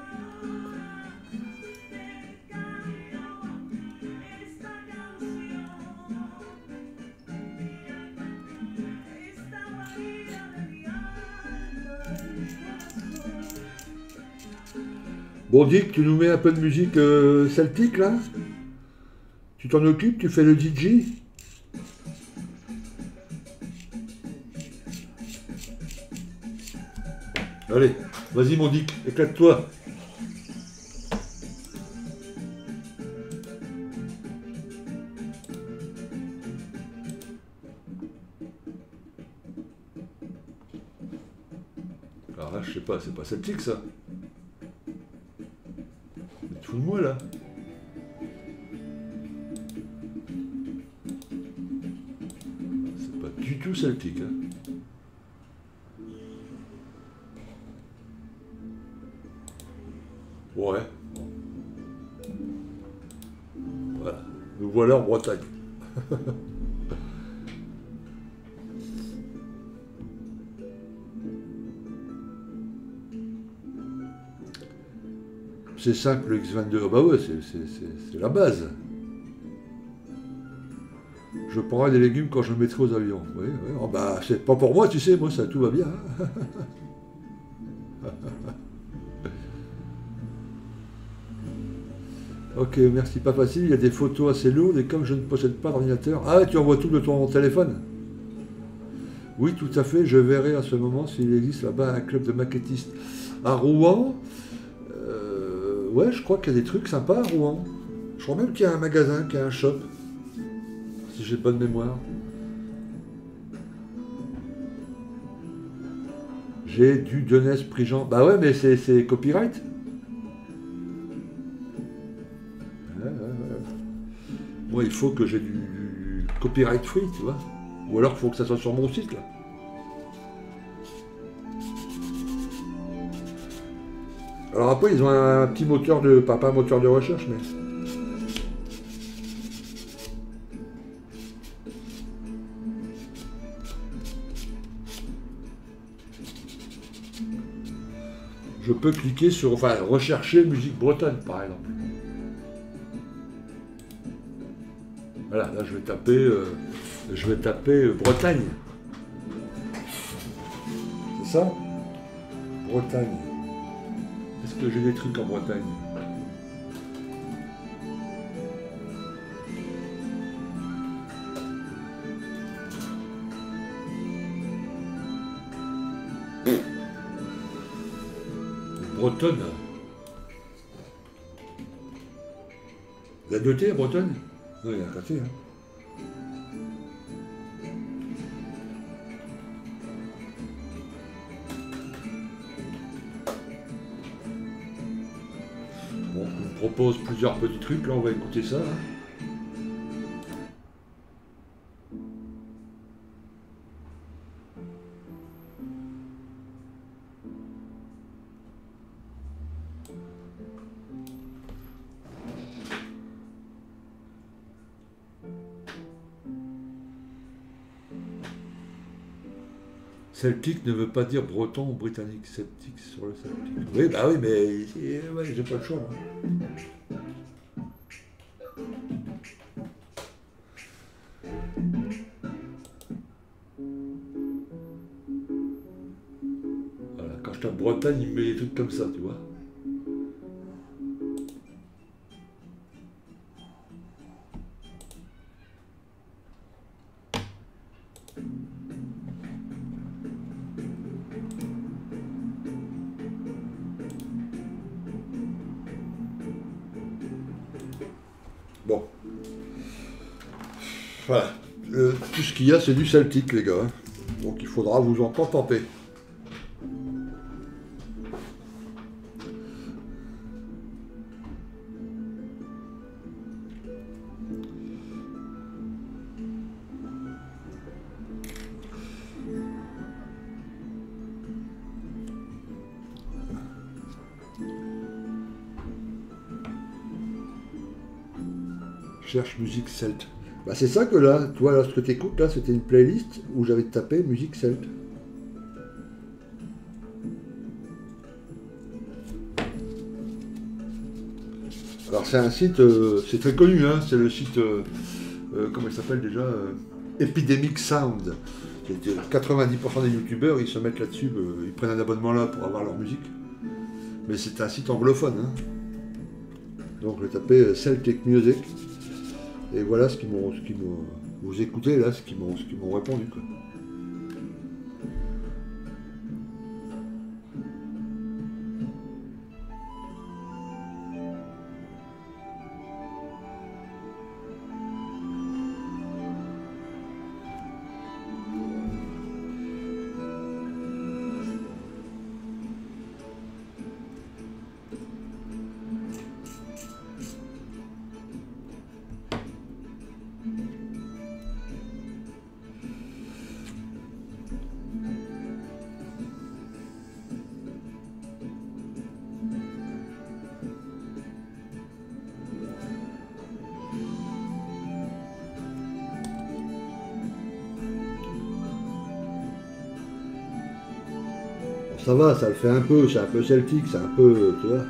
Bon Dick, tu nous mets un peu de musique celtique là? Tu t'en occupes, tu fais le DJ? Allez, vas-y mon Dick, éclate-toi! Alors là, je sais pas, c'est pas celtique ça? De moi là. C'est pas du tout celtique. Hein. Ouais. Voilà. Nous voilà en Bretagne. C'est simple, le X22, oh bah ouais, c'est la base. Je prendrai des légumes quand je me mettrai aux avions. Oui, oui. Oh bah c'est pas pour moi, tu sais, moi ça tout va bien. Ok, merci, pas facile, il y a des photos assez lourdes et comme je ne possède pas d'ordinateur... Ah, tu envoies tout de ton téléphone? Oui, tout à fait, je verrai à ce moment s'il existe là-bas un club de maquettistes à Rouen. Ouais, je crois qu'il y a des trucs sympas à Rouen. Je crois même qu'il y a un magasin, qu'il y a un shop. Si j'ai bonne mémoire. J'ai du Denès Prigent. Bah ouais, mais c'est copyright. Ouais, ouais, ouais. Moi, il faut que j'ai du copyright free, tu vois. Ou alors, il faut que ça soit sur mon site, là. Alors après, ils ont un petit moteur de... Pas un moteur de recherche, mais... je peux cliquer sur, enfin, rechercher musique bretonne, par exemple. Voilà, là, je vais taper Bretagne. C'est ça? Bretagne. Est-ce que j'ai des trucs en Bretagne? Bretonne. Il y a deux T à Bretonne? Non, il y a un côté. Hein. Bon, on me propose plusieurs petits trucs, là on va écouter ça. Celtic ne veut pas dire breton ou britannique. Celtic sur le Celtic. Oui, bah oui, mais ouais, j'ai pas le choix. Voilà, quand je tape Bretagne, il me met des trucs comme ça, tu vois. Qu'il y a, c'est du celtique, les gars, donc il faudra vous en contenter. Cherche musique celte. Bah c'est ça que là, toi, lorsque tu écoutes, là, c'était une playlist où j'avais tapé musique celte. Alors c'est un site, c'est très connu, hein, c'est le site, comment il s'appelle déjà, Epidemic Sound. 90% des youtubeurs, ils se mettent là-dessus, ils prennent un abonnement là pour avoir leur musique. Mais c'est un site anglophone. Hein. Donc je tapais Celtic Music. Et voilà ce qu'ils m'ont, vous écoutez là, ce qu'ils m'ont répondu. Quoi. Ça va, ça le fait un peu, c'est un peu celtique, c'est un peu, tu vois.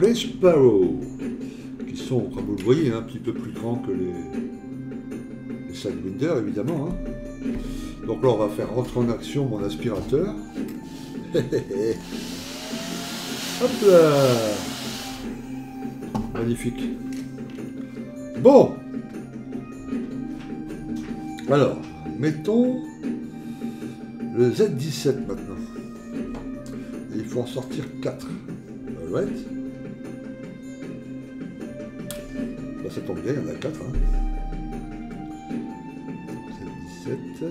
les Sparrows, qui sont, comme vous le voyez, un petit peu plus grands que les Sidewinder, évidemment. Hein. Donc là, on va faire rentrer en action mon aspirateur. Hop là! Magnifique. Bon! Alors, mettons le Z17 maintenant. Et il faut en sortir 4. Right. Bah, ça tombe bien, il y en a 4. Hein. Z17.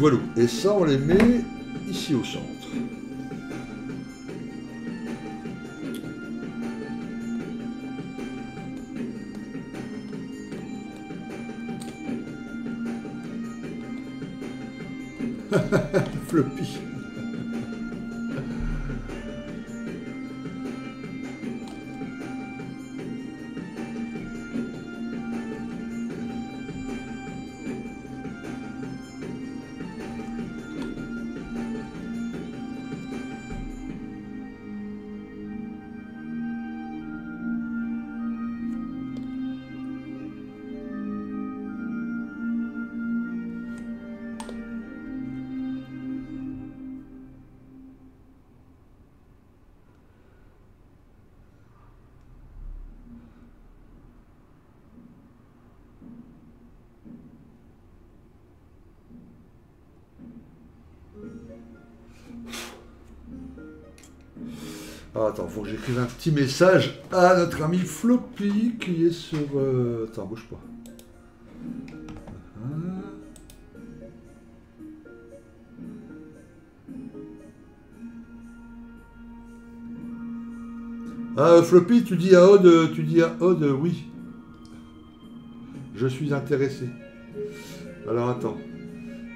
Voilà. Et ça, on les met ici au centre. Floppy. Attends, faut que j'écrive un petit message à notre ami Floppy qui est sur... Attends, bouge pas. Ah, Floppy, tu dis à Aude, oui. Je suis intéressé. Alors, attends.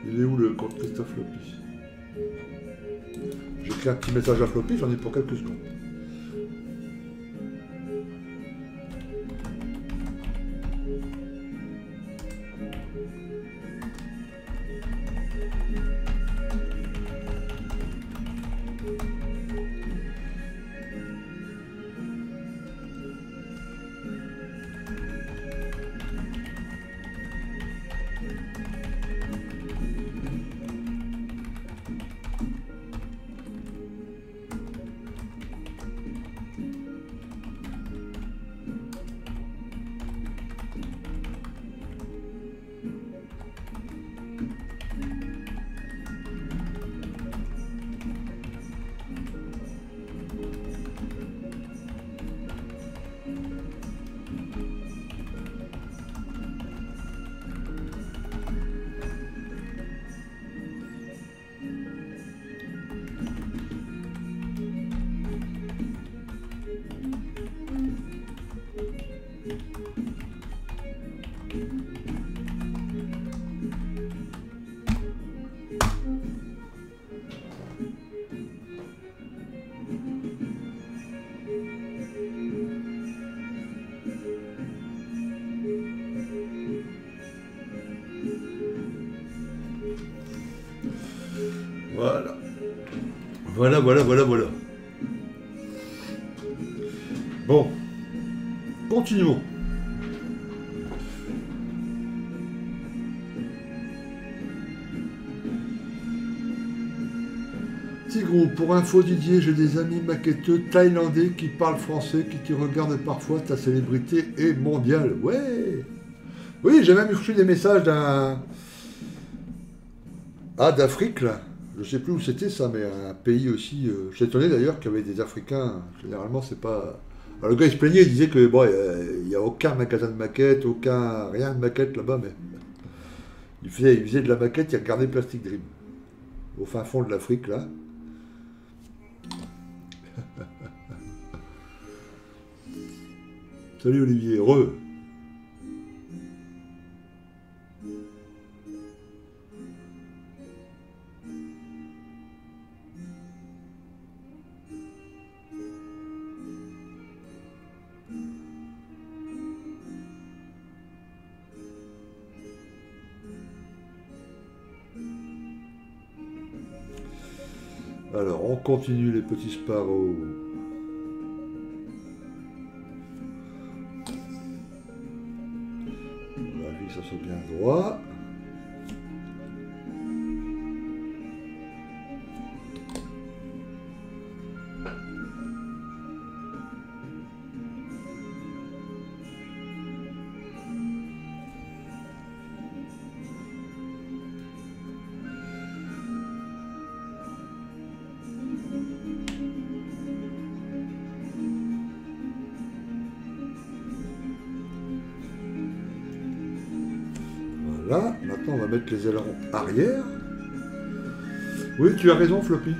Il est où le compte Christophe Floppy? J'écris un petit message à Floppy, j'en ai pour quelques secondes. Voilà. Bon, continuons. Petit groupe, pour info Didier, j'ai des amis maquetteux thaïlandais qui parlent français, qui te regardent parfois, ta célébrité est mondiale. Ouais. Oui, j'ai même reçu des messages d'un... Ah, d'Afrique, là. Je sais plus où c'était ça, mais un pays aussi... Je suis étonné d'ailleurs qu'il y avait des Africains. Généralement, c'est pas... Alors le gars, il se plaignait, il disait que bon, il n'y a aucun magasin de maquettes, aucun... rien de maquette là-bas, mais... Il faisait de la maquette, il regardait Plastik Dream. Au fin fond de l'Afrique, là. Salut Olivier, heureux. Alors, on continue les petits Sparrows. La vie, ça saute bien droit. Là, maintenant on va mettre les ailerons arrière. Oui, tu as raison, Floppy.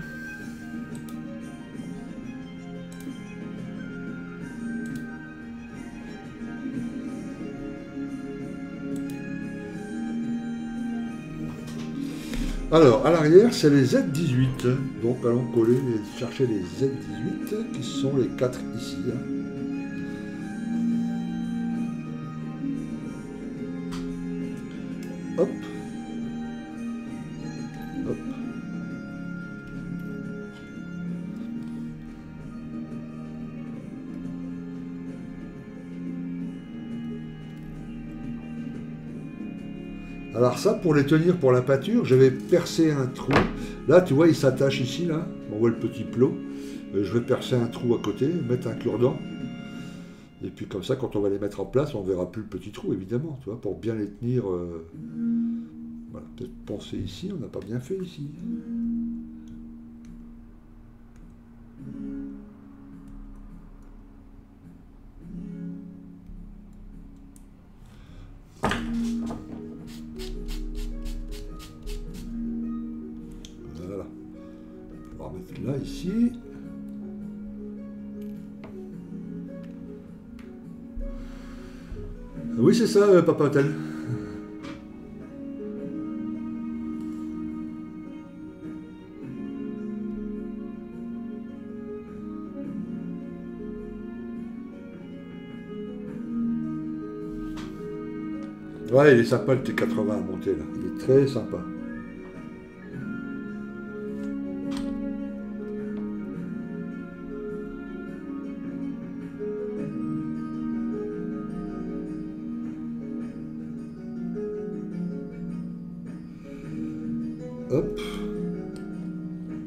Alors, à l'arrière, c'est les Z18. Donc, allons coller, chercher les Z18, qui sont les 4 ici. Hop. Hop. Alors ça, pour les tenir pour la pâture, je vais percer un trou. Là, tu vois, ils s'attachent ici, là. On voit le petit plot. Je vais percer un trou à côté, mettre un cure-dent. Et puis comme ça, quand on va les mettre en place, on ne verra plus le petit trou, évidemment, tu vois, pour bien les tenir. Voilà, peut-être penser ici, on n'a pas bien fait ici. Voilà. On va remettre là, ici. Oui, c'est ça, Papa Hôtel. Ouais, il est sympa le T-80 à monter là. Il est très sympa. Hop. Voilà.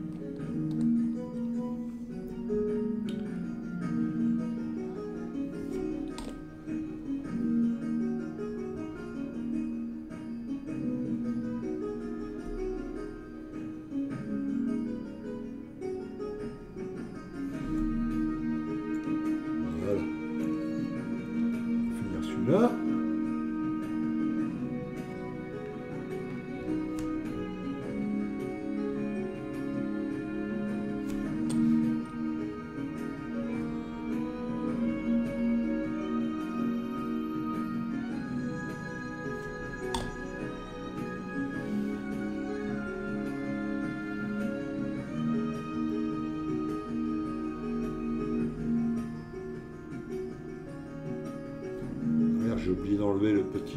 On va finir celui-là. J'ai oublié d'enlever le petit...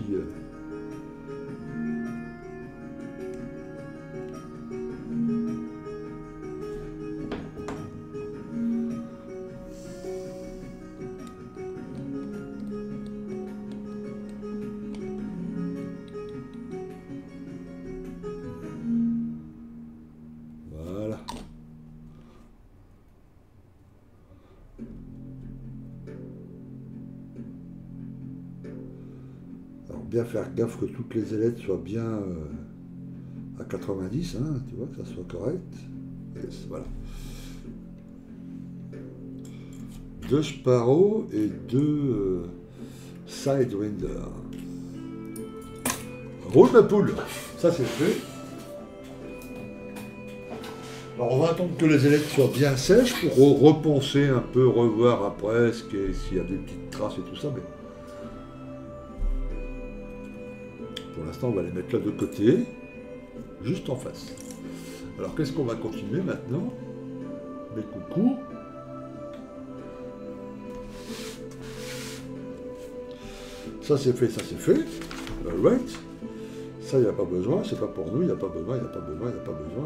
Voilà. Bien faire gaffe que toutes les ailettes soient bien à 90, hein, tu vois, que ça soit correct. Yes, voilà. 2 Sparrow et 2 Sidewinder. Roule ma poule, ça c'est fait. Alors on va attendre que les ailettes soient bien sèches pour repenser un peu, revoir après s'il y a des petites traces et tout ça, mais... Pour l'instant, on va les mettre là de côté, juste en face. Alors, qu'est-ce qu'on va continuer maintenant? Mes coucous. Ça, c'est fait, ça, c'est fait. All right. Ça, il n'y a pas besoin, c'est pas pour nous, il n'y a pas besoin, il n'y a pas besoin,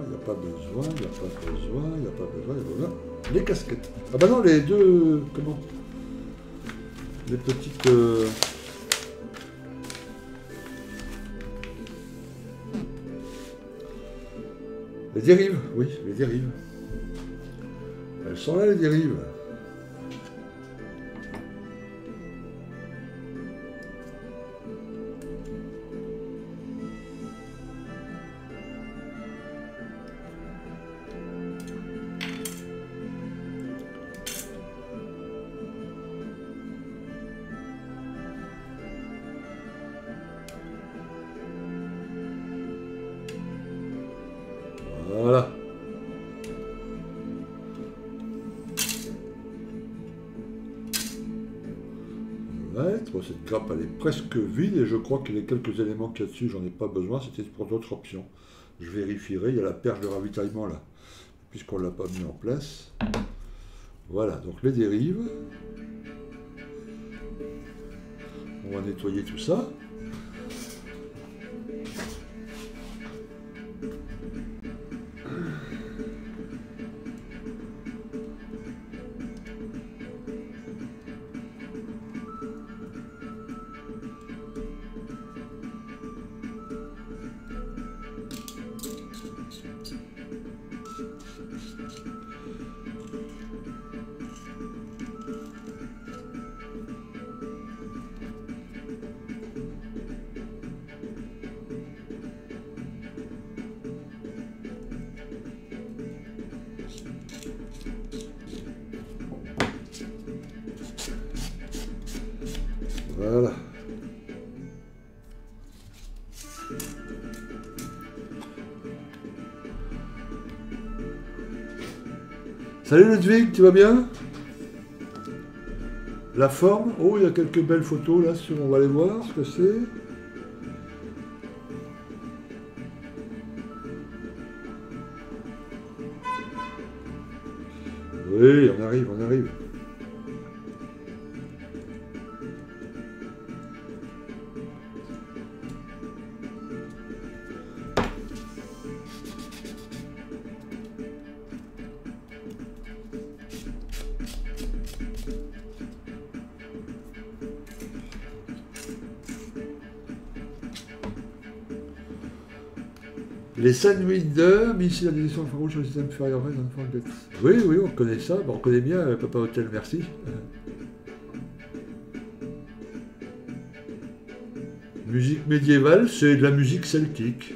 il n'y a pas besoin, il n'y a pas besoin, il n'y a pas besoin, il n'y a pas besoin, il n'y a pas besoin. Les casquettes. Ah bah non, les deux... Comment? Les petites... Les dérives, oui, les dérives. Elles sont là, les dérives. Cette grappe, elle est presque vide et je crois que les quelques éléments qu'il y a dessus, j'en ai pas besoin, c'était pour d'autres options. Je vérifierai, il y a la perche de ravitaillement là, puisqu'on ne l'a pas mis en place. Voilà, donc les dérives. On va nettoyer tout ça. Voilà. Salut Ludwig, tu vas bien? La forme. Oh, il y a quelques belles photos là, on va aller voir ce que c'est. Oui, on arrive, on arrive. Les Sidewinder, ici la direction infrarouge sur le système Furious. Oui, oui, on connaît ça, on connaît bien Papa Hotel, merci. Musique médiévale, c'est de la musique celtique.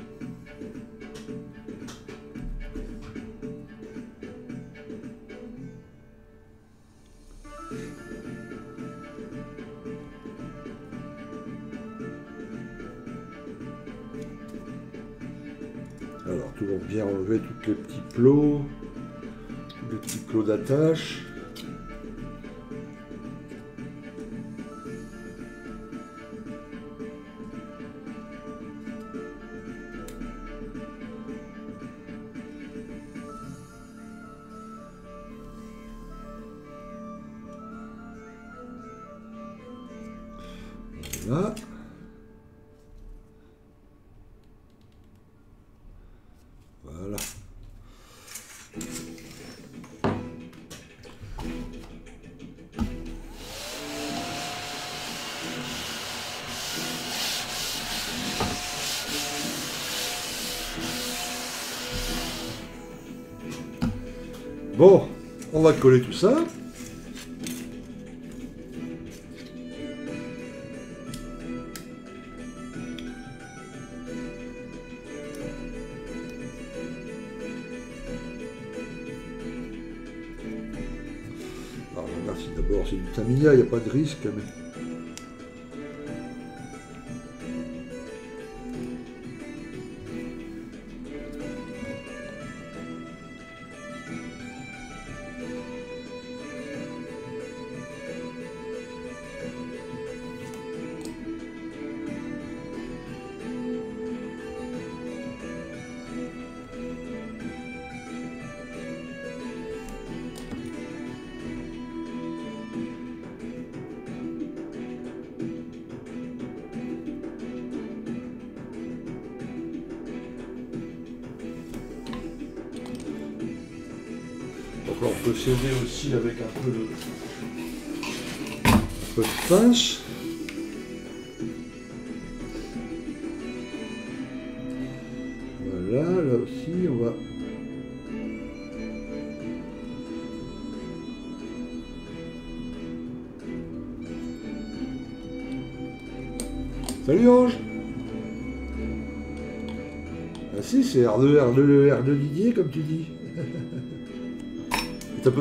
Tous les petits plots, d'attache. Voilà. Bon, on va coller tout ça. Alors, merci d'abord, c'est du Tamiya, il n'y a pas de risque, mais... peut s'aider aussi avec un peu de pince. Voilà, là aussi on va... Salut Ange! Ah si, c'est R2 Didier, comme tu dis.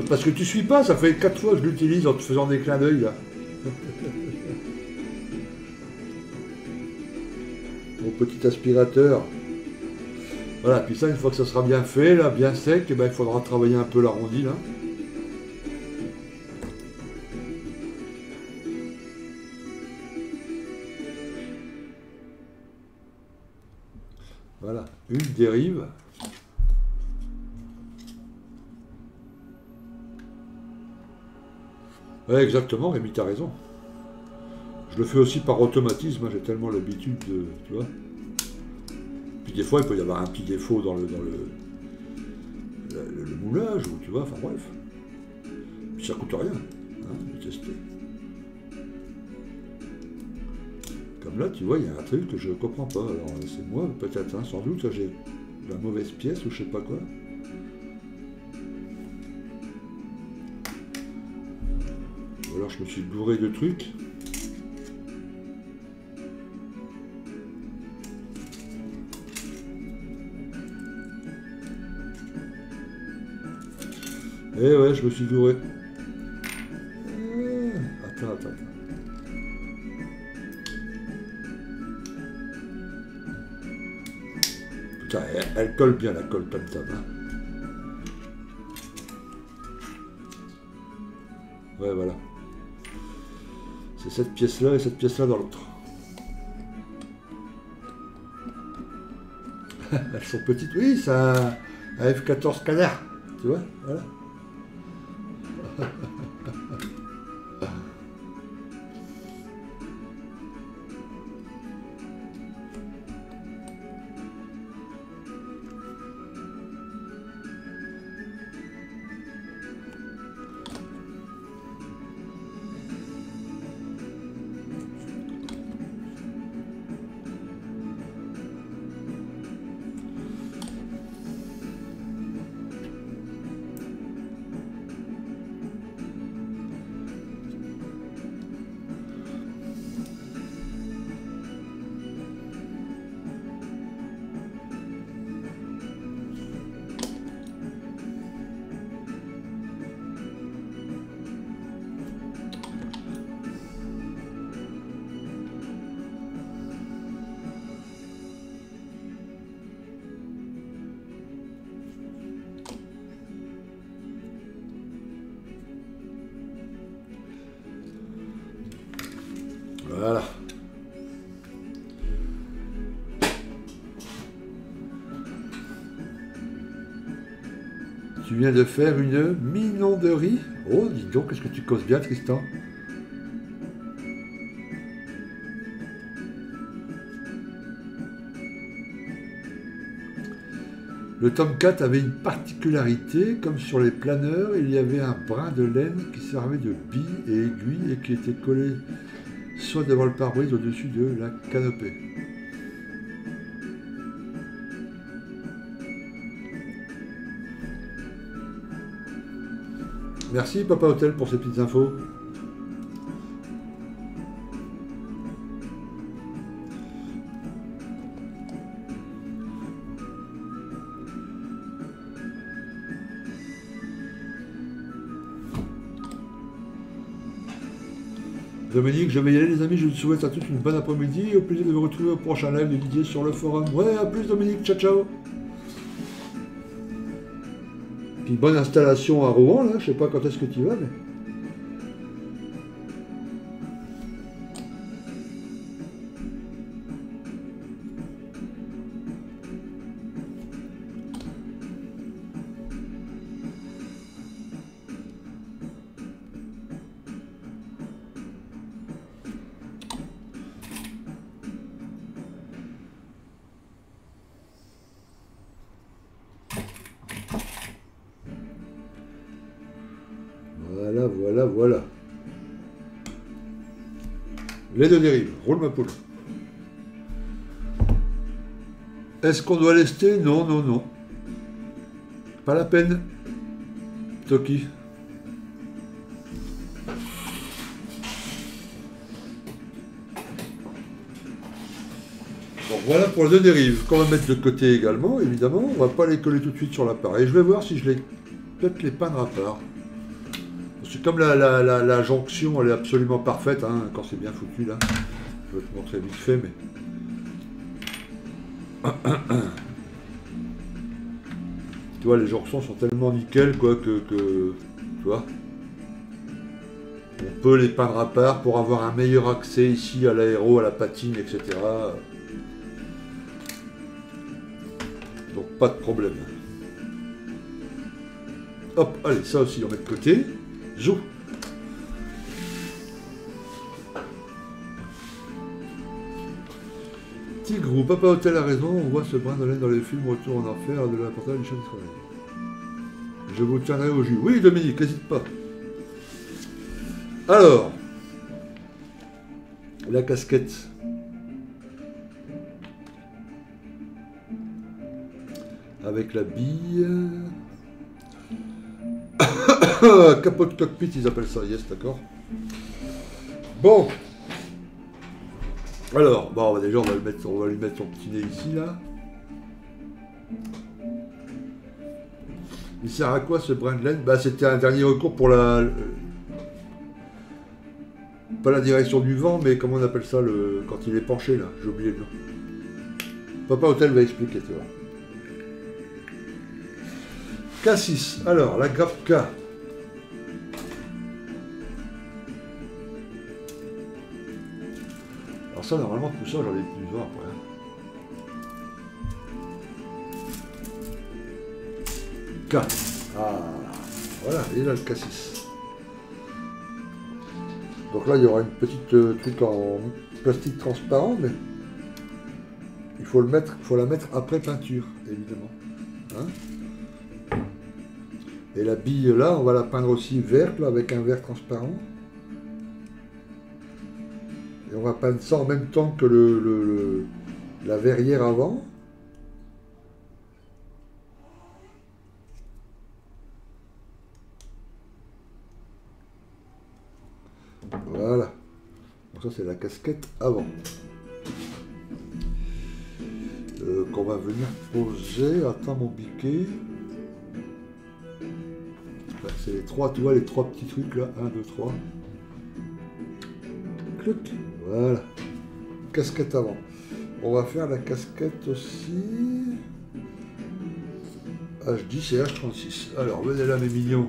Parce que tu suis pas, ça fait 4 fois que je l'utilise en te faisant des clins d'œil, là. Mon petit aspirateur. Voilà, puis ça, une fois que ça sera bien fait, là, bien sec, eh ben, il faudra travailler un peu l'arrondi, là. Voilà, une dérive. Ouais, exactement, Rémi, t'as raison. Je le fais aussi par automatisme, hein, j'ai tellement l'habitude de... Tu vois. Puis des fois, il peut y avoir un petit défaut dans le moulage, ou tu vois, enfin bref. Puis ça coûte rien, hein, de tester. Comme là, tu vois, il y a un truc que je ne comprends pas. Alors, c'est moi, peut-être, hein, sans doute, j'ai la mauvaise pièce ou je sais pas quoi. Ou alors, je me suis gouré de trucs. Eh ouais, je me suis gouré. Attends. Putain, elle colle bien, la colle comme ça. Hein. Ouais, voilà. C'est cette pièce-là et cette pièce-là dans l'autre. Elles sont petites. Oui, c'est un F14 canard. Tu vois, voilà. De faire une minonderie. Oh, dis donc, qu'est-ce que tu causes bien, Tristan? Le Tomcat avait une particularité, comme sur les planeurs, il y avait un brin de laine qui servait de billes et aiguilles et qui était collé soit devant le pare-brise au-dessus de la canopée. Merci Papa Hôtel pour ces petites infos. Dominique, je vais y aller les amis, je vous souhaite à tous une bonne après-midi et au plaisir de vous retrouver au prochain live de Didier sur le forum. Ouais, à plus Dominique, ciao ciao. Puis bonne installation à Rouen, là, je sais pas quand est-ce que tu vas, mais... voilà, voilà. Les deux dérives, roule ma poule. Est-ce qu'on doit lester? Non, non, non. Pas la peine. Toki. Bon, voilà pour les deux dérives, qu'on va mettre de côté également, évidemment. On va pas les coller tout de suite sur l'appareil. Je vais voir si je les... peut-être les peindre à part. Parce que comme la jonction, elle est absolument parfaite, hein, quand c'est bien foutu, là. Je vais te montrer vite fait, mais... Tu vois, les jonctions sont tellement nickel, quoi, que tu vois, on peut les peindre à part pour avoir un meilleur accès ici à l'aéro, à la patine, etc. Donc pas de problème. Hop, allez, ça aussi on met de côté. Zou. Tigrou, Papa Hôtel a raison, on voit ce brin de laine dans les films Retour en enfer de la portale du chien de travail. Je vous tiendrai au jus. Oui, Dominique, n'hésite pas. Alors, la casquette. Avec la bille. Capot de cockpit, ils appellent ça, yes, d'accord. Bon. Alors, bon, déjà on va, on va lui mettre son petit nez ici, là. Il sert à quoi ce brin de laine? Bah, c'était un dernier recours pour la... pas la direction du vent, mais comment on appelle ça, le... quand il est penché, là. J'ai oublié le nom. Papa Hôtel va expliquer, tu vois. K6. Alors, la grappe K. Ça, normalement, tout ça, j'en ai plus besoin après. K. Ah, voilà, il a le K6. Donc là, il y aura une petite truc en plastique transparent, mais il faut le mettre, faut la mettre après peinture, évidemment. Hein? Et la bille, là, on va la peindre aussi verte, là, avec un vert transparent. Et on va peindre ça en même temps que la verrière avant. Voilà. Donc ça c'est la casquette avant. Qu'on va venir poser. Attends mon biquet. Là, c'est les trois, tu vois les trois petits trucs là. 1, 2, 3. Clic. Voilà, casquette avant. On va faire la casquette aussi. H10 et H36. Alors, venez là mes mignons.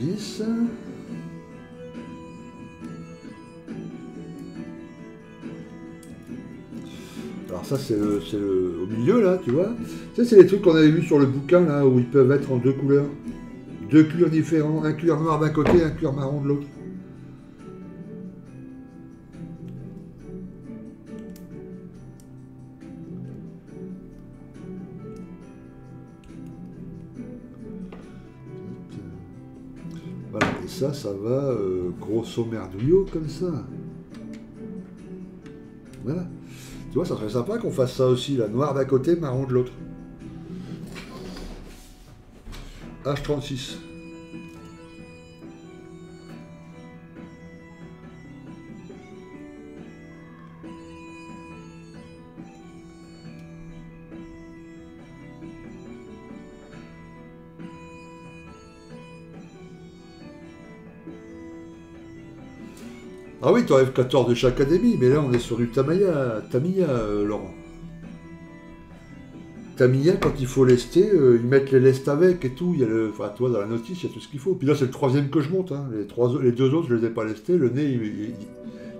H10. Ça, c'est au milieu, là, tu vois. Ça, c'est les trucs qu'on avait vu sur le bouquin, là, où ils peuvent être en deux couleurs. Deux cuirs différents. Un cuir noir d'un côté, un cuir marron de l'autre. Voilà, et ça, ça va grosso merdouillot, comme ça. Voilà. Tu vois, ça serait sympa qu'on fasse ça aussi, la noire d'un côté, marron de l'autre. H36. Ah oui, tu enlèves 14 de chaque académie, mais là on est sur du Tamiya, Laurent. Tamiya, quand il faut lester, ils mettent les lestes avec et tout. Il y a le, enfin, toi dans la notice, il y a tout ce qu'il faut. Puis là, c'est le troisième que je monte. Hein. Les deux autres, je les ai pas lestés. Le nez,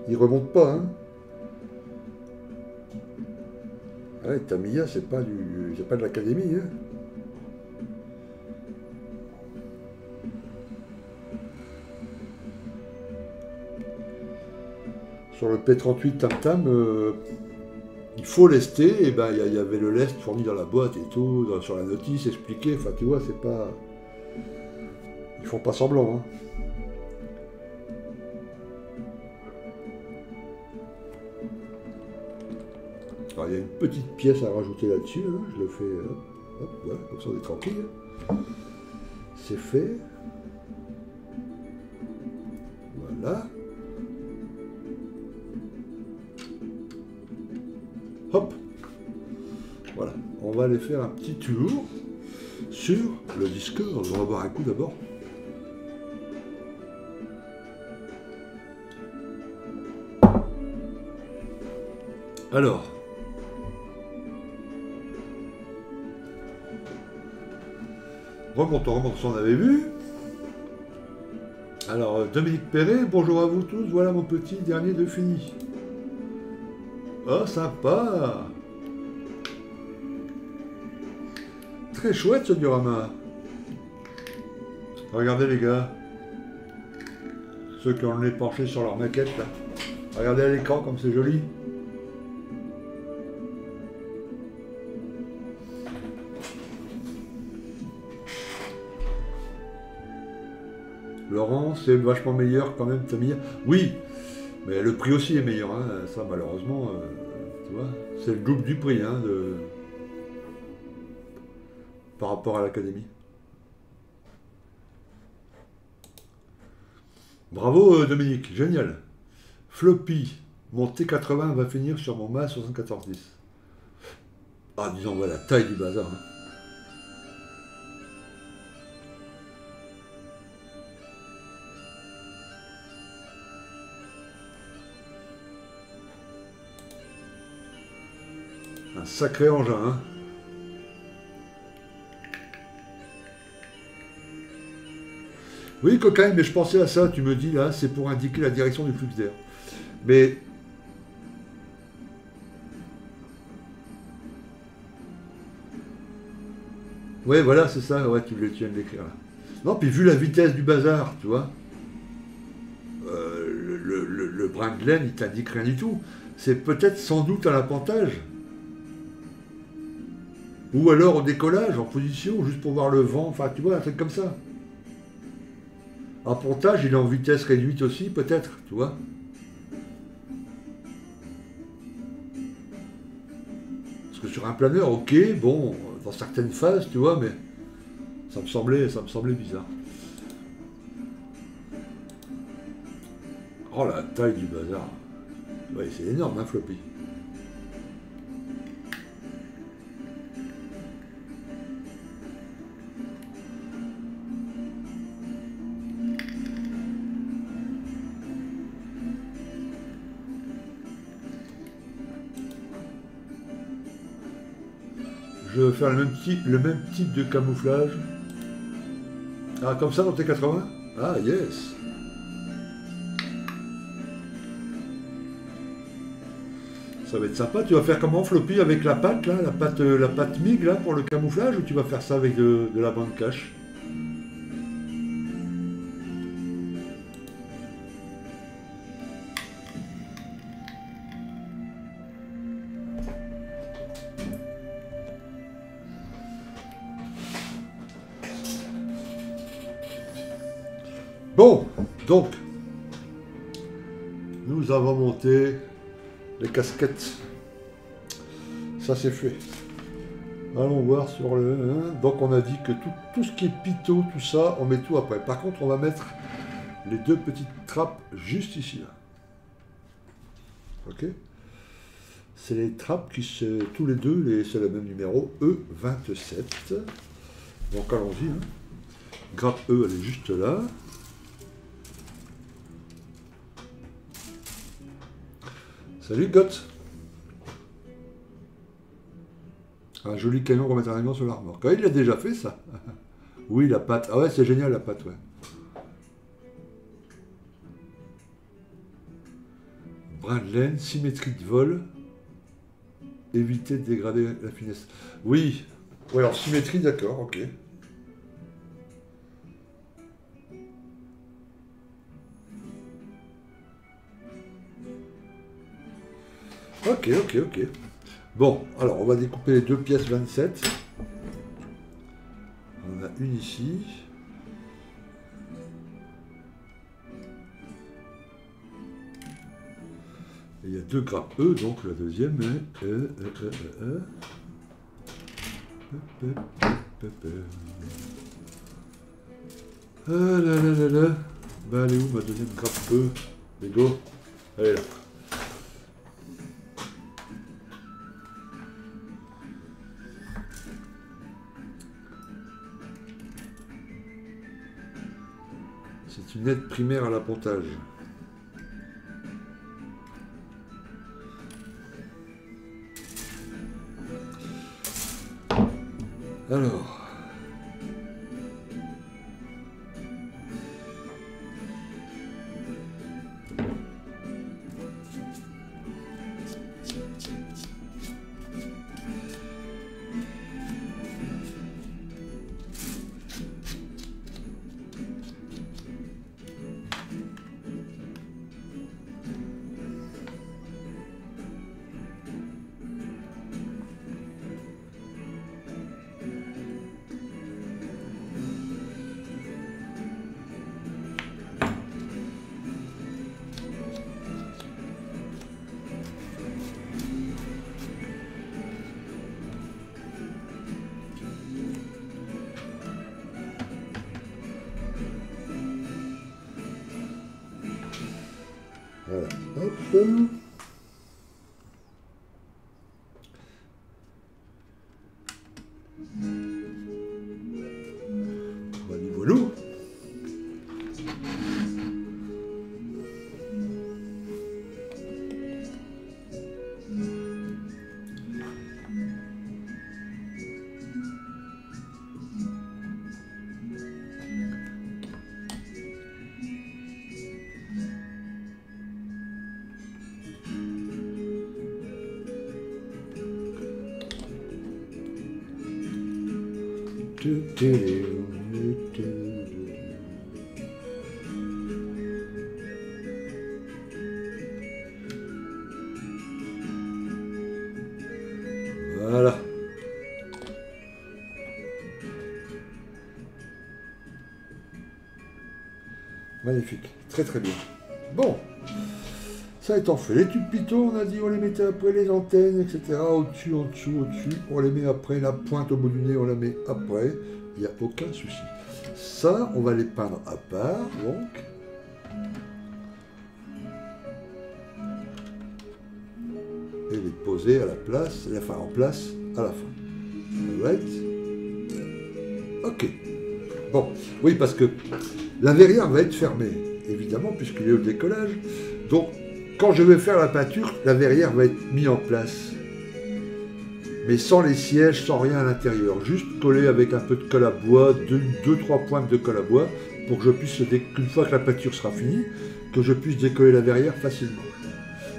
il remonte pas. Hein. Ouais, Tamiya, c'est pas de l'académie. Hein. sur le P38 Tam Tam, il faut lester, et ben il y avait le lest fourni dans la boîte et tout, sur la notice, expliqué, enfin tu vois, c'est pas... Ils font pas semblant, hein. Alors il y a une petite pièce à rajouter là-dessus, hein. Je le fais, hop, voilà, comme ça on est tranquille. C'est fait. Voilà. Hop. Voilà. On va aller faire un petit tour sur le Discord. On va boire un coup d'abord. Alors. Remonte, ça on avait vu. Alors, Dominique Perret, bonjour à vous tous, voilà mon petit dernier de fini. Oh, sympa. Très chouette ce diorama. Regardez les gars. Ceux qui ont le nez penché sur leur maquette, là. Regardez à l'écran comme c'est joli. Laurent, c'est vachement meilleur quand même, Tamiya. Oui, mais le prix aussi est meilleur, hein. Ça malheureusement, tu vois, c'est le double du prix, hein, de... par rapport à l'académie. Bravo Dominique, génial. Floppy, mon T80 va finir sur mon MAS 7410. Ah, disons, voilà, taille du bazar, hein. Un sacré engin, hein. Oui, cocaïne, mais je pensais à ça, tu me dis, là, c'est pour indiquer la direction du flux d'air. Mais... ouais, voilà, c'est ça, ouais, tu viens de l'écrire, là. Non, puis vu la vitesse du bazar, tu vois, le brin de laine, il t'indique rien du tout. C'est peut-être sans doute à l'appentage. Ou alors au décollage, en position, juste pour voir le vent, enfin tu vois, un truc comme ça. Appontage, il est en vitesse réduite aussi, peut-être, tu vois. Parce que sur un planeur, ok, bon, dans certaines phases, tu vois, mais ça me semblait bizarre. Oh la taille du bazar. Ouais, c'est énorme, hein, Floppy. Je vais faire le même type de camouflage. Ah, comme ça dans T80? Ah, yes! Ça va être sympa. Tu vas faire comment, Floppy, avec la pâte, là, la pâte MIG, là, pour le camouflage, ou tu vas faire ça avec de la bande cache? Bon, donc, nous avons monté les casquettes. Ça, c'est fait. Allons voir sur le... hein. Donc, on a dit que tout ce qui est pitot, tout ça, on met tout après. Par contre, on va mettre les deux petites trappes juste ici, là. OK? C'est les trappes qui se... tous les deux, c'est le même numéro, E27. Donc, allons-y, hein. Grappe E, elle est juste là. Salut Goth. Un joli camion pour mettre un avion sur la remorque. Ah, il l'a déjà fait ça. Oui, la patte. Ah ouais, c'est génial la patte, ouais. Brin de laine, symétrie de vol. Éviter de dégrader la finesse. Oui. Ouais, alors symétrie, d'accord, ok. Ok, ok, ok. Bon, alors on va découper les deux pièces 27. On en a une ici. Et il y a deux grappes E, donc la deuxième est... Ah là là là là. Bah elle est où ma deuxième grappe E? Allez go. Elle est là. C'est une aide primaire à l'appontage. Alors... Voilà. Magnifique. Très très bien. Bon. Ça étant fait, les tubes Python, on a dit on les mettait après, les antennes, etc. Au-dessus, en dessous, au-dessus. On les met après. La pointe au bout du nez, on la met après. Il n'y a aucun souci. Ça, on va les peindre à part, donc. Et les poser à la place, enfin en place à la fin. Right. Ok. Bon, oui, parce que la verrière va être fermée, évidemment, puisqu'il est au décollage. Donc, quand je vais faire la peinture, la verrière va être mise en place. Mais sans les sièges, sans rien à l'intérieur. Juste coller avec un peu de colle à bois, 2-3 pointes de colle à bois, pour que je puisse, qu'une fois que la peinture sera finie, que je puisse décoller la verrière facilement.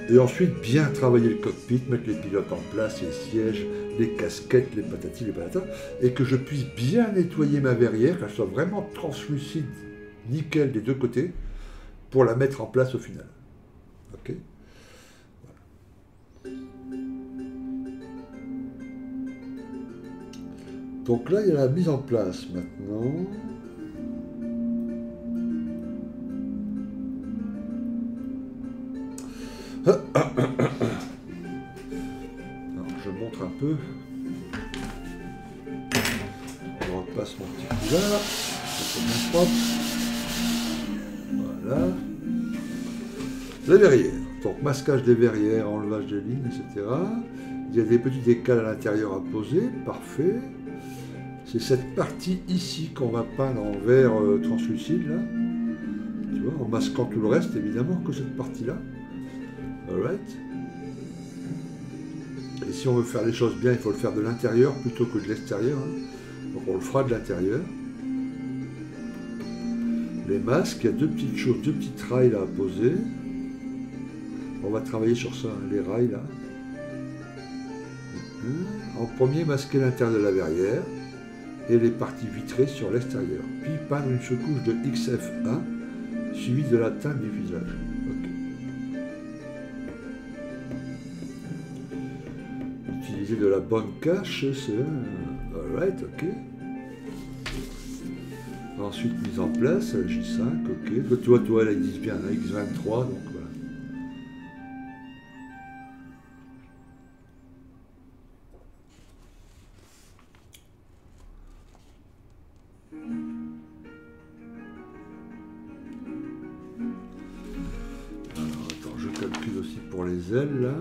Et ensuite, bien travailler le cockpit, mettre les pilotes en place, les sièges, les casquettes, les patatis, les patatas, et que je puisse bien nettoyer ma verrière, qu'elle soit vraiment translucide, nickel des deux côtés, pour la mettre en place au final. Ok. Voilà. Donc là, il y a la mise en place maintenant. Alors, je montre un peu. Je repasse mon petit coup là. C'est bien propre. Voilà. Les verrières. Donc, masquage des verrières, enlevage des lignes, etc. Il y a des petits décals à l'intérieur à poser. Parfait. C'est cette partie ici qu'on va peindre en vert translucide, là. Tu vois, en masquant tout le reste, évidemment, que cette partie-là. Alright. Et si on veut faire les choses bien, il faut le faire de l'intérieur plutôt que de l'extérieur. Hein. Donc on le fera de l'intérieur. Les masques, il y a deux petites choses, deux petits rails là à poser. On va travailler sur ça, les rails là. En premier, masquer l'intérieur de la verrière et les parties vitrées sur l'extérieur. Puis peindre une surcouche de XF1 suivie de la teinte du visage. vivent de la banque cash, c'est... Alright, ok. Ensuite, mise en place, la J5, ok. Toi, tu vois, toi, elle existe bien, la X23, donc voilà. Alors, attends, je calcule aussi pour les ailes, là.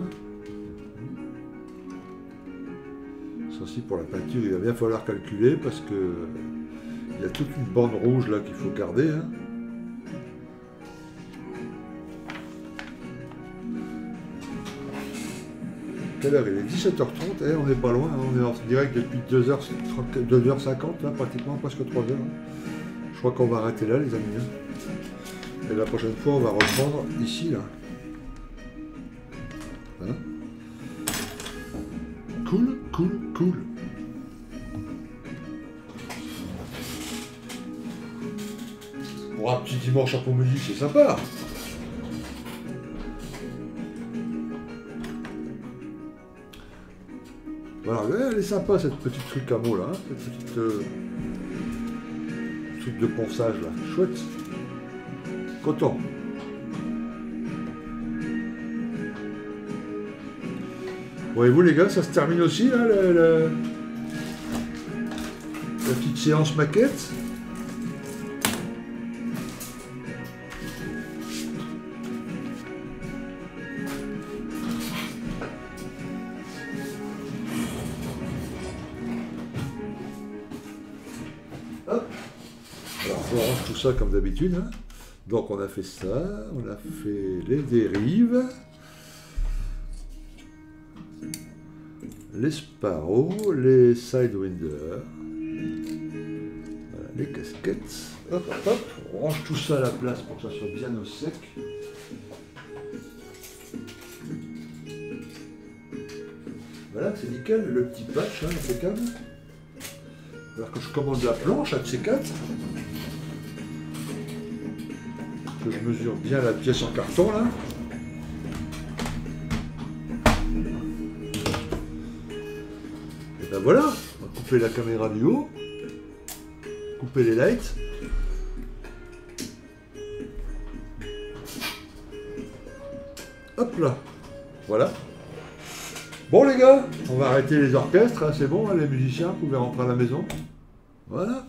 Ça aussi, pour la peinture, il va bien falloir calculer, parce que... Il y a toute une bande rouge là qu'il faut garder. Hein. Quelle heure il est? 17h30, eh, on n'est pas loin, hein. On est en direct depuis 2h50, là, pratiquement presque 3h. Hein. Je crois qu'on va arrêter là les amis. Hein. Et la prochaine fois on va reprendre ici là. Hein? Cool, cool, cool. Pour un petit dimanche après-midi, c'est sympa. Voilà, elle est sympa cette petite truc à mots là, hein, cette petite truc de ponçage là, chouette, content. Voyez-vous les gars, ça se termine aussi là, la petite séance maquette. Ça comme d'habitude, hein. Donc on a fait ça, on a fait les dérives, les Sparrows, les Sidewinder, voilà, les casquettes, hop hop hop, on range tout ça à la place pour que ça soit bien au sec. Voilà, c'est nickel, le petit patch, hein, impeccable. Alors que je commande la planche à C4, que je mesure bien la pièce en carton là. Et ben voilà, on va couper la caméra du haut, couper les lights. Hop là, voilà. Bon les gars, on va arrêter les orchestres, hein, c'est bon, hein, les musiciens, vous pouvez rentrer à la maison. Voilà,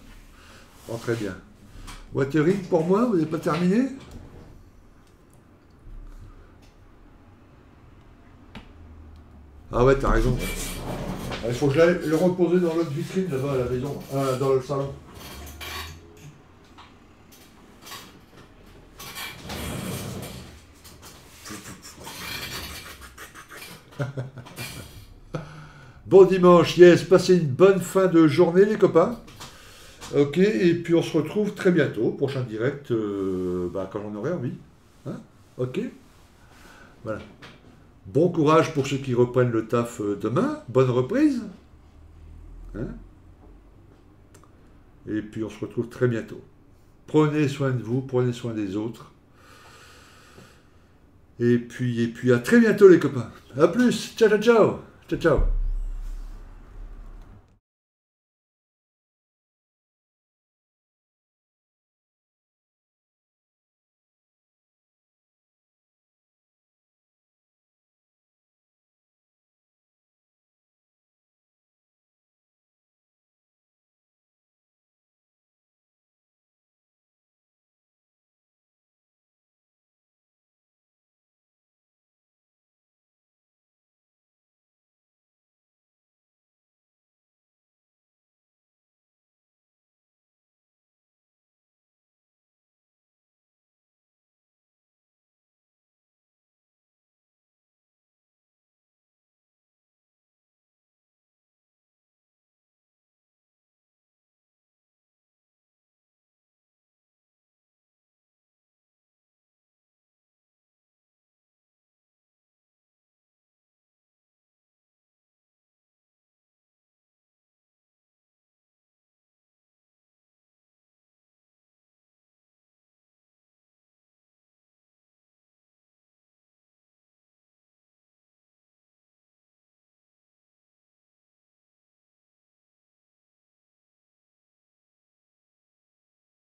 rentrez bien. Watering pour moi, vous n'avez pas terminé? Ah ouais, t'as raison. Il faut que je l'aille le reposer dans l'autre vitrine là-bas à la maison, dans le salon. Bon dimanche, yes, passez une bonne fin de journée les copains. Ok, et puis on se retrouve très bientôt, prochain direct, quand on aurait envie. Hein? Ok? Voilà. Bon courage pour ceux qui reprennent le taf demain, bonne reprise. Hein? Et puis on se retrouve très bientôt. Prenez soin de vous, prenez soin des autres. Et puis à très bientôt les copains. A plus, ciao ciao ciao. Ciao ciao.